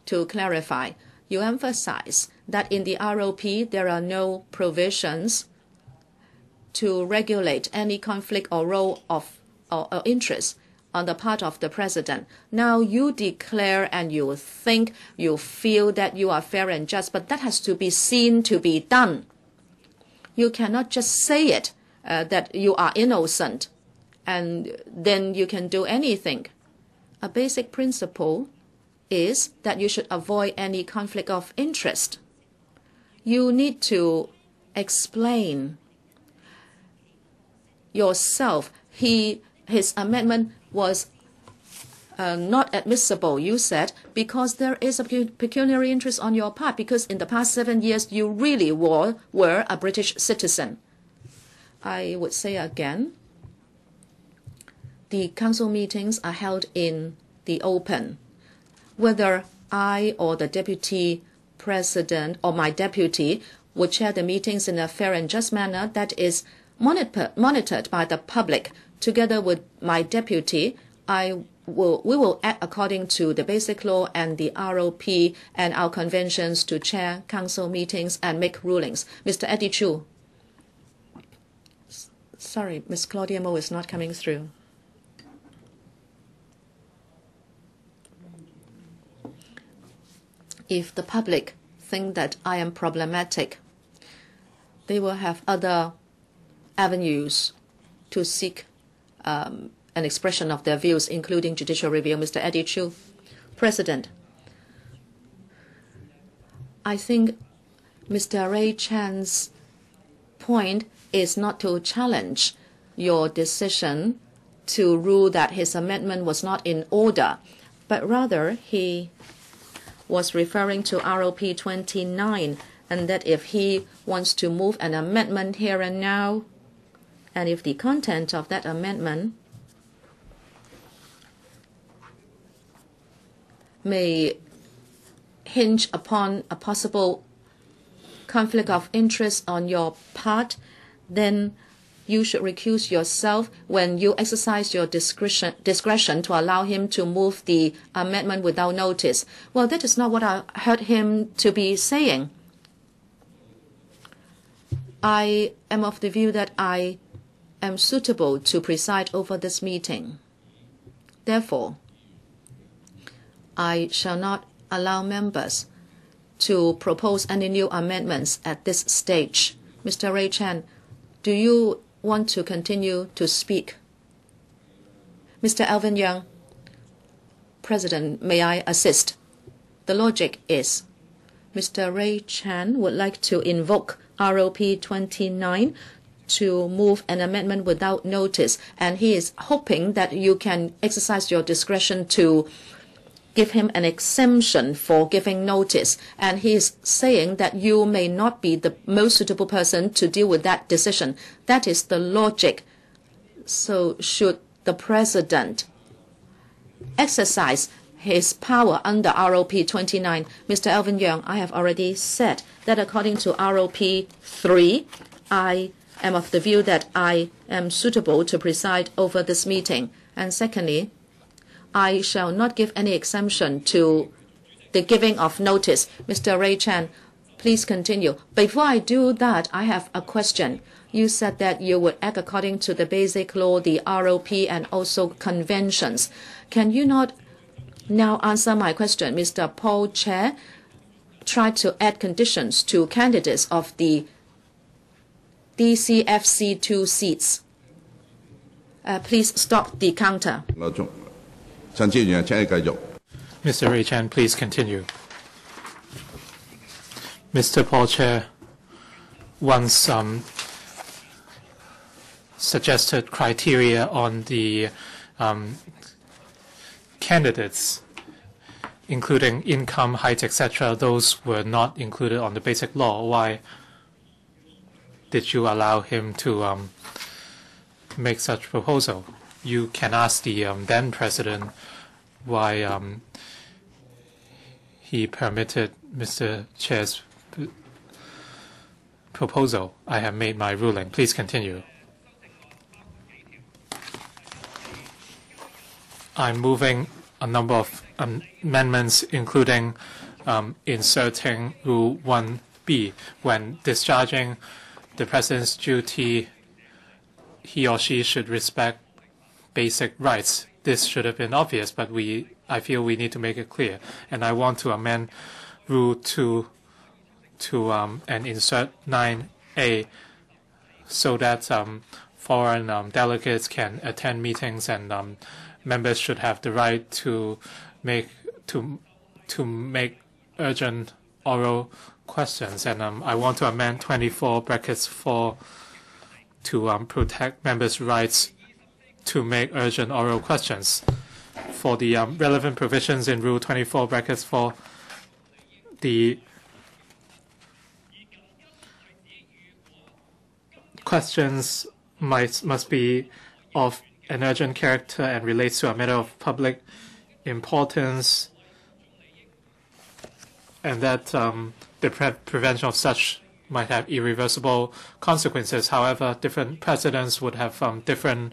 to clarify. You emphasize that in the R O P there are no provisions to regulate any conflict or role of or, or interest on the part of the president. Now you declare and you think, you feel that you are fair and just, but that has to be seen to be done. You cannot just say it, uh, that you are innocent, and then you can do anything. A basic principle is that you should avoid any conflict of interest. You need to explain yourself. He, his amendment was uh, not admissible, you said, because there is a pecuniary interest on your part, because in the past seven years you really were, were a British citizen. I would say again, the council meetings are held in the open. Whether I or the deputy president or my deputy would chair the meetings in a fair and just manner that is monitor, monitored by the public, together with my deputy, I will, we will act according to the Basic Law and the R O P and our conventions to chair council meetings and make rulings. Mister Eddie Chu. Sorry, Miz Claudia Mo is not coming through. If the public think that I am problematic, they will have other avenues to seek um, an expression of their views, including judicial review. Mister Eddie Chu. President, I think Mister Ray Chan's point is not to challenge your decision to rule that his amendment was not in order, but rather he was referring to R O P twenty-nine, and that if he wants to move an amendment here and now, and if the content of that amendment may hinge upon a possible conflict of interest on your part, then you should recuse yourself when you exercise your discretion, discretion to allow him to move the amendment without notice. Well, that is not what I heard him to be saying. I am of the view that I am suitable to preside over this meeting. Therefore, I shall not allow members to propose any new amendments at this stage. Mister Ray Chan, do you want to continue to speak? Mister Alvin Yeung, President, may I assist? The logic is Mister Ray Chan would like to invoke R O P twenty-nine to move an amendment without notice, and he is hoping that you can exercise your discretion to give him an exemption for giving notice, and he is saying that you may not be the most suitable person to deal with that decision. That is the logic. So should the President exercise his power under R O P twenty-nine? Mister Alvin Yeung, I have already said that according to R O P three, I am of the view that I am suitable to preside over this meeting. And secondly, I shall not give any exemption to the giving of notice. Mister Ray Chan, please continue. Before I do that, I have a question. You said that you would act according to the Basic Law, the R O P, and also conventions. Can you not now answer my question? Mister Paul Chair tried to add conditions to candidates of the D C F C two seats. Uh, please stop the counter. Mister Ray Chan, please continue. Mister Paul Chair once um, suggested criteria on the um, candidates, including income, height, et cetera. Those were not included on the Basic Law. Why did you allow him to um, make such proposal? You can ask the um, then president why um, he permitted Mister Chair's proposal. I have made my ruling. Please continue. I'm moving a number of um, amendments, including um, inserting Rule one B. When discharging the president's duty, he or she should respect basic rights. This should have been obvious, but we, I feel we need to make it clear. And I want to amend Rule two to um, and insert nine A so that um, foreign um, delegates can attend meetings, and um, members should have the right to make to to make urgent oral questions. And um, I want to amend twenty-four brackets four to um, protect members' rights to make urgent oral questions. For the um, relevant provisions in Rule twenty-four brackets four, the questions might must be of an urgent character and relates to a matter of public importance, and that um, the pre prevention of such might have irreversible consequences. However, different presidents would have um, different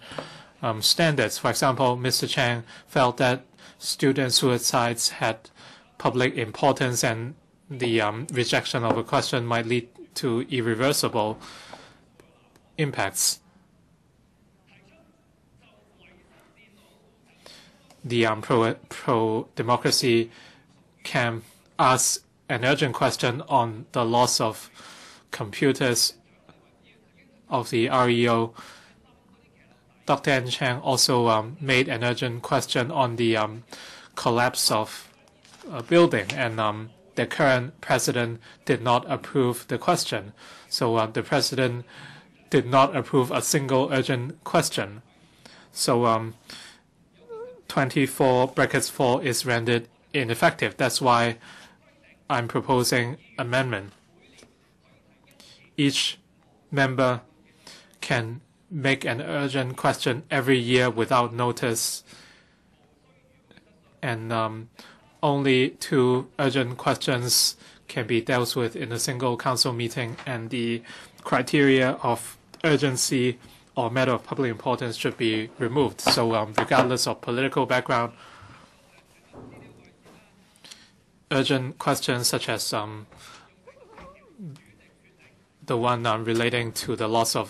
Um, standards. For example, Mister Chang felt that student suicides had public importance, and the um, rejection of a question might lead to irreversible impacts. The um, pro, pro democracy camp asked an urgent question on the loss of computers of the R E O. Doctor Chang also um, made an urgent question on the um, collapse of a building, and um, the current president did not approve the question. So uh, the president did not approve a single urgent question. So um, twenty-four brackets four is rendered ineffective. That's why I'm proposing amendment. Each member can make an urgent question every year without notice, and um, only two urgent questions can be dealt with in a single council meeting, and the criteria of urgency or matter of public importance should be removed. So um, regardless of political background, urgent questions such as um, the one um, relating to the loss of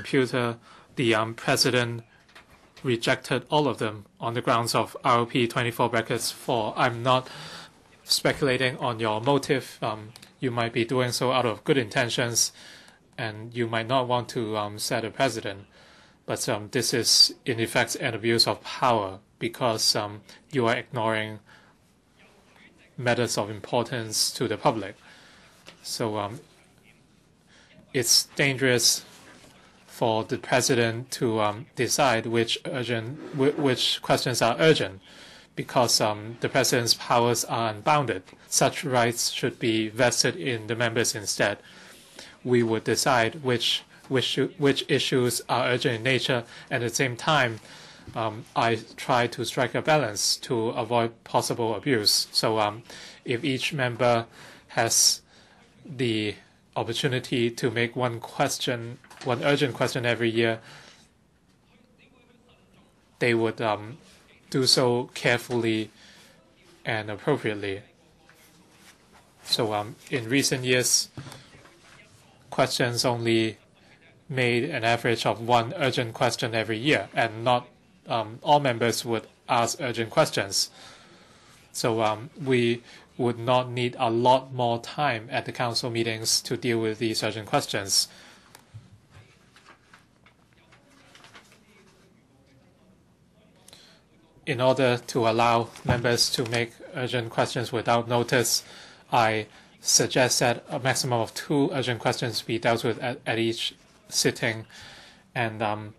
computer, the um, president rejected all of them on the grounds of R O P twenty-four brackets four. I'm not speculating on your motive. Um, you might be doing so out of good intentions, and you might not want to um, set a precedent. But um, this is, in effect, an abuse of power because um, you are ignoring matters of importance to the public. So um, it's dangerous for the president to um, decide which urgent, which questions are urgent, because um, the president's powers are unbounded. Such rights should be vested in the members instead. We would decide which which which issues are urgent in nature, and at the same time, um, I try to strike a balance to avoid possible abuse. So um, if each member has the opportunity to make one question, one urgent question every year, they would um, do so carefully and appropriately. So um, in recent years, questions only made an average of one urgent question every year, and not um, all members would ask urgent questions. So um, we would not need a lot more time at the council meetings to deal with these urgent questions. In order to allow members to make urgent questions without notice, I suggest that a maximum of two urgent questions be dealt with at, at each sitting. And um,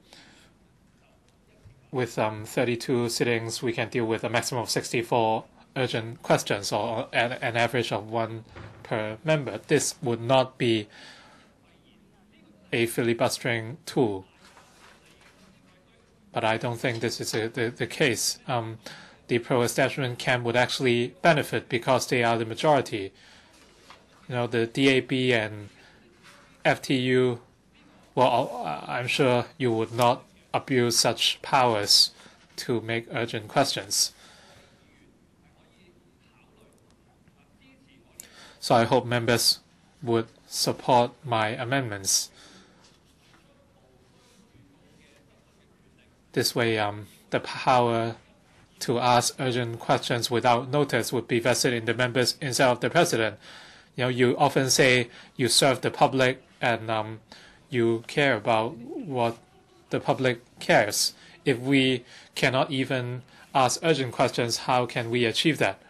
with um, thirty-two sittings, we can deal with a maximum of sixty-four urgent questions, or at an average of one per member. This would not be a filibustering tool, but I don't think this is a, the, the case. Um, the pro-establishment camp would actually benefit because they are the majority. You know, the D A B and F T U, well, I'm sure you would not abuse such powers to make urgent questions. So I hope members would support my amendments. This way, um, the power to ask urgent questions without notice would be vested in the members instead of the president. You know, you often say you serve the public and um, you care about what the public cares. If we cannot even ask urgent questions, how can we achieve that?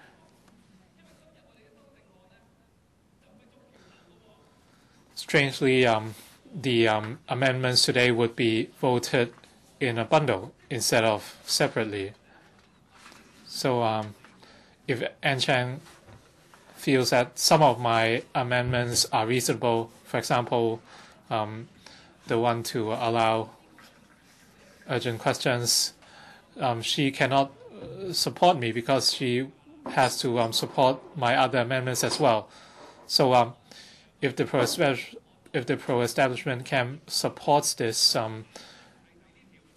Strangely, um, the um, amendments today would be voted in a bundle instead of separately. So um, if Ann Chang feels that some of my amendments are reasonable, for example, um, the one to allow urgent questions, um, she cannot support me because she has to um, support my other amendments as well. So um, if the pro if the pro-establishment camp supports this, um,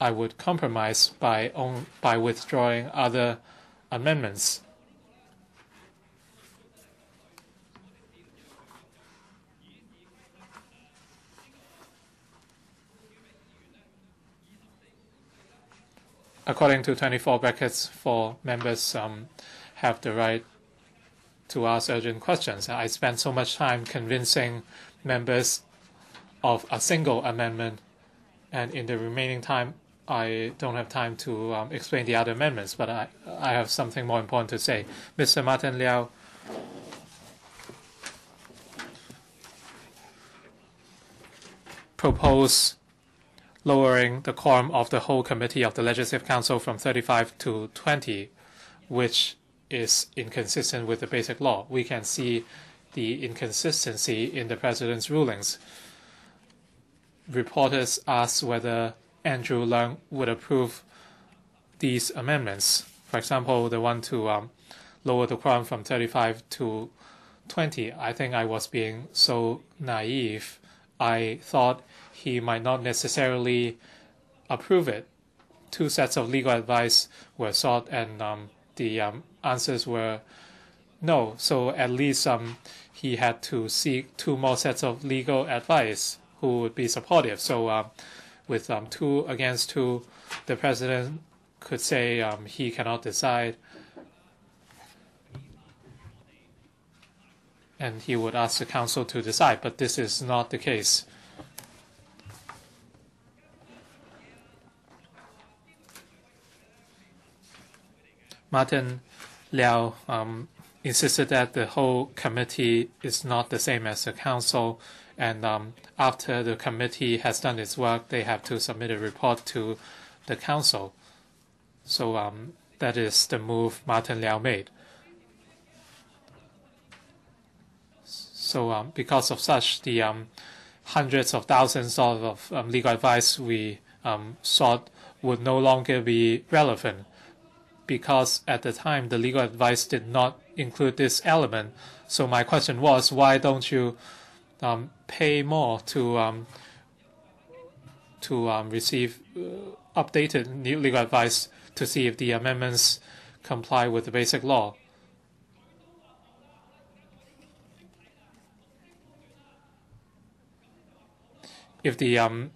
I would compromise by own, by withdrawing other amendments. According to twenty-four brackets, four members um, have the right to ask urgent questions. I spent so much time convincing members of a single amendment, and in the remaining time, I don't have time to um, explain the other amendments, but I, I have something more important to say. Mister Martin LIAO, propose lowering the quorum of the whole committee of the Legislative Council from thirty-five to twenty, which is inconsistent with the Basic Law. We can see the inconsistency in the President's rulings. Reporters asked whether Andrew Leung would approve these amendments. For example, the one to um, lower the quorum from thirty-five to twenty. I think I was being so naive. I thought he might not necessarily approve it. Two sets of legal advice were sought, and um, the um, answers were no. So at least um, he had to seek two more sets of legal advice who would be supportive. So um, with um, two against two, the president could say um, he cannot decide. and he would ask the council to decide, but this is not the case. Martin Liao um, insisted that the whole committee is not the same as the council, and um, after the committee has done its work, they have to submit a report to the council. So um, that is the move Martin Liao made. So um, because of such, the um, hundreds of thousands of um, legal advice we um, sought would no longer be relevant, because at the time the legal advice did not include this element. So my question was, why don't you um, pay more to um, to um, receive uh, updated new legal advice to see if the amendments comply with the Basic Law? If the um,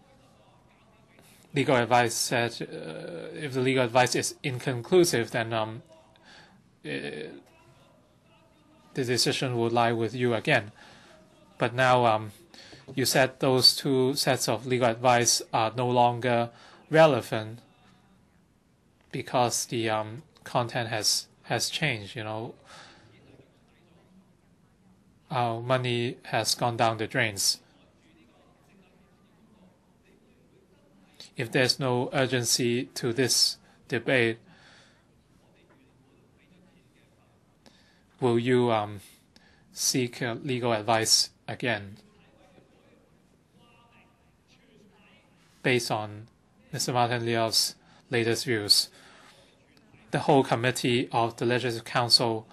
legal advice said, uh, if the legal advice is inconclusive, then um, it, the decision would lie with you again. But now um, you said those two sets of legal advice are no longer relevant because the um, content has has changed. You know, our money has gone down the drains. If there's no urgency to this debate, will you um, seek uh, legal advice again? Based on Mister Martin Liao's latest views, the whole committee of the Legislative Council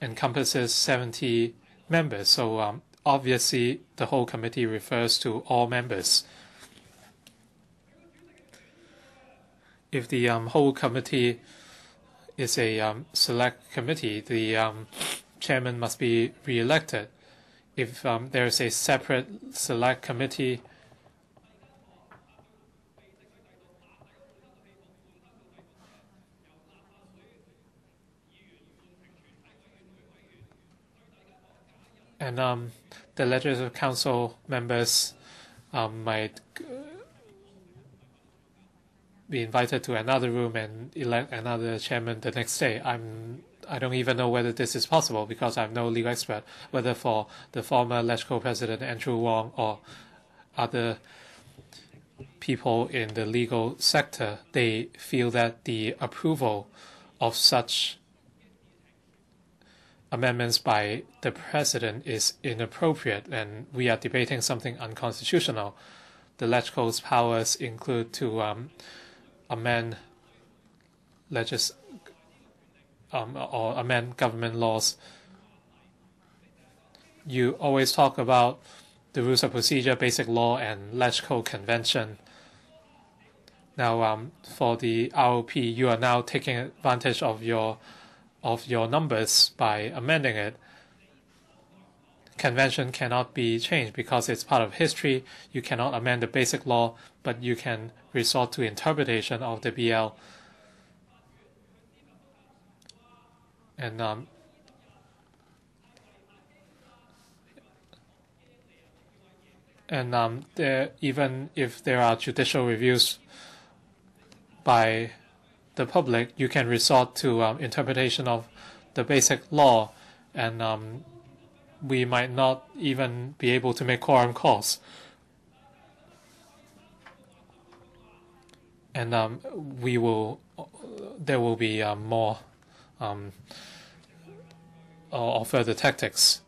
encompasses seventy members, so um, obviously the whole committee refers to all members. If the um, whole committee is a um, select committee, the um, chairman must be re-elected. If um, there is a separate select committee, and um, the Legislative Council members um, might be invited to another room and elect another chairman the next day. I'm, I don't even know whether this is possible because I'm no legal expert, whether for the former Legco president Andrew Wong or other people in the legal sector. They feel that the approval of such amendments by the president is inappropriate, and we are debating something unconstitutional. The Legco's powers include to um, amend legis um, or amend government laws. You always talk about the rules of procedure, Basic Law, and Legco Convention. Now, um, for the R O P, you are now taking advantage of your of your numbers by amending it. Convention cannot be changed because it's part of history. You cannot amend the Basic Law, but you can resort to interpretation of the B L. And um, and um, there, even if there are judicial reviews by the public, you can resort to um, interpretation of the Basic Law, and um, we might not even be able to make quorum calls. And um, we will, there will be um, more um, or further tactics.